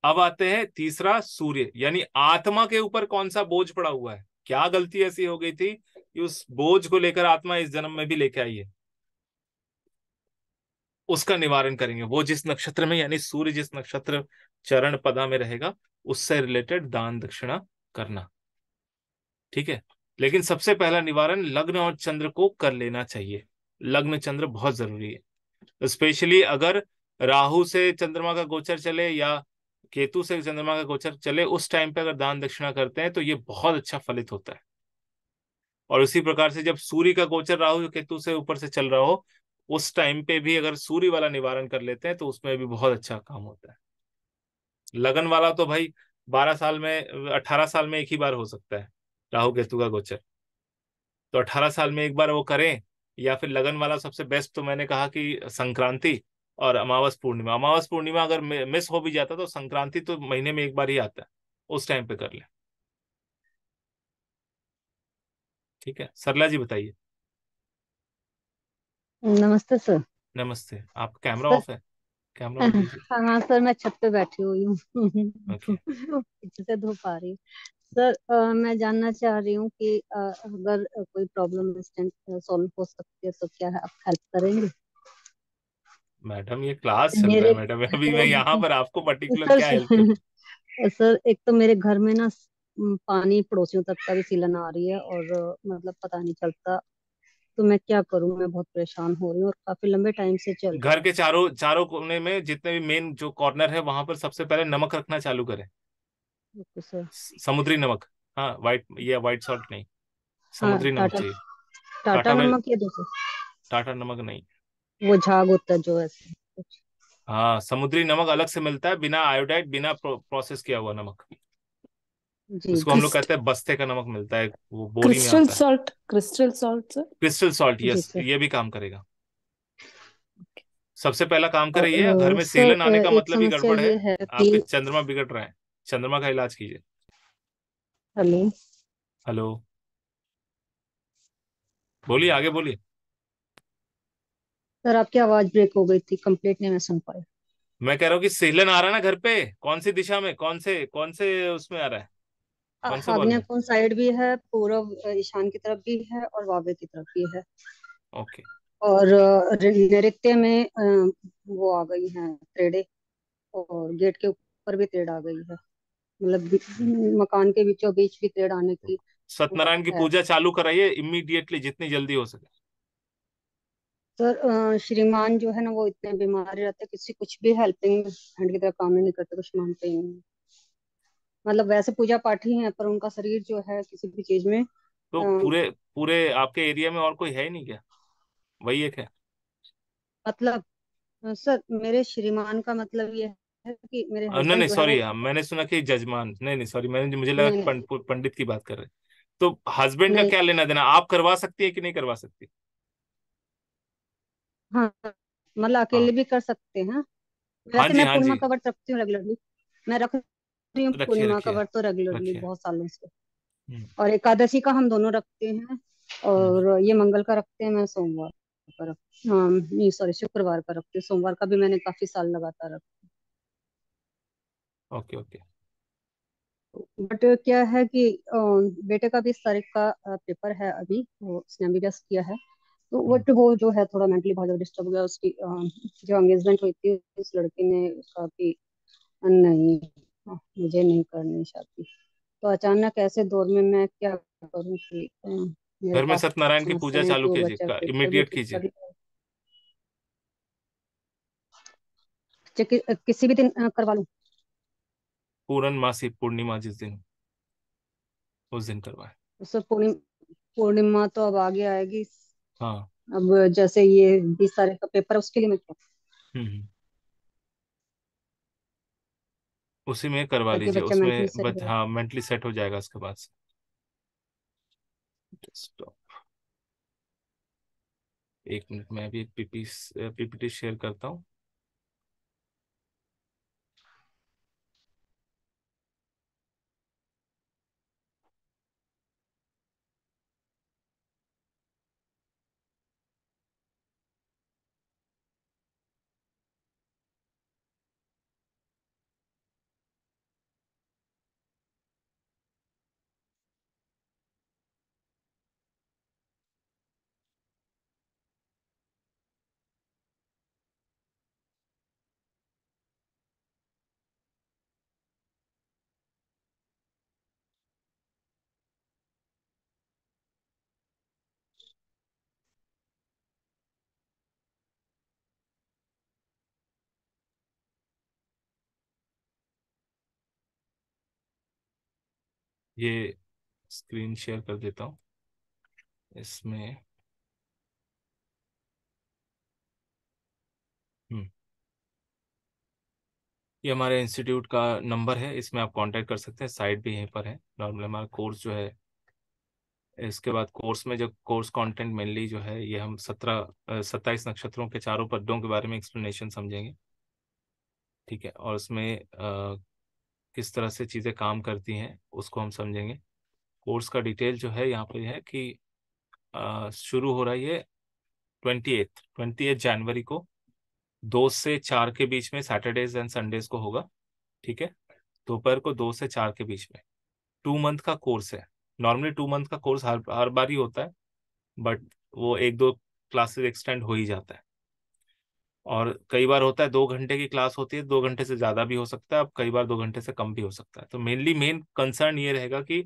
अब आते हैं तीसरा सूर्य, यानी आत्मा के ऊपर कौन सा बोझ पड़ा हुआ है, क्या गलती ऐसी हो गई थी कि उस बोझ को लेकर आत्मा इस जन्म में भी लेके आई है, उसका निवारण करेंगे। वो जिस नक्षत्र में यानी सूर्य जिस नक्षत्र चरण पदा में रहेगा उससे रिलेटेड दान दक्षिणा करना। ठीक है, लेकिन सबसे पहला निवारण लग्न और चंद्र को कर लेना चाहिए, लग्न चंद्र बहुत जरूरी है, स्पेशली अगर राहु से चंद्रमा का गोचर चले या केतु से चंद्रमा का गोचर चले उस टाइम पे अगर दान दक्षिणा करते हैं तो ये बहुत अच्छा फलित होता है। और उसी प्रकार से जब सूर्य का गोचर राहु केतु से ऊपर से चल रहा हो उस टाइम पे भी अगर सूर्य वाला निवारण कर लेते हैं तो उसमें भी बहुत अच्छा काम होता है। लगन वाला तो भाई बारह साल में अठारह साल में एक ही बार हो सकता है राहु केतु का गोचर, तो अठारह साल में एक बार वो करें, या फिर लगन वाला सबसे बेस्ट तो मैंने कहा कि संक्रांति और अमावस पूर्णिमा। अमावस पूर्णिमा अगर मिस हो भी जाता तो संक्रांति तो महीने में एक बार ही आता है, उस टाइम पे कर ले। ठीक है, सरला जी बताइए। नमस्ते सर। नमस्ते, आप कैमरा ऑफ है? Camera off? हाँ सर, मैं छत पे बैठी हुई हूँ से धूप आ रही है सर। आ, मैं जानना चाह रही हूँ कि आ, अगर कोई प्रॉब्लम इंस्टेंट सॉल्व हो सकती है तो क्या आप हेल्प करेंगे? मैडम ये क्लास चल रहा है मैडम, अभी मैं यहाँ पर आपको पर्टिकुलर क्या हेल्प? सर एक तो मेरे घर में ना पानी पड़ोसियों तक का भी सीलन आ रही है और मतलब पता नहीं चलता, तो मैं क्या करूं, मैं बहुत परेशान हो रही हूँ और काफी लंबे टाइम से चल। घर के चारों चारों कोने में जितने भी मेन जो कॉर्नर है वहां पर सबसे पहले नमक रखना चालू करें। Okay sir. समुद्री नमक, हाँ व्हाइट, ये व्हाइट सॉल्ट नहीं, समुद्री हाँ, नमक टाटा, चाहिए। टाटा, टाटा नमक, ये दो सर। टाटा नमक नहीं, वो झाग जो ऐसे हाँ समुद्री नमक अलग से मिलता है, बिना आयोडाइड बिना प्रो, प्रोसेस किया हुआ नमक, उसको हम लोग कहते हैं बस्ते का नमक मिलता है, वो बोरी में आता है। Salt, crystal salt sir, crystal salt yes, ये भी काम करेगा। सबसे पहला काम कर रही है, घर में सेलन आने का मतलब ही गड़बड़ है, है आपके चंद्रमा बिगड़ रहा है, चंद्रमा का इलाज कीजिए। हेलो हेलो बोलिए आगे बोलिए सर, आपकी आवाज ब्रेक हो गई थी, कंप्लीट नहीं मैं सुन पाई। मैं कह रहा हूँ कि सेलन आ रहा है ना घर पे, कौन सी दिशा में, कौन से कौन से उसमें आ रहा है, कौन साइड भी है, पूर्व ईशान की तरफ भी है और वावे की तरफ भी है। ओके और नृत्य में वो आ गई है त्रेड़े, और गेट के ऊपर भी त्रेड़ आ गई है, मतलब मकान के बीचों बीच भी त्रेड़ आने की। सत्यनारायण की पूजा चालू कराइए इमीडिएटली जितनी जल्दी हो सके। सर श्रीमान जो है ना वो इतने बीमार रहते, किसी कुछ भी हेल्पिंग हैंड की तरह काम नहीं करते, कुछ मानते ही नहीं, मतलब वैसे पूजा पाठी हैं पर उनका शरीर जो है किसी भी चीज में। तो पूरे पूरे आपके एरिया में और कोई है नहीं क्या, वही एक है? मतलब सर मेरे श्रीमान का मतलब ये है कि मेरे नहीं नहीं सॉरी मैंने सुना कि जजमान, नहीं नहीं सॉरी मैंने मुझे लगा नहीं, पंड, पंडित की बात कर रहे। तो हस्बैंड का क्या लेना देना, आप करवा सकती है कि नहीं करवा सकती? हाँ मतलब अकेले हाँ। भी कर सकते हैं। वैसे हाँ जी, मैं पूर्णिमा का व्रत रखती हूँ रेगुलरली, मैं रख रही हूँ पूर्णिमा का व्रत तो रेगुलरली बहुत सालों से, और एकादशी का हम दोनों रखते हैं, और ये मंगल का रखते हैं, मैं सोमवार पर हाँ नहीं सॉरी शुक्रवार पर रखती हूँ, सोमवार का भी मैंने काफी साल लगातार रखती हूँ। ओके ओके बट क्या है कि बेटे का बीस तारीख का पेपर है अभी, वो उसने अभी बस किया है, तो बट वो जो है थोड़ा मेंटली बहुत डिस्टर्ब हो गया, उसकी जो एंगेजमेंट हुई थी उस लड़के ने उसका भी नहीं मुझे नहीं करनी चाहती, तो अचानक ऐसे दौर में मैं क्या करूँ कि घर में सत्यनारायण की पूजा चालू कीजिए, इमीडिएट कीजिए। कि, किसी भी दिन करवा लूं, पूर्णमासी पूर्णिमा जिस दिन उस दिन करवाएं। पूर्णिमा पूर्णिमा तो अब आगे आएगी हाँ, अब जैसे ये बीस तारीख का पेपर उसके लिए मैं क्या उसी में करवा लीजिए, उसमें हाँ मेंटली सेट हो जाएगा उसके बाद से। एक मिनट मैं भी पीपी पीपीटी शेयर करता हूँ। ये स्क्रीन शेयर कर देता हूँ, इसमें हम्म ये हमारे इंस्टीट्यूट का नंबर है, इसमें आप कांटेक्ट कर सकते हैं, साइट भी यहीं पर है। नॉर्मल हमारा कोर्स जो है, इसके बाद कोर्स में जो कोर्स कंटेंट मेनली जो है ये हम सत्रह सत्ताईस नक्षत्रों के चारों पदों के बारे में एक्सप्लेनेशन समझेंगे, ठीक है, और उसमें आ, किस तरह से चीज़ें काम करती हैं उसको हम समझेंगे। कोर्स का डिटेल जो है यहाँ पर है कि आ, शुरू हो रहा है ये ट्वेंटी एथ ट्वेंटी एथ जनवरी को दो से चार के बीच में, सैटरडेज एंड संडेज को होगा, ठीक है, दोपहर को दो से चार के बीच में। टू मंथ का कोर्स है, नॉर्मली टू मंथ का कोर्स हर हर बार ही होता है, बट वो एक दो क्लासेज एक्सटेंड हो ही जाता है, और कई बार होता है दो घंटे की क्लास होती है, दो घंटे से ज़्यादा भी हो सकता है, अब कई बार दो घंटे से कम भी हो सकता है। तो मेनली मेन कंसर्न ये रहेगा कि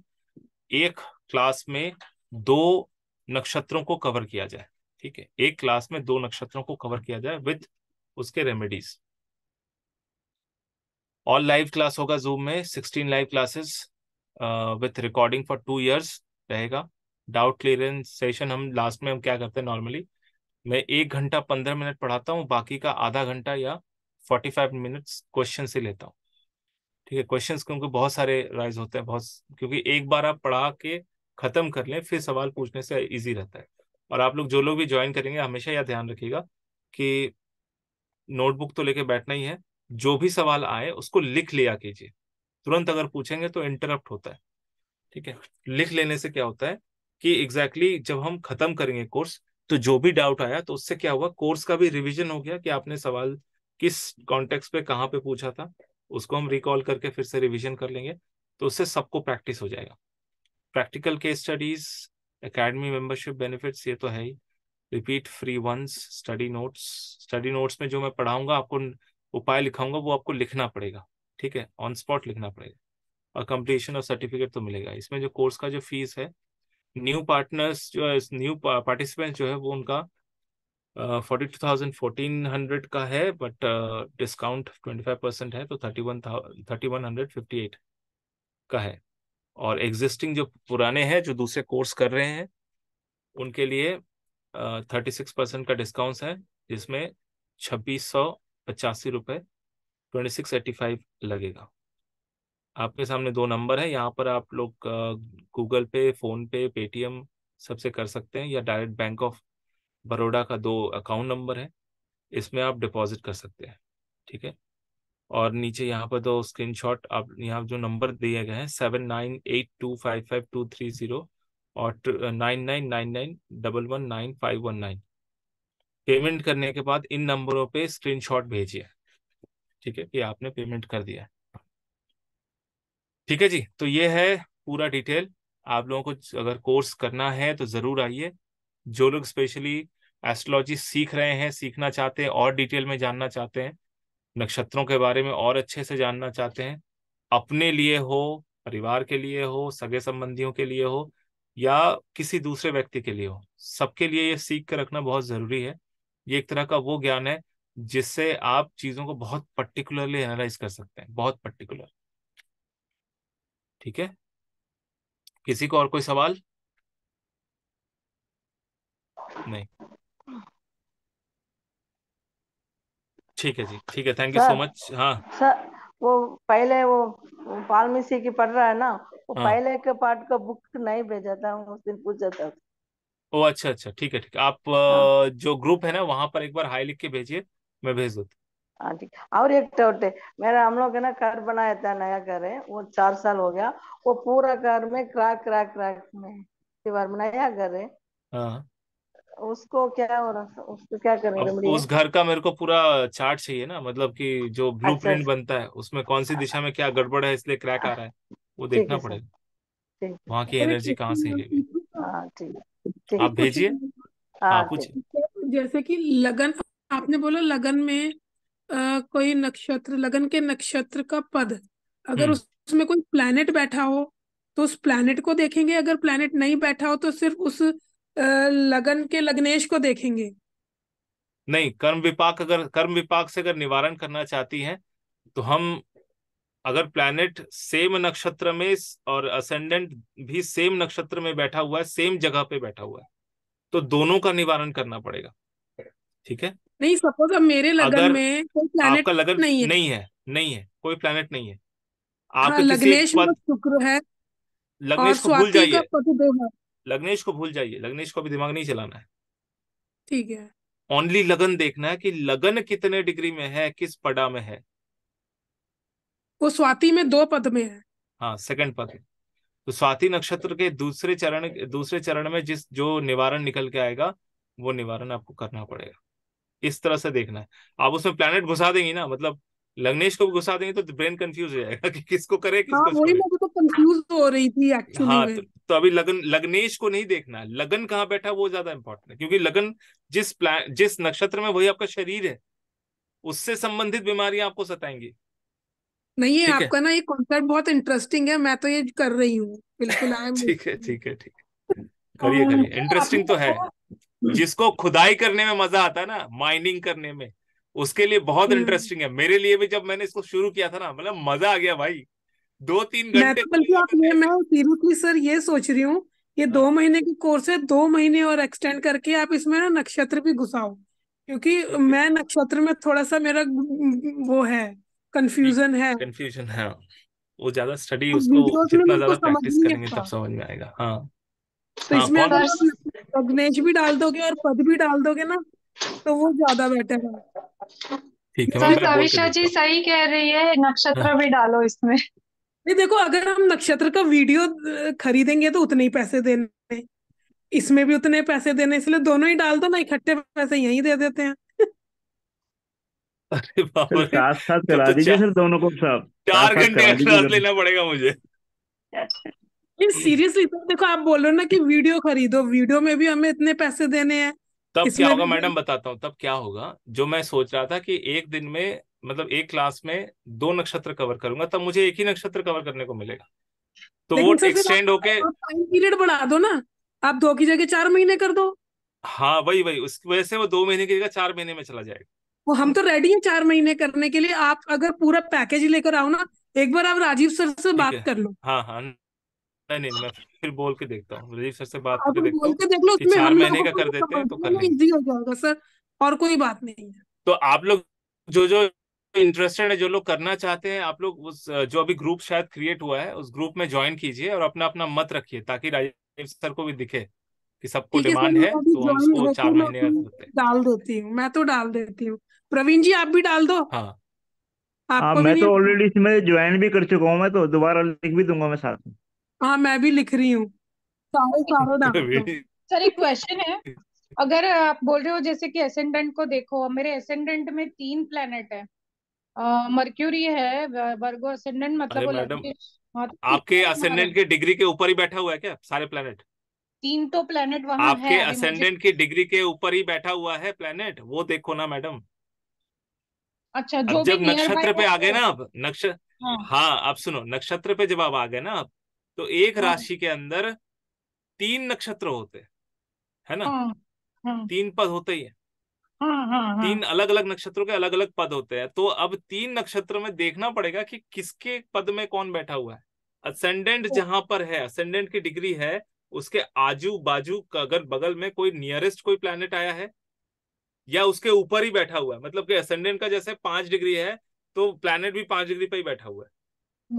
एक क्लास में दो नक्षत्रों को कवर किया जाए, ठीक है, एक क्लास में दो नक्षत्रों को कवर किया जाए विद उसके रेमेडीज। और लाइव क्लास होगा जूम में, sixteen live classes with recording for two years रहेगा। डाउट क्लियरेंस सेशन हम लास्ट में हम क्या करते हैं नॉर्मली मैं एक घंटा पंद्रह मिनट पढ़ाता हूँ, बाकी का आधा घंटा या फोर्टी फाइव मिनट्स क्वेश्चन से लेता हूँ। ठीक है, क्वेश्चंस क्योंकि बहुत सारे राइज होते हैं, बहुत, क्योंकि एक बार आप पढ़ा के खत्म कर लें फिर सवाल पूछने से इजी रहता है। और आप लोग जो लोग भी ज्वाइन करेंगे हमेशा यह ध्यान रखिएगा कि नोटबुक तो लेके बैठना ही है, जो भी सवाल आए उसको लिख लिया कीजिए। तुरंत अगर पूछेंगे तो इंटरप्ट होता है। ठीक है, लिख लेने से क्या होता है कि एग्जैक्टली exactly जब हम खत्म करेंगे कोर्स तो जो भी डाउट आया तो उससे क्या हुआ, कोर्स का भी रिविजन हो गया कि आपने सवाल किस कॉन्टेक्स्ट पे कहाँ पे पूछा था, उसको हम रिकॉल करके फिर से रिवीजन कर लेंगे, तो उससे सबको प्रैक्टिस हो जाएगा। Practical case studies, academy membership benefits ये तो है ही, repeat free once, study notes. Study notes में जो मैं पढ़ाऊंगा, आपको उपाय लिखाऊंगा, वो आपको लिखना पड़ेगा। ठीक है, ऑन स्पॉट लिखना पड़ेगा। और कंप्लीशन और सर्टिफिकेट तो मिलेगा। इसमें जो कोर्स का जो फीस है, न्यू पार्टनर्स जो है, न्यू पार्टिसिपेंट्स जो है वो उनका forty two thousand fourteen hundred का है, but discount twenty five percent है तो thirty one thirty one hundred fifty eight का है। और एग्जिस्टिंग जो पुराने हैं जो दूसरे कोर्स कर रहे हैं उनके लिए थर्टी सिक्स परसेंट का डिस्काउंट है, जिसमें छब्बीस सौ पचासी रुपये ट्वेंटी सिक्स एट्टी फाइव लगेगा। आपके सामने दो नंबर है, यहाँ पर आप लोग गूगल पे, फ़ोन पे, पेटीएम सबसे कर सकते हैं, या डायरेक्ट बैंक ऑफ बरोडा का दो अकाउंट नंबर है, इसमें आप डिपॉजिट कर सकते हैं। ठीक है, और नीचे यहाँ पर दो स्क्रीनशॉट आप यहाँ जो नंबर दिए गए हैं seven nine eight two five five two three zero और nine nine nine nine double one nine five one nine payment करने के बाद इन नंबरों पे स्क्रीनशॉट भेजिए। ठीक है, कि आपने पेमेंट कर दिया है। ठीक है जी, तो ये है पूरा डिटेल। आप लोगों को अगर कोर्स करना है तो ज़रूर आइए। जो लोग स्पेशली एस्ट्रोलॉजी सीख रहे हैं, सीखना चाहते हैं और डिटेल में जानना चाहते हैं, नक्षत्रों के बारे में और अच्छे से जानना चाहते हैं, अपने लिए हो, परिवार के लिए हो, सगे संबंधियों के लिए हो, या किसी दूसरे व्यक्ति के लिए हो, सबके लिए ये सीख कर रखना बहुत ज़रूरी है। ये एक तरह का वो ज्ञान है जिससे आप चीज़ों को बहुत पर्टिकुलरली एनालाइज कर सकते हैं, बहुत पर्टिकुलर। ठीक है, किसी को और कोई सवाल नहीं? ठीक है जी, ठीक है, थैंक यू सो मच। हाँ सर, वो पहले वो वाल्मीकि की पढ़ रहा है ना, वो हाँ। पहले के पार्ट का बुक नहीं भेजा था, उस दिन पूछा था। ओ अच्छा अच्छा, ठीक है ठीक है। आप हाँ। जो ग्रुप है ना वहाँ पर एक बार हाई लिख के भेजिए, मैं भेज देता हूँ। ठीक, और एक डाउट है मेरा, हम लोग है ना घर बनाया था, नया घर है, वो चार साल हो गया, वो पूरा घर में क्रैक क्रैक क्रैक में दीवार बनाया घर है। हाँ, उसको क्या हो रहा, उसको क्या करेंगे? उस घर का मेरे को पूरा चार्ट चाहिए ना, मतलब कि जो ब्लूप्रिंट अच्छा, बनता है उसमें कौन सी दिशा में क्या गड़बड़ है, इसलिए क्रैक आ रहा है, वो देखना पड़ेगा, वहाँ की एनर्जी कहाँ से लेगी। आप भेजिए। हाँ, कुछ जैसे कि लगन, आपने बोला लगन में आ, कोई नक्षत्र, लगन के नक्षत्र का पद, अगर उसमें कोई प्लैनेट बैठा हो तो उस प्लैनेट को देखेंगे, अगर प्लैनेट नहीं बैठा हो तो सिर्फ उस लगन के लग्नेश को देखेंगे? नहीं, कर्म विपाक, अगर कर्म विपाक से अगर निवारण करना चाहती हैं तो हम, अगर प्लैनेट सेम नक्षत्र में और असेंडेंट भी सेम नक्षत्र में बैठा हुआ है, सेम जगह पे बैठा हुआ है, तो दोनों का निवारण करना पड़ेगा। ठीक है, नहीं सपोज अब मेरे लगन में कोई प्लैनेट आपका लगन नहीं है, नहीं है, नहीं है, कोई प्लैनेट नहीं है, आपका लग्नेश में शुक्र है, लग्नेश को भूल जाइए, लग्नेश को भूल जाइए, लग्नेश को अभी दिमाग नहीं चलाना है। ठीक है, ओनली लगन देखना है कि लगन कितने डिग्री में है, किस पड़ा में है। वो स्वाति में दो पद में है। हाँ, सेकंड पद में। तो स्वाति नक्षत्र के दूसरे चरण दूसरे चरण में जिस जो निवारण निकल के आएगा वो निवारण आपको करना पड़ेगा। इस तरह से देखना है। आप उसमें प्लैनेट घुसा देंगी ना, मतलब लग्नेश को भी घुसा देंगे तो ब्रेन कंफ्यूज हो जाएगा कि किसको करे किसको छोड़े। हाँ, वही तो कंफ्यूज हो रही थी एक्चुअली। हाँ, तो, तो अभी लगन लग्नेश को नहीं देखना, लगन कहाँ बैठा वो ज्यादा इम्पोर्टेंट है, क्योंकि लगन जिस प्लान जिस नक्षत्र में वही आपका शरीर है, उससे संबंधित बीमारियां आपको सताएंगी। नहीं है आपका है? ना ये कॉन्सेप्ट बहुत इंटरेस्टिंग है, मैं तो ये कर रही हूँ बिल्कुल। ठीक है ठीक है ठीक है, करिए करिए, इंटरेस्टिंग तो है। जिसको खुदाई करने में मजा आता है ना, माइनिंग करने में, उसके लिए बहुत इंटरेस्टिंग है। मेरे लिए भी जब मैंने इसको शुरू किया था ना, मतलब मजा आ गया भाई, दो तीन घंटे। मैं तो बल्कि आप ये मैं सीरियसली सर ये सोच रही हूँ ये दो महीने की कोर्स है, दो महीने और एक्सटेंड करके आप इसमें ना नक्षत्र भी घुसाओ, क्योंकि मैं नक्षत्र में थोड़ा सा मेरा वो है कंफ्यूजन है कंफ्यूजन है वो ज्यादा स्टडी उसको जितना ज्यादा प्रैक्टिस करेंगे तब समझ में आएगा। हाँ तो इसमें अगर लग्नेश भी डाल दोगे और पद भी डाल दोगे ना तो वो ज्यादा बेटर है। ठीक है, कविशा जी सही कह रही है, नक्षत्र भी डालो इसमें। नहीं देखो, अगर हम नक्षत्र का वीडियो खरीदेंगे तो उतने ही पैसे देने, इसमें भी उतने पैसे देने, इसलिए दोनों ही डाल दो ना, इकट्ठे पैसे यहीं दे देते हैं। अरे बाप रे, साथ साथ करा दीजिए सर दोनों को, साहब चार घंटे एक्स्ट्रा लेना पड़ेगा मुझे। सीरियसली तो देखो, आप बोल रहे हो ना कि वीडियो खरीदो, वीडियो में भी हमें इतने पैसे देने हैं। तब क्या होगा मैडम, बताता हूँ तब क्या होगा। जो मैं सोच रहा था कि एक दिन में मतलब एक क्लास में दो नक्षत्र कवर करूंगा, तब मुझे एक ही नक्षत्र कवर करने को मिलेगा, तो वो एक्सटेंड होके टाइम पीरियड बढ़ा दो ना, आप दो की जगह चार महीने कर दो। हाँ वही वही, उसकी वजह से वो दो महीने की जगह चार महीने में चला जाएगा। वो हम तो रेडी हैं चार महीने करने के लिए, आप अगर पूरा पैकेज लेकर आओ ना। एक बार आप राजीव सर से बात कर लो। हाँ हाँ नहीं नहीं, मैं फिर बोल के देखता हूँ, राजीव सर से बात करके देखता हूँ देख लो, चार महीने का कर देते हैं तो कर इजी हो जाएगा सर, और कोई बात नहीं है। तो आप लोग जो जो इंटरेस्टेड है, जो लोग करना चाहते हैं, आप लोग उस जो अभी ग्रुप शायद क्रिएट हुआ है उस ग्रुप में ज्वाइन कीजिए और अपना अपना मत रखिए, ताकि राजीव सर को भी दिखे कि सबको डिमांड है, तो हम उसको चार महीने डाल देती हूँ। मैं तो डाल देती हूँ, प्रवीण जी आप भी डाल दो। हाँ आपको, मैं तो ऑलरेडी इसमें ज्वाइन भी कर चुका हूँ, मैं तो दोबारा लिख भी दूंगा मैं साथ में। हाँ मैं भी लिख रही हूँ, सारे सारे डाल। सर एक क्वेश्चन है, अगर आप बोल रहे हो जैसे कि एसेंडेंट को देखो, मेरे एसेंडेंट में तीन प्लेनेट है, मर्क्यूरी है, वर्गो एसेंडेंट, मतलब मैडम आपके एसेंडेंट के डिग्री के ऊपर ही बैठा हुआ है क्या सारे प्लेनेट? तीन तो प्लेनेट वहाँ आपके है, एसेंडेंट की डिग्री के ऊपर ही बैठा हुआ है प्लेनेट, वो देखो ना मैडम। अच्छा, जो जब भी नक्षत्र पे आ गए ना आप, नक्षत्र हाँ, हाँ आप सुनो, नक्षत्र पे जब आप आ गए ना आप, तो एक हाँ, राशि के अंदर तीन नक्षत्र होते है ना, हाँ, हाँ, तीन पद होते ही है, हाँ, हाँ, तीन अलग अलग नक्षत्रों के अलग अलग पद होते हैं। तो अब तीन नक्षत्र में देखना पड़ेगा कि किसके पद में कौन बैठा हुआ है। असेंडेंट जहां पर है, असेंडेंट की डिग्री है, उसके आजू बाजू अगर बगल में कोई नियरेस्ट कोई प्लेनेट आया है या उसके ऊपर ही बैठा हुआ है, मतलब कि असेंडेंट का जैसे पांच डिग्री है तो प्लेनेट भी पांच डिग्री पे ही बैठा हुआ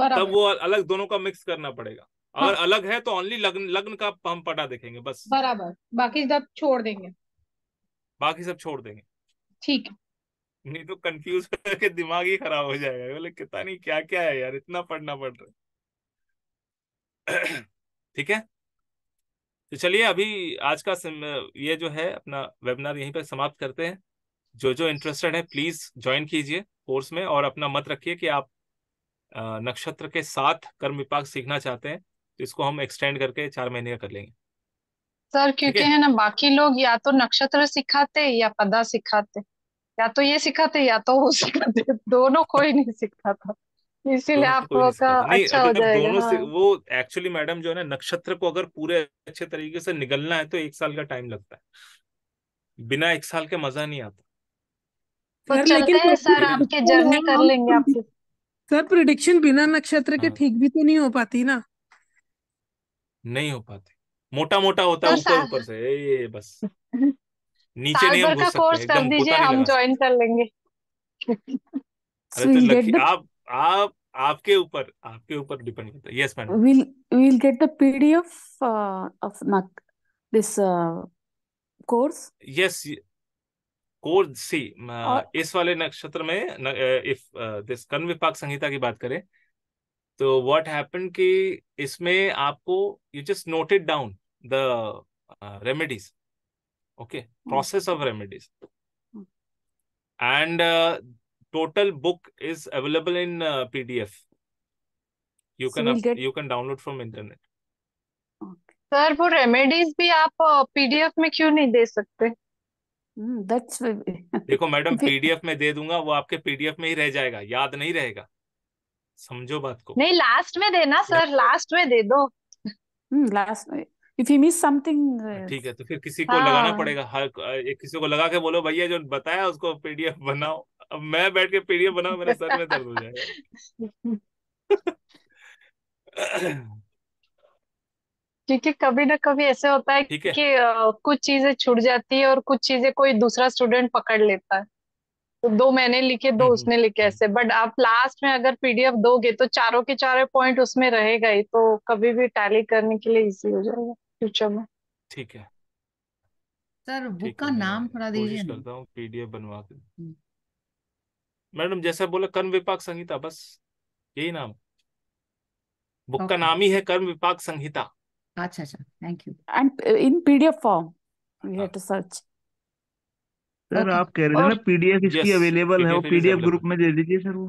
है, तब वो अलग दोनों का मिक्स करना पड़ेगा। अगर हाँ, अलग है तो ओनली लग्न लग्न का हम पटा देखेंगे बस, बराबर, बाकी सब छोड़ देंगे, बाकी सब छोड़ देंगे। ठीक, नहीं तो कंफ्यूज करके दिमाग ही खराब हो जाएगा, बोले कितना नहीं क्या क्या है यार, इतना पढ़ना पड़ रहा है। ठीक है, तो चलिए अभी आज का ये जो है अपना वेबिनार यहीं पर समाप्त करते हैं। जो जो इंटरेस्टेड है प्लीज ज्वाइन कीजिए कोर्स में, और अपना मत रखिए कि आप नक्षत्र के साथ कर्म विपाक सीखना चाहते हैं, तो इसको हम एक्सटेंड करके चार महीने का कर लेंगे सर, क्योंकि है ना बाकी लोग या तो नक्षत्र सिखाते या पदा सिखाते, या तो ये सिखाते या तो वो सिखाते, दोनों कोई नहीं सिखाता, इसीलिए आप लोगों का अच्छा हो जाएगा। दोनों से वो एक्चुअली मैडम जो है ना, नक्षत्र को अगर पूरे अच्छे तरीके से निगलना है तो एक साल का टाइम लगता है, बिना एक साल के मजा नहीं आता। तो चलते हैं सर, आपके जर्नी कर लेंगे आपकी। सर प्रेडिक्शन बिना नक्षत्र के ठीक भी तो नहीं हो पाती ना? नहीं हो पाती, मोटा मोटा होता है ऊपर ऊपर से, ये बस नीचे नहीं हम घुस सकते, एकदम मोटा हम ज्वाइन कर लेंगे। अरे तो आप आप आपके ऊपर आपके ऊपर डिपेंड करता है। Yes madam, will will get the PDF of not this course? Yes course, see इस वाले नक्षत्र में इफ दिस कर्म विपाक संहिता की बात करें तो व्हाट हैपेंड कि इसमें आपको you just noted down the remedies, okay, process of remedies, and total book is available in uh, P D F. You can so we'll get... you can download from internet. Sir, वो remedies भी आप P D F में क्यों नहीं दे सकते? Hmm, that's देखो madam, P D F में दे दूंगा, वो आपके P D F में ही रह जाएगा, याद नहीं रहेगा, समझो बात को। नहीं लास्ट में देना सर, लास्ट में दे दो। hmm, last में If you miss something, ठीक है, तो फिर किसी को हाँ, लगाना पड़ेगा, हर किसी को लगा के बोलो भैया जो बताया उसको पीडीएफ बनाओ। अब मैं बैठ के पीडीएफ बनाऊं, मेरे सर में दर्द हो जाएगा। क्योंकि कभी ना कभी ऐसे होता है ठीक है कि अ, कुछ चीजें छूट जाती है और कुछ चीजें कोई दूसरा स्टूडेंट पकड़ लेता है। तो दो मैंने लिखे, दो हम्म हम्म, उसने लिखे, हम्म। ऐसे। बट आप लास्ट में अगर पीडीएफ दोगे तो चारों के चारों पॉइंट उसमें रहेगा ही, तो कभी भी टैली करने के लिए इजी हो जाएगा फ्यूचर में। ठीक है सर बुक ठीक का है, मैं नाम थोड़ा दीजिए कोशिश ना। करता हूँ पीडीएफ बनवा के। हम्म, मैडम जैसा बोला, कर्म विपाक संहिता, बस यही नाम, बुक का ओके नाम ही है कर्म विपाक संहिता। अच्छा अच्छा thank you And uh, in P D F form, we हाँ have to search. Sir okay आप कह रहे थे ना और पीडीएफ इसकी यस, अवेलेबल है, वो PDF is PDF group available. में दे दीजिए सर वो।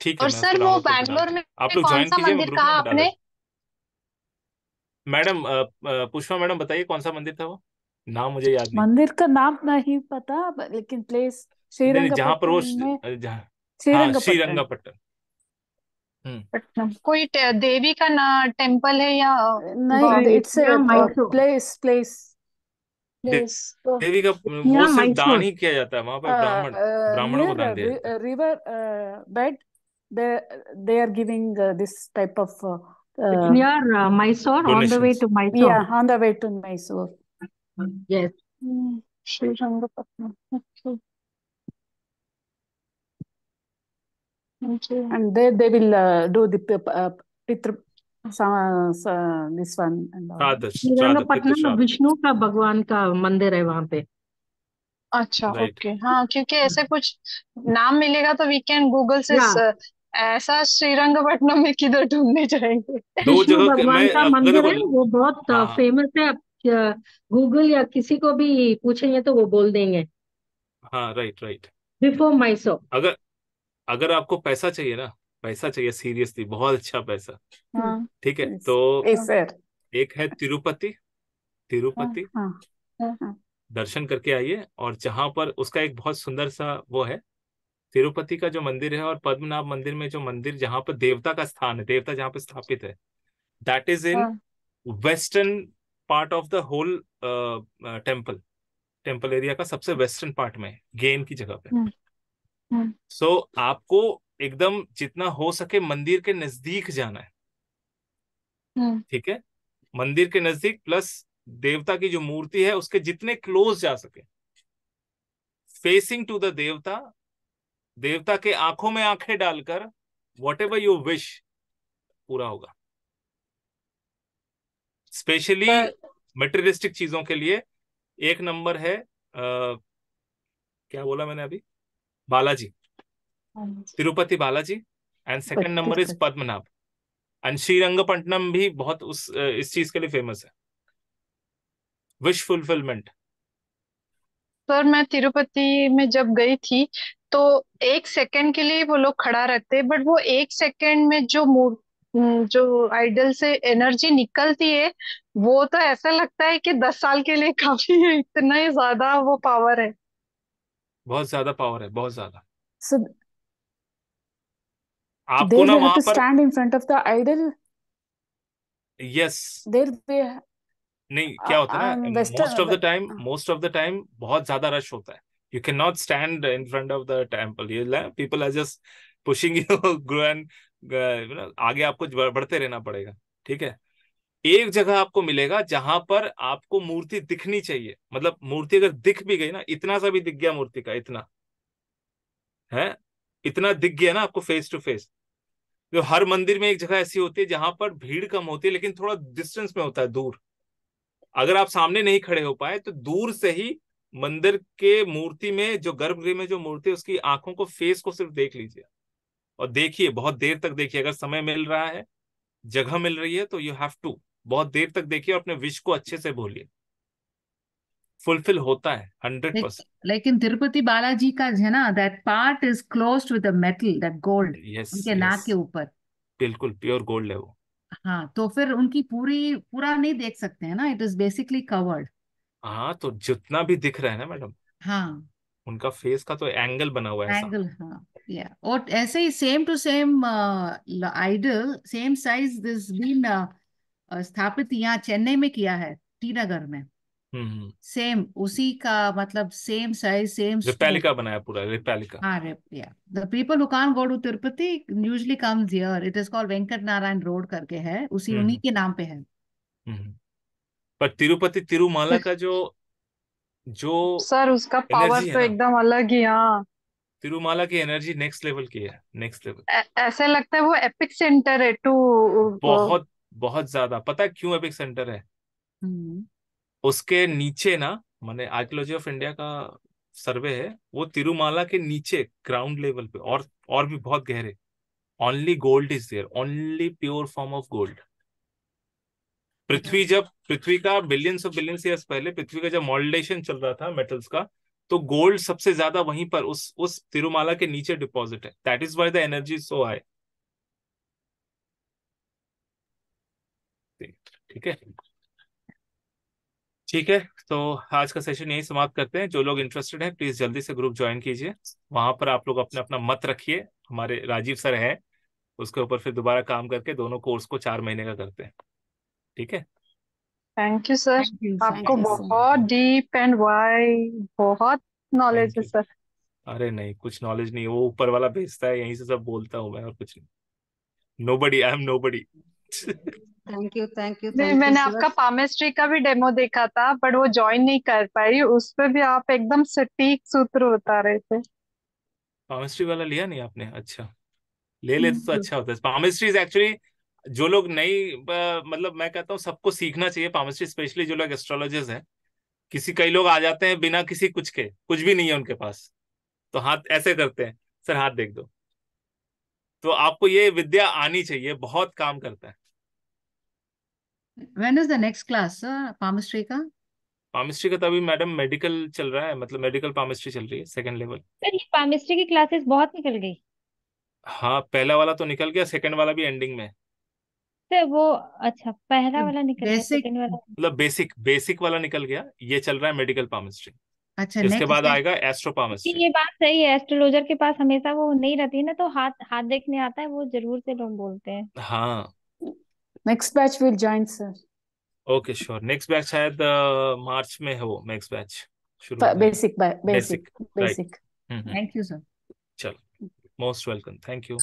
ठीक है, और मैं उसको सर वो डाउनलोड करके डाल बैंगलोर में दूंगा, आप लोग कौन ज्वाइन सा कीजिए, मैं मंदिर ग्रुप कहा में डाल आपने? देता हूँ। मैडम अ, अ, पुष्पा मैडम बताइए कौन सा मंदिर था वो, नाम मुझे याद नहीं। मंदिर का नाम नहीं पता ब- लेकिन प्लेस नहीं नहीं जहाँ पर वो श्रीरंगपट्टनम में, अ, जहाँ, हाँ श्रीरंगपट्टनम श्रीरंगपट्टन। हम्म पटना कोई टे- देवी का ना टेम्पल है या नहीं, गॉड नहीं इट्स ए इथिया माइसो, प्लेस प्लेस दे- प्लेस? तो देवी का वो इथिया सिर्फ दान माइसो। ही किया जाता है वहां पर, ब्राह्मण ब्राह्मणों को नियर दान दिया जाता है। river bed they they are giving uh, this type of uh, It's uh, near uh, Mysore, on the way donations, to Mysore. yeah on the way to Mysore. Yes. Hmm, Srirangapatnam. Okay, मुझे And there they will uh, do the pip- uh, pitra sa, sa, this one and all. श्राद्ध श्राद्ध पितृ श्रीरंगपट्टनम विष्णु का भगवान का मंदिर है वहां पे। अच्छा राइट। ओके हाँ, क्योंकि ऐसे कुछ नाम मिलेगा तो वी कैन गूगल से या स- ऐसा श्रीरंगपट्टनम में किधर ढूंढने जाएंगे। दो विष्णु जगह के, भगवान मैं का अगर मंदिर देखो, है, वो बहुत हाँ हाँ फेमस है। आप गूगल या किसी को भी पूछेंगे तो वो बोल देंगे हाँ राइट राइट। बिफोर माइसो। अगर अगर आपको पैसा चाहिए ना, पैसा चाहिए सीरियसली, बहुत अच्छा पैसा, हाँ ठीक है, yes, तो yes हाँ sir. एक है तिरुपति, हाँ तिरुपति हाँ हाँ हाँ दर्शन करके आइए। और जहाँ पर उसका एक बहुत सुंदर सा वो है, तिरुपति का जो मंदिर है, और पद्मनाभ मंदिर में जो मंदिर, जहाँ पर देवता का स्थान है, देवता जहाँ पे स्थापित है, दैट इज इन हाँ western part of the whole temple, temple area का सबसे वेस्टर्न पार्ट में, गेन की जगह पे। हम्म हम्म, सो so, आपको एकदम जितना हो सके मंदिर के नजदीक जाना है, हम्म, ठीक है, मंदिर के नजदीक, प्लस देवता की जो मूर्ति है उसके जितने क्लोज जा सके, फेसिंग टू द देवता, देवता के आंखों में आंखें डालकर वॉट एवर यू विश पूरा होगा। स्पेशली पर मटेरियलिस्टिक चीजों के लिए एक नंबर है, अ, क्या बोला मैंने अभी, बालाजी, हाँ जी। Tirupati Balaji, and but second number is Tirupati. Padmanabha, and Srirangapatnam भी बहुत उस अ, इस चीज के लिए फेमस है, विश फुलफिलमेंट। सर मैं तिरुपति में जब गई थी तो एक सेकंड के लिए वो लोग खड़ा रहते, बट वो एक सेकंड में जो मूर हम्म, जो आइडल से एनर्जी निकलती है वो तो ऐसा लगता है कि दस साल के लिए काफी है, इतना ही ज्यादा वो पावर है। बहुत ज्यादा पावर है, बहुत ज्यादा। So आपको there ना we have वहां to पर, stand in front of the idol. Yes There we ha- नहीं, क्या uh, होता है ना, um, most western of the time uh, most of the time बहुत ज्यादा रश होता है, you can not stand in front of the temple, you people are just pushing you grow and आगे आपको बढ़- बढ़ते रहना पड़ेगा, ठीक है। एक जगह आपको मिलेगा जहां पर आपको मूर्ति दिखनी चाहिए, मतलब मूर्ति अगर दिख भी गई ना, इतना सा भी दिख गया मूर्ति का, इतना है, इतना दिख गया ना आपको फेस टू फेस। जो हर मंदिर में एक जगह ऐसी होती है जहां पर भीड़ कम होती है, लेकिन थोड़ा डिस्टेंस में होता है, दूर। अगर आप सामने नहीं खड़े हो पाए तो दूर से ही मंदिर के मूर्ति में, जो गर्भगृह में जो मूर्ति है, उसकी आंखों को, फेस को सिर्फ देख लीजिए और देखिए, बहुत देर तक देखिए। अगर समय मिल रहा है, जगह मिल रही है, तो यू हैव टू बहुत देर तक देखिए और अपने विश को अच्छे से बोलिए, फुलफिल होता है हंड्रेड लेक- परसेंट लेकिन तिरुपति बालाजी का जो है ना, that part is closed with the metal, that gold yes उनके यस नाक के ऊपर। बिल्कुल प्योर गोल्ड है वो। हाँ, तो फिर उनकी पूरी पूरा नहीं देख सकते हैं ना, इट इज बेसिकली कवर्ड। हाँ, तो जितना भी दिख रहा है ना मैडम, हाँ उनका फेस का तो एंगल बना हुआ है ऐसा। एंगल। हाँ या और ऐसे ही same to same idol, same size this been स्थापित यहाँ चेन्नई में किया है, टी नगर में। सेम उसी का मतलब सेम साइज सेम रेप्लिका बनाया पूरा रेप्लिका हाँ replica the people who can't go to Tirupati usually comes here it is called Venkat Narayan road करके है उसी उन्हीं के नाम पे है पर तिरुपति तिरुमाला का जो जो सर उसका पावर तो एकदम अलग ही हाँ तिरुमाला की एनर्जी नेक्स्ट लेवल की है नेक्स्ट लेवल ऐसा लगता है वो एपिक सेंटर है टू बहुत बहुत ज्यादा पता है क्यों एपिक सेंटर है उसके नीचे ना माने आर्कियोलॉजी ऑफ इंडिया का सर्वे है वो तिरुमाला के नीचे ग्राउंड लेवल पे और और भी बहुत गहरे only gold is there only pure form of gold पृथ्वी जब पृथ्वी का बिलियंस ऑफ बिलियंस ईयर्स पहले पृथ्वी का जब मॉल्डेशन चल रहा था मेटल्स का तो गोल्ड सबसे ज्यादा वहीं पर उस उस तिरुमाला के नीचे डिपॉजिट है that is why the energy is so high ठीक है ठीक है तो आज का सेशन यही समाप्त करते हैं। जो लोग इंटरेस्टेड हैं प्लीज जल्दी से ग्रुप ज्वाइन कीजिए वहां पर आप लोग अपना अपना मत रखिए हमारे राजीव सर हैं उसके ऊपर फिर दोबारा काम करके दोनों कोर्स को चार महीने का करते हैं ठीक है। थैंक यू सर आपको बहुत डीप एंड वाइड बहुत नॉलेज है सर। अरे नहीं कुछ नॉलेज नहीं वो ऊपर वाला भेजता है यहीं से सब बोलता हूँ मैं और कुछ नहीं nobody I am nobody. Thank you thank you नहीं मैंने आपका पामेस्ट्री का भी डेमो देखा था बट वो ज्वाइन नहीं कर पाई उस पर भी आप एकदम सटीक सूत्र बता रहे थे। पामेस्ट्री वाला लिया नहीं आपने अच्छा ले लेते तो अच्छा होता है। पामेस्ट्री इज एक्चुअली जो लोग नई मतलब मैं कहता हूँ सबको सीखना चाहिए पामेस्ट्री स्पेशली जो लोग एस्ट्रोलॉजर्स हैं किसी कई लोग आ जाते हैं बिना किसी कुछ के कुछ भी नहीं है उनके पास तो हाथ ऐसे करते हैं सर हाथ देख दो तो आपको ये विद्या आनी चाहिए बहुत काम करता है। When is the next class sir? Palmistry का? Palmistry का तभी मैडम मेडिकल चल रहा है मतलब मेडिकल पामिस्ट्री चल रही है सेकंड लेवल। सर ये पामिस्ट्री की क्लासेस बहुत निकल गई। हाँ पहला वाला तो निकल गया सेकंड वाला भी एंडिंग में। सर वो अच्छा पहला वाला निकल गया सेकंड वाला मतलब बेसिक बेसिक वाला निकल गया ये चल रहा है मेडिकल पामिस्ट्री अच्छा इसके बाद आएगा एस्ट्रो पामिस्ट्री। ये बात सही है एस्ट्रोलॉजर के पास हमेशा वो नहीं रहती है ना तो हाथ हाथ देखने आता है वो जरूर से लोग बोलते हैं हाँ next batch will join sir. Okay sure next batch शायद मार्च में है वो नेक्स्ट बैच शुरू basic basic basic thank you sir चलो मोस्ट वेलकम थैंक यू।